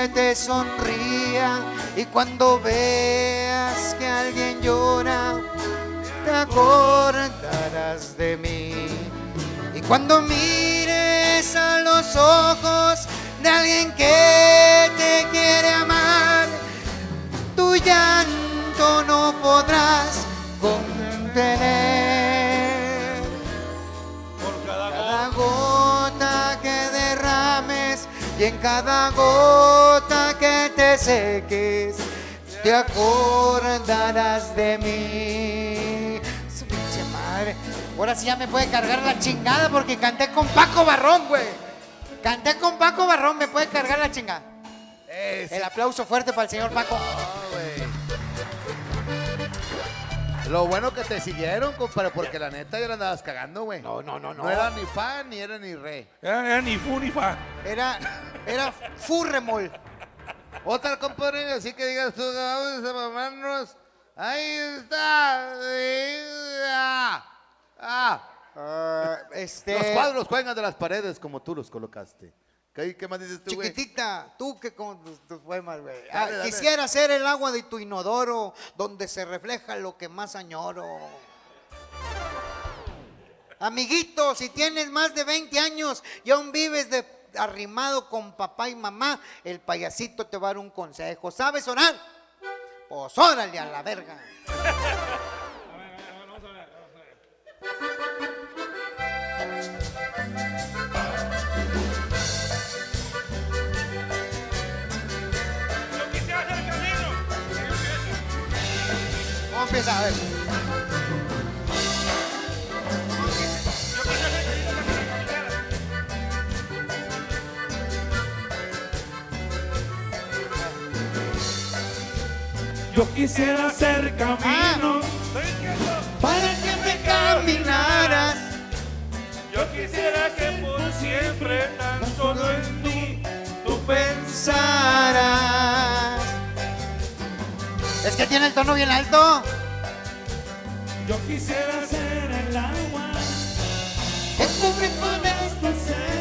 te sonría y cuando veas que alguien llora, te acordarás de mí. Y cuando mires a los ojos de alguien que te quiere amar, tu llanto no podrás contener. Y en cada gota que te seques, te acordarás de mí. Su pinche madre. Ahora sí ya me puede cargar la chingada porque canté con Paco Barrón, güey. Canté con Paco Barrón, me puede cargar la chingada. El aplauso fuerte para el señor Paco. Lo bueno que te siguieron, compadre, porque la neta ya la andabas cagando, güey. No. No era ni fa, ni era ni re. Era ni fu, ni fa. Era furremol. Otra, compadre, así que digas tú, vamos a mamarnos. Ahí está. Los cuadros cuelgan de las paredes como tú los colocaste. ¿Qué más dices tú, güey? Chiquitita, tú que con tus poemas, güey. Quisiera ser el agua de tu inodoro, donde se refleja lo que más añoro. Amiguito, si tienes más de 20 años y aún vives arrimado con papá y mamá, el payasito te va a dar un consejo. ¿Sabes orar? Pues órale a la verga. A ver, vamos a ver. Empieza a ver. Yo quisiera ser camino para que me caminaras. Yo quisiera que por siempre tan solo en ti tú pensaras. Es que tiene el tono bien alto. Yo quisiera ser el agua que cubre con tu ser.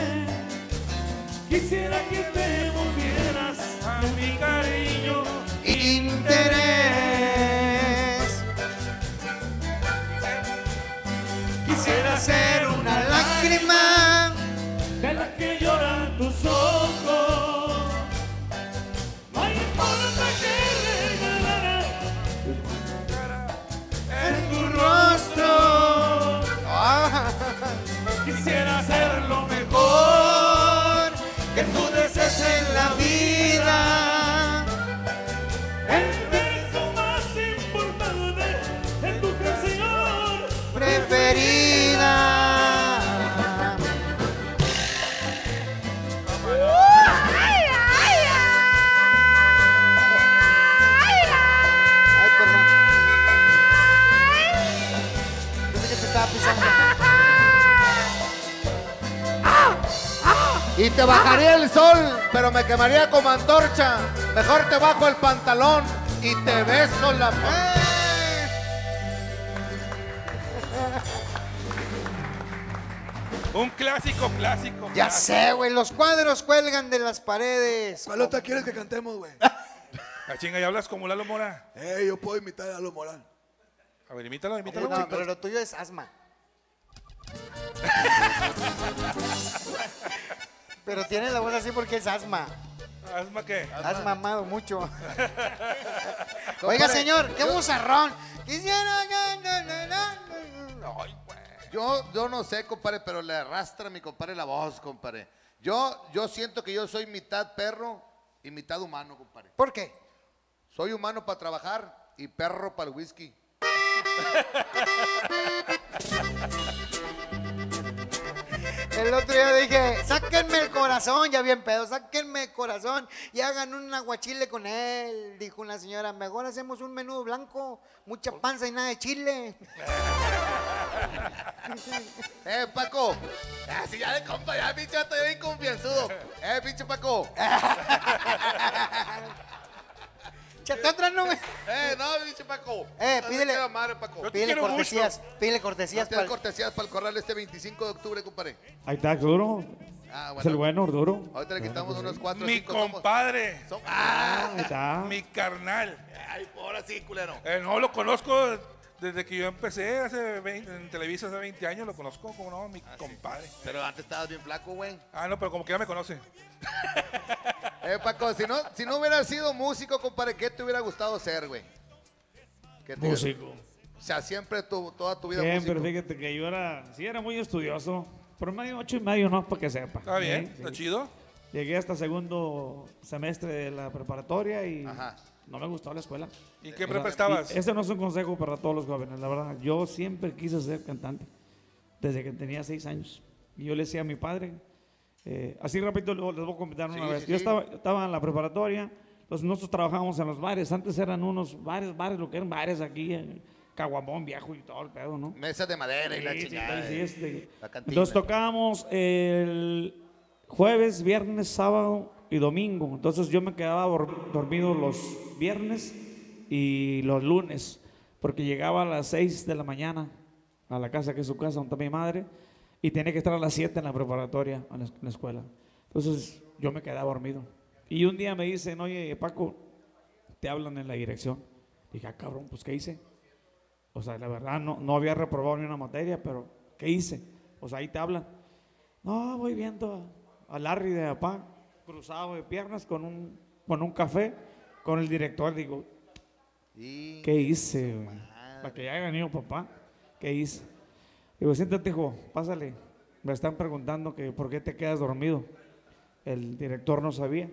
Quisiera que te volvieras a mi cariño e interés. Quisiera de la que lloran tus ojos. No importa que regalara en tu rostro. Quisiera ser lo mejor que tú desees en la vida. El beso más importante de tu canción preferida. Y te bajaría el sol, pero me quemaría como antorcha. Mejor te bajo el pantalón y te beso la mano. Un clásico. Ya sé, güey, los cuadros cuelgan de las paredes. ¿Cuál otra quieres que cantemos, güey? La chinga, ¿ya hablas como Lalo Mora? Yo puedo imitar a Lalo Mora. A ver, imítalo. No, pero lo tuyo es asma. Pero tiene la voz así porque es asma. ¿Asma qué? Has mamado mucho. Oiga, señor, qué buzarrón. Yo no sé, compadre, pero le arrastra a mi compadre la voz, compadre. Yo siento que yo soy mitad perro y mitad humano, compadre. ¿Por qué? Soy humano para trabajar y perro para el whisky. El otro día dije, sáquenme el corazón, ya bien pedo, sáquenme el corazón y hagan un aguachile con él. Dijo una señora, mejor hacemos un menudo blanco, mucha panza y nada de chile. Paco, si ya le compa, ya pinche vato, ya bien confianzudo. Pinche Paco. Chate otra, no, güey. No, dice Paco. Pídele. Madre, Paco. Pídele cortesías. Pídele cortesías para el corral este 25 de octubre, compadre. Ahí está, duro. Bueno. Es el bueno, duro. Ahorita le quitamos unos 4 o 5. Mi compadre. Ahí está. Mi carnal. Ay, ahora sí, culero. No, lo conozco desde que yo empecé hace 20, en Televisa hace 20 años, lo conozco como no, mi compadre. Sí. Pero antes estabas bien flaco, güey. No, pero como que ya me conoce. Paco, si no hubieras sido músico, compadre, ¿qué te hubiera gustado ser, güey? Músico. O sea, siempre toda tu vida músico. Siempre, fíjate que yo era muy estudioso. Promedio 8.5, no, para que sepa. Está bien, está chido. Llegué hasta segundo semestre de la preparatoria y no me gustó la escuela. ¿Y qué prepa estabas? Este no es un consejo para todos los jóvenes, la verdad. Yo siempre quise ser cantante, desde que tenía 6 años. Y yo le decía a mi padre... así rápido les voy a comentar una vez. Yo estaba en la preparatoria, nosotros trabajábamos en los bares. Antes eran unos bares, lo que eran bares aquí, Caguamón, Viejo y todo el pedo, ¿no? Mesas de madera y la chingada. Entonces tocábamos el jueves, viernes, sábado y domingo. Entonces yo me quedaba dormido los viernes y los lunes, porque llegaba a las 6 de la mañana a la casa, que es su casa, donde está mi madre. Y tenía que estar a las 7 en la preparatoria, en la escuela. Entonces, yo me quedaba dormido. Y un día me dicen, oye, Paco, te hablan en la dirección. Dije, cabrón, pues, ¿qué hice? O sea, la verdad, no había reprobado ni una materia, pero ¿qué hice? O sea, ahí te hablan. No, voy viendo a Larry de papá, cruzado de piernas, con un café, con el director. Digo, ¿qué hice? Para que ya haya venido papá, ¿qué hice? Digo, siéntate, hijo, pásale. Me están preguntando que por qué te quedas dormido. El director no sabía.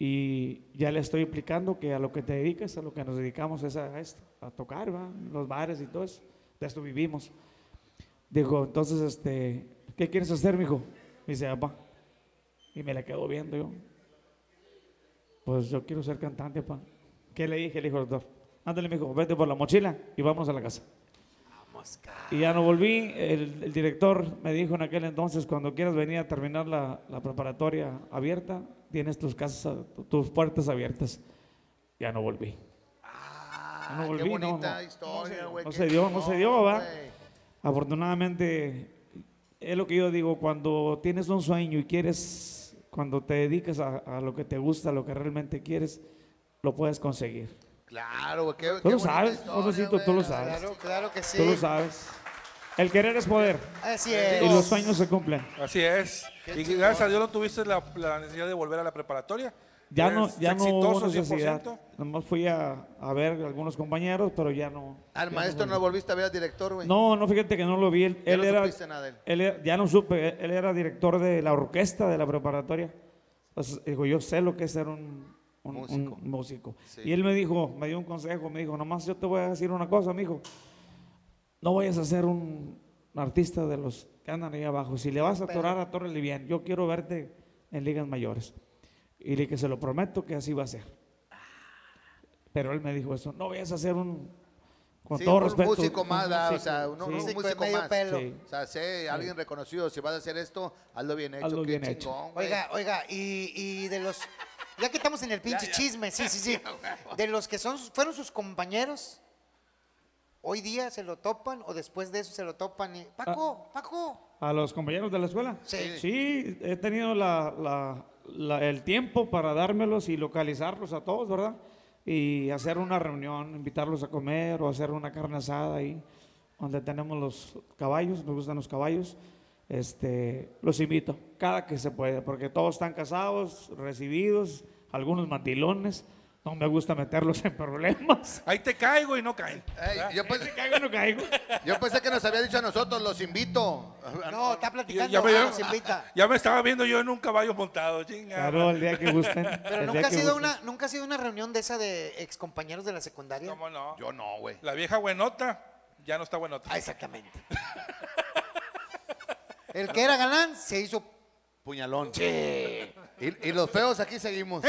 Y ya le estoy explicando que a lo que te dedicas, a lo que nos dedicamos es a esto, a tocar, ¿va? Los bares y todo eso. De esto vivimos. Digo, entonces, ¿qué quieres hacer, mijo? Me dice, papá. Y me la quedo viendo yo. Pues yo quiero ser cantante, papá. ¿Qué le dije? Le dijo el doctor. Ándale, mijo, vete por la mochila y vámonos a la casa. Y ya no volví. El director me dijo en aquel entonces, cuando quieras venir a terminar la preparatoria abierta, tienes tus puertas abiertas. Ya no volví. No volví, qué bonita historia, güey. No se dio, ¿va? Afortunadamente, es lo que yo digo, cuando tienes un sueño y quieres, cuando te dedicas a lo que te gusta, a lo que realmente quieres, lo puedes conseguir. Claro, güey. Tú lo sabes, Josecito, tú lo sabes. Claro que sí. Tú lo sabes. El querer es poder. Así es. Y los sueños se cumplen. Así es. Y gracias a Dios no tuviste la necesidad de volver a la preparatoria. Ya no, ya no hubo necesidad. Nomás fui a ver algunos compañeros, pero ya no. ¿Al maestro no volviste a ver al director, güey? No, no, fíjate que no lo vi. Él era, supiste nada de él. Ya no supe. Él era director de la orquesta de la preparatoria. Entonces, digo, yo sé lo que es ser un músico. Sí. Y él me dijo, me dio un consejo, me dijo, nomás yo te voy a decir una cosa, mijo. No vayas a ser un artista de los que andan ahí abajo. Si le vas a atorar a Torres Livian, yo quiero verte en ligas mayores. Y le dije, se lo prometo que así va a ser. Pero él me dijo eso, no vayas a ser con todo respeto. Músico más, o sea, un músico medio más. Pelo. Sí. O sea, sé alguien reconocido, si vas a hacer esto, hazlo bien hecho. Hazlo bien hecho. Oiga, y de los, ya que estamos en el pinche chisme, sí. De los que fueron sus compañeros, ¿hoy día se lo topan o después de eso se lo topan? Y, Paco. ¿A los compañeros de la escuela? Sí. Sí, he tenido el tiempo para dármelos y localizarlos a todos, ¿verdad? Y hacer una reunión, invitarlos a comer o hacer una carne asada ahí, donde tenemos los caballos, nos gustan los caballos. Los invito, cada que se puede, porque todos están casados, recibidos, algunos mandilones. No me gusta meterlos en problemas. Ahí te caigo y no caen. Yo pensé que nos había dicho a nosotros, los invito. No, está platicando, nos invita. Ya me estaba viendo yo en un caballo montado, chinga. Claro, el día que gusten. Pero nunca ha sido una reunión de esa de excompañeros de la secundaria. ¿Cómo no? Yo no, güey. La vieja buenota ya no está buenota. Ah, exactamente. El que era galán se hizo puñalón. Sí. Y los feos aquí seguimos.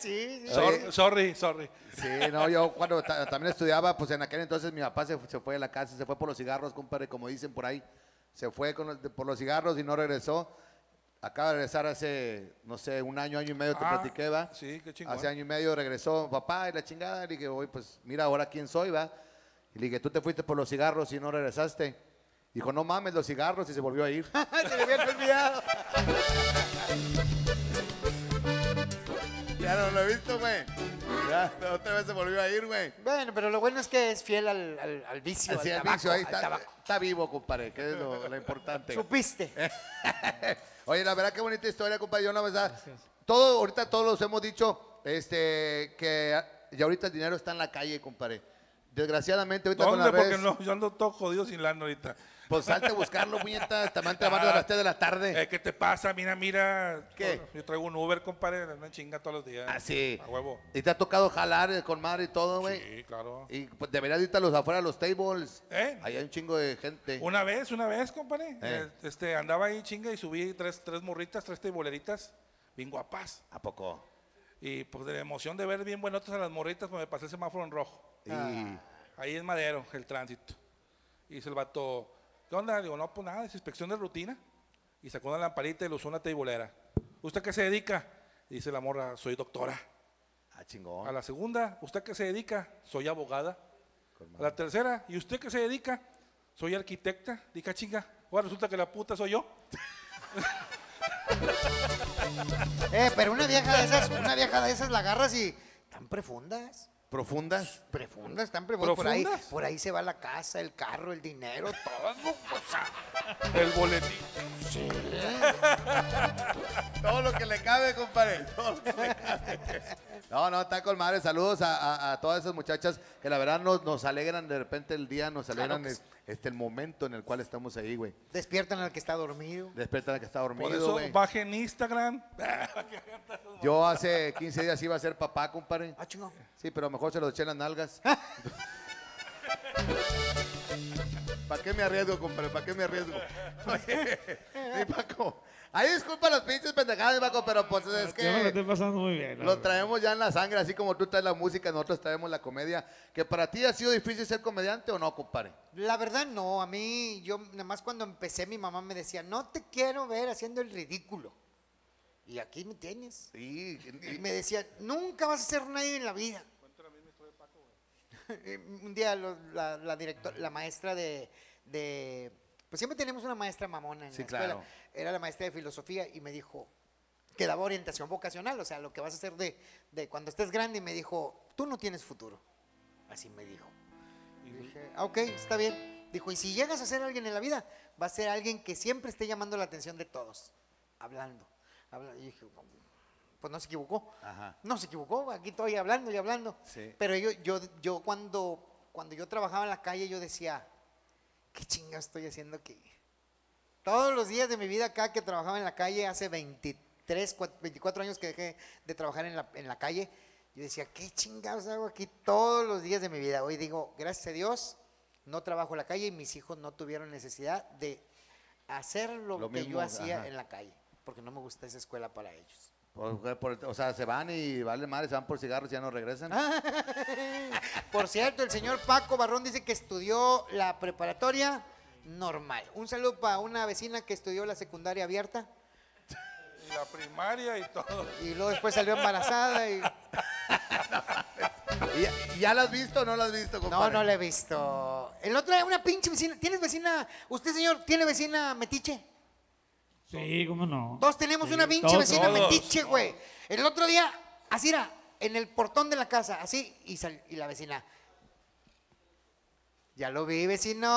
Sí. Sorry. Sí, no, yo cuando también estudiaba, pues en aquel entonces mi papá se fue de la casa, se fue por los cigarros, compadre, como dicen por ahí. Se fue por los cigarros y no regresó. Acaba de regresar hace, no sé, un año y medio, te platiqué, ¿va? Sí, qué chingón. Hace año y medio regresó, papá, y la chingada. Le dije, oye, pues mira ahora quién soy, ¿va? Y le dije, tú te fuiste por los cigarros y no regresaste. Dijo, no mames, los cigarros, y se volvió a ir. Se le había olvidado. Ya no lo he visto, güey. Ya, otra vez se volvió a ir, güey. Bueno, pero lo bueno es que es fiel al vicio, sí, al tabaco, ahí está vivo, compadre, que es lo importante. Supiste. Oye, la verdad, qué bonita historia, compadre. Yo, la verdad, ahorita todos hemos dicho que ya ahorita el dinero está en la calle, compadre. Desgraciadamente ahorita con las redes. No, yo ando todo jodido sin lana ahorita. Pues salte a buscarlo, puñeta, te van trabajando a las 3 de la tarde. ¿Qué te pasa? Mira. ¿Qué? Yo traigo un Uber, compadre, me chinga todos los días. Ah, sí. A huevo. ¿Y te ha tocado jalar con madre y todo, güey? Sí, claro. Y pues deberías irte afuera a los tables. Ahí hay un chingo de gente. Una vez, compadre. Andaba ahí chinga y subí tres morritas, tres tableritas, bien guapas. ¿A poco? Y pues de la emoción de ver bien buenotas a las morritas, pues me pasé el semáforo en rojo. Ahí es Madero, el tránsito. Y dice el vato, ¿qué onda? Le digo, no, pues nada, es inspección de rutina. Y sacó una lamparita y le usó una teibolera. ¿Usted qué se dedica? Y dice la morra, soy doctora. Ah, chingón. A la segunda, ¿usted qué se dedica? Soy abogada. A la tercera, ¿y usted qué se dedica? Soy arquitecta. Dica, chinga, ahora resulta que la puta soy yo. Pero una vieja de esas la agarras y tan profundas. Profundas, tan profundas. Por ahí se va la casa, el carro, el dinero, todo. El boletín. Sí. Todo lo que le cabe, compadre. Todo lo que le cabe. No, está con madre. Saludos a todas esas muchachas que la verdad nos alegran de repente el día, nos alegran el momento en el cual estamos ahí, güey. Despiertan al que está dormido. Por eso, güey. Baje en Instagram. Yo hace 15 días iba a ser papá, compadre. Ah, chingón. Sí, pero mejor se lo eché en las nalgas. ¿Para qué me arriesgo, compadre? Oye, sí, Paco. Ahí disculpa los pinches pendejadas, Paco, pero pues es que... Yo me lo estoy pasando muy bien. Lo traemos ya en la sangre, así como tú traes la música, nosotros traemos la comedia. ¿Que para ti ha sido difícil ser comediante o no, compadre? La verdad no, a mí, yo nada más cuando empecé mi mamá me decía, no te quiero ver haciendo el ridículo. Y aquí me tienes. Sí. Y me decía, nunca vas a ser nadie en la vida. Un día la maestra pues siempre tenemos una maestra mamona en la escuela, claro. Era la maestra de filosofía y me dijo, que daba orientación vocacional, o sea, lo que vas a hacer de cuando estés grande, y me dijo, tú no tienes futuro, así me dijo. Y dije, ok, está bien. Dijo, y si llegas a ser alguien en la vida, va a ser alguien que siempre esté llamando la atención de todos, hablando. Y dije, pues no se equivocó. Ajá. No se equivocó, aquí estoy hablando y hablando. Sí. Pero yo cuando yo trabajaba en la calle, yo decía, ¿qué chinga estoy haciendo aquí? Todos los días de mi vida acá que trabajaba en la calle, hace 24 años que dejé de trabajar en la calle, yo decía, ¿qué chingados hago aquí todos los días de mi vida? Hoy digo, gracias a Dios, no trabajo en la calle y mis hijos no tuvieron necesidad de hacer lo que mismo, yo hacía en la calle, porque no me gusta esa escuela para ellos. O sea, se van y vale madre, se van por cigarros y ya no regresan. Por cierto, el señor Paco Barrón dice que estudió la preparatoria normal. Un saludo para una vecina que estudió la secundaria abierta. La primaria y todo. Y luego después salió embarazada y... ¿Y ya la has visto o no la has visto, compadre? No, no la he visto. El otro era una pinche vecina. ¿Tienes vecina? ¿Usted, señor, tiene vecina metiche? Sí, cómo no. Todos tenemos una pinche vecina metiche, güey. El otro día, así era, en el portón de la casa, así, y la vecina... Ya lo vi, vecino,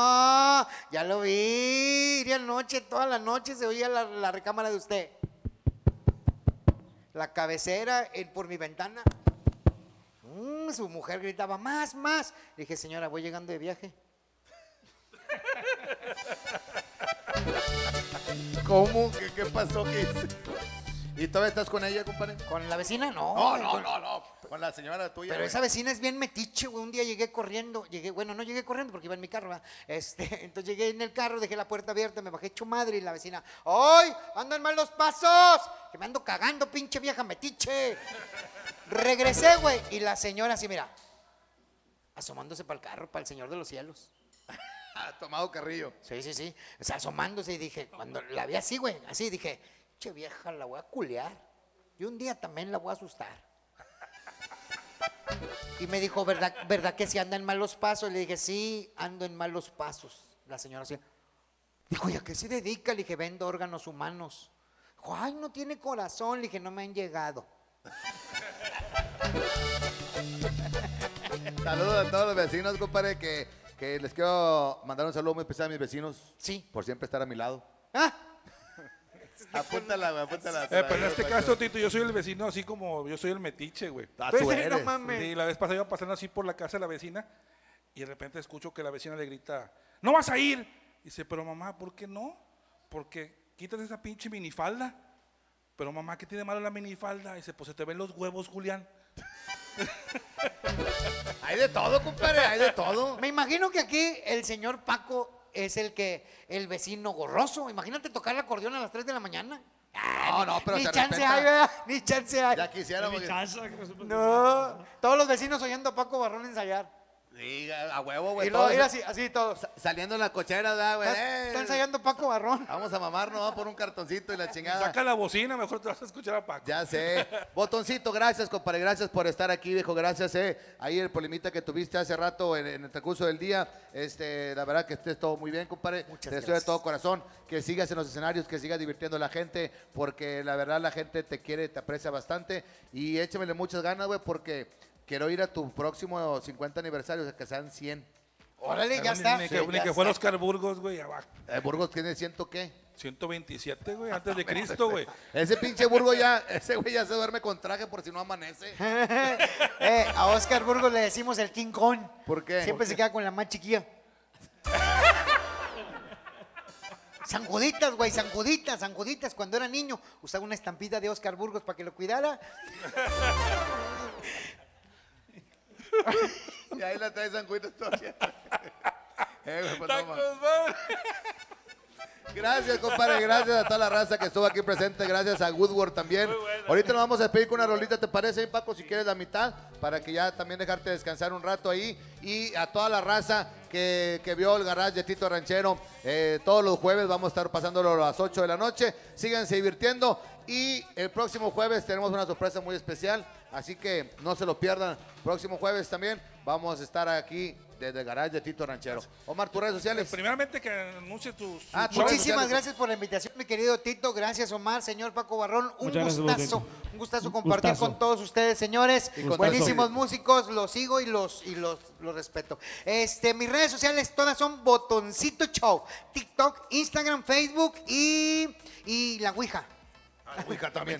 ya lo vi. Y anoche, toda la noche se oía la recámara de usted. La cabecera por mi ventana. Su mujer gritaba, más, más. Le dije, señora, voy llegando de viaje. ¿Cómo? ¿Qué pasó? ¿Y todavía estás con ella, compadre? ¿Con la vecina? No. No. Con la señora tuya. Pero esa vecina es bien metiche, güey. Un día llegué corriendo. Bueno, no llegué corriendo porque iba en mi carro, ¿verdad? Entonces llegué en el carro, dejé la puerta abierta, me bajé hecho madre y la vecina, ¡ay! ¡Andan mal los pasos! ¡Que me ando cagando, pinche vieja metiche! Regresé, güey. Y la señora así, mira, asomándose para el carro, para el Señor de los Cielos. Tomado Carrillo. Sí. O sea, asomándose y dije, cuando la vi así, güey, así dije... Che vieja, la voy a culear y un día también la voy a asustar. Y me dijo, ¿verdad que si anda en malos pasos? Le dije, sí, ando en malos pasos. La señora así, dijo, ¿y a qué se dedica? Le dije, vendo órganos humanos. Dijo, ay, no tiene corazón. Le dije, no me han llegado. Saludos a todos los vecinos, compadre, que les quiero mandar un saludo muy especial a mis vecinos. Sí. Por siempre estar a mi lado. Ah. Apúntala. Pero en este caso, Tito, yo soy el vecino, así como yo soy el metiche, güey. No mames. Y la vez pasada iba pasando así por la casa de la vecina y de repente escucho que la vecina le grita, ¡no vas a ir! Y dice, pero mamá, ¿por qué no? Porque quítate esa pinche minifalda. Pero mamá, ¿qué tiene malo la minifalda? Y dice, pues se te ven los huevos, Julián. Hay de todo, compadre, hay de todo. Me imagino que aquí el señor Paco... es el vecino gorroso. Imagínate tocar el acordeón a las 3 de la mañana. No, pero ni chance hay, ¿verdad? Ni chance hay. Ya quisiéramos. No, todos los vecinos oyendo a Paco Barrón ensayar. Sí, a huevo, güey. Y luego ir así todos. Saliendo en la cochera, ¿verdad, güey? Está ensayando Paco Barrón. Vamos a mamarnos, por un cartoncito y la chingada. Saca la bocina, mejor te vas a escuchar a Paco. Ya sé. Botoncito, gracias, compadre. Gracias por estar aquí, viejo. Gracias, Ahí el problemita que tuviste hace rato en el transcurso del día. La verdad que estés todo muy bien, compadre. Muchas gracias. Te deseo de todo corazón que sigas en los escenarios, que sigas divirtiendo a la gente, porque la verdad la gente te quiere, te aprecia bastante. Y échamele muchas ganas, güey, porque... quiero ir a tu próximo 50 aniversario, o sea, que sean 100. Órale, ya está. Que fuera Oscar Burgos, güey, abajo. ¿Burgos tiene 100 qué? 127, güey, antes de Cristo, güey. Ese pinche Burgos ya, ese güey ya se duerme con traje por si no amanece. A Oscar Burgos le decimos el King Kong. ¿Por qué? Siempre se queda con la más chiquilla. Zanjuditas, güey, zanjuditas. Cuando era niño usaba una estampita de Oscar Burgos para que lo cuidara. Y ahí la trae sanguita todavía. Pues, gracias, compadre. Gracias a toda la raza que estuvo aquí presente. Gracias a Woodward también. Ahorita nos vamos a despedir con una rolita, ¿te parece, Paco? Si quieres la mitad, para que ya también dejarte descansar un rato ahí. Y a toda la raza que vio el garage de Tito Ranchero, todos los jueves vamos a estar pasándolo a las 8 de la noche. Síganse divirtiendo. Y el próximo jueves tenemos una sorpresa muy especial, así que no se lo pierdan. Próximo jueves también vamos a estar aquí desde el garage de Tito Ranchero. Omar, tus redes sociales. Primeramente que anuncie tus... muchísimas gracias por la invitación, mi querido Tito. Gracias, Omar. Señor Paco Barrón, un gustazo compartir con todos ustedes, señores. Buenísimos músicos, los sigo y los respeto. Mis redes sociales todas son Botoncito Show. TikTok, Instagram, Facebook y la Ouija. Ouija también.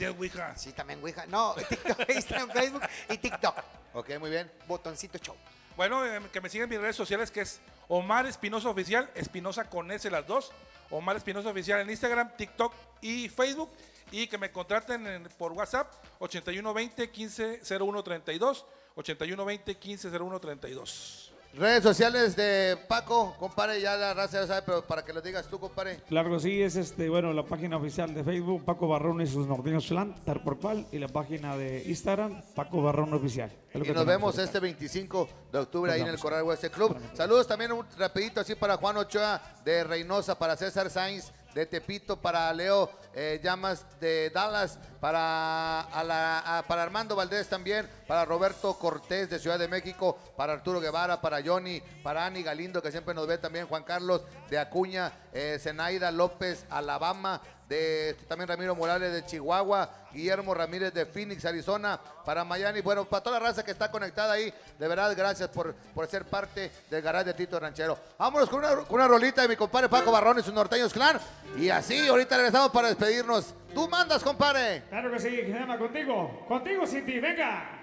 Sí, también Ouija. No, TikTok, Instagram, Facebook y TikTok. Ok, muy bien. Botoncito Show. Bueno, que me sigan mis redes sociales, que es Omar Espinosa Oficial, Espinosa con S las dos. Omar Espinosa Oficial en Instagram, TikTok y Facebook. Y que me contraten por WhatsApp, 8120-150132. 8120-150132. Redes sociales de Paco, compadre, ya la raza ya sabe, pero para que lo digas tú, compadre. Claro que sí, es bueno, la página oficial de Facebook, Paco Barrón y sus Norteños Clan, tal por cual, y la página de Instagram, Paco Barrón Oficial. Y nos vemos este 25 de octubre ahí en el Corral West Club. Saludos también un rapidito así para Juan Ochoa de Reynosa, para César Sainz de Tepito, para Leo Llamas de Dallas, para Armando Valdés también, para Roberto Cortés de Ciudad de México, para Arturo Guevara, para Johnny, para Ani Galindo, que siempre nos ve también, Juan Carlos de Acuña, Zenaida López, Alabama, también Ramiro Morales de Chihuahua, Guillermo Ramírez de Phoenix, Arizona, para Miami. Bueno, para toda la raza que está conectada ahí, de verdad, gracias por ser parte del garage de Tito Ranchero. Vámonos con una rolita de mi compadre Paco Barrón y sus Norteños Clan. Y así, ahorita regresamos para despedirnos. Tú mandas, compadre. Claro que sí, que se llama Contigo. Contigo sin ti, venga.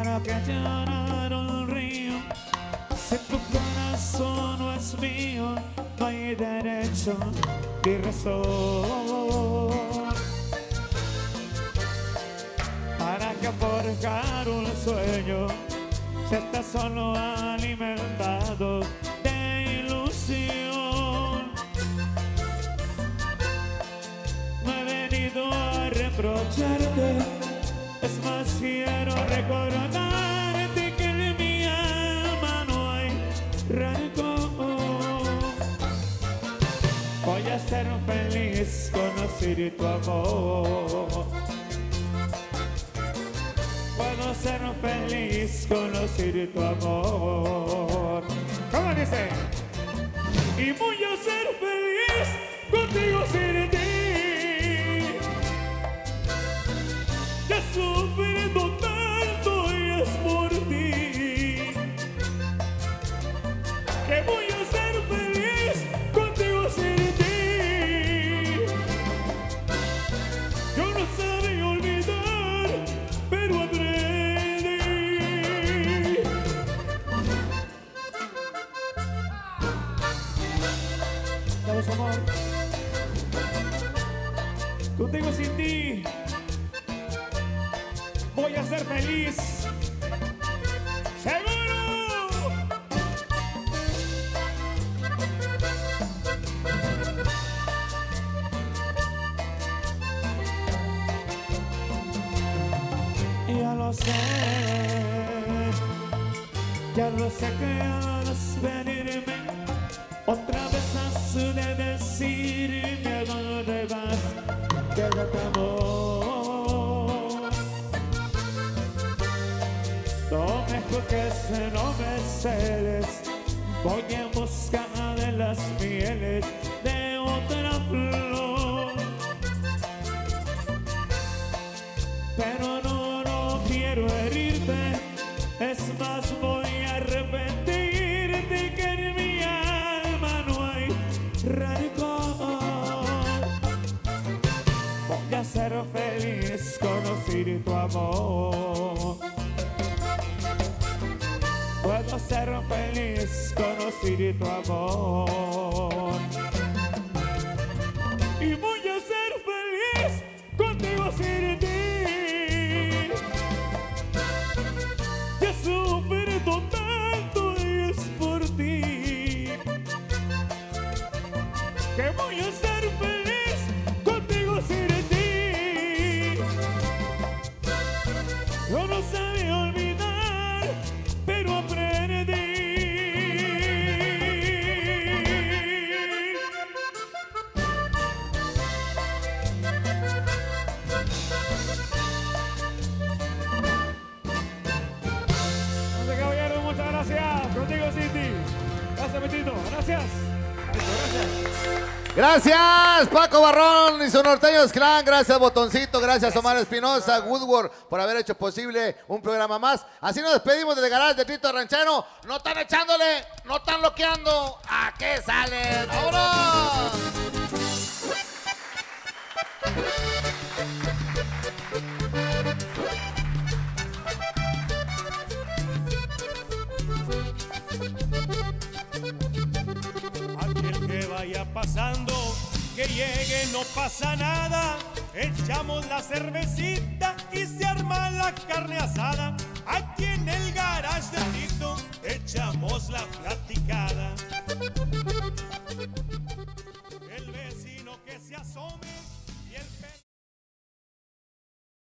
¿Para qué llorar un río? Si tu corazón no es mío, no hay derecho ni razón. ¿Para qué forjar un sueño? Si estás solo alimentado de ilusión. No he venido a reprocharte, es más, quiero recordarte que en mi alma no hay rencor. Voy a ser feliz conocer tu amor. Puedo ser feliz conocer tu amor. ¿Cómo dice? Y voy a ser feliz contigo sin ti. Sufriendo tanto y es por ti que voy a ser feliz contigo sin ti. Yo no sabía olvidar, pero aprendí. Vamos, amor. Contigo sin ti voy a ser feliz, seguro. Ya lo sé que al despedirme otra vez has de decirme a dónde vas, quédate amor. No me juzgues, no me celes, voy en busca de las mieles de otra flor. Pero no quiero herirte, es más, voy a arrepentirte que en mi alma no hay rencor. Voy a ser feliz conocer tu amor. Puedo ser feliz conocer tu amor. Y voy a ser feliz contigo sin ti. Te he sufrido tanto y es por ti gracias. Gracias, Paco Barrón y su Norteños Clan. Gracias, Botoncito. Gracias, Omar Espinosa, Woodward, por haber hecho posible un programa más. Así nos despedimos desde el garage de Tito Ranchero. No están echándole, no están bloqueando. ¿A qué salen? ¡Vámonos! Pasando, que llegue, no pasa nada, echamos la cervecita y se arma la carne asada.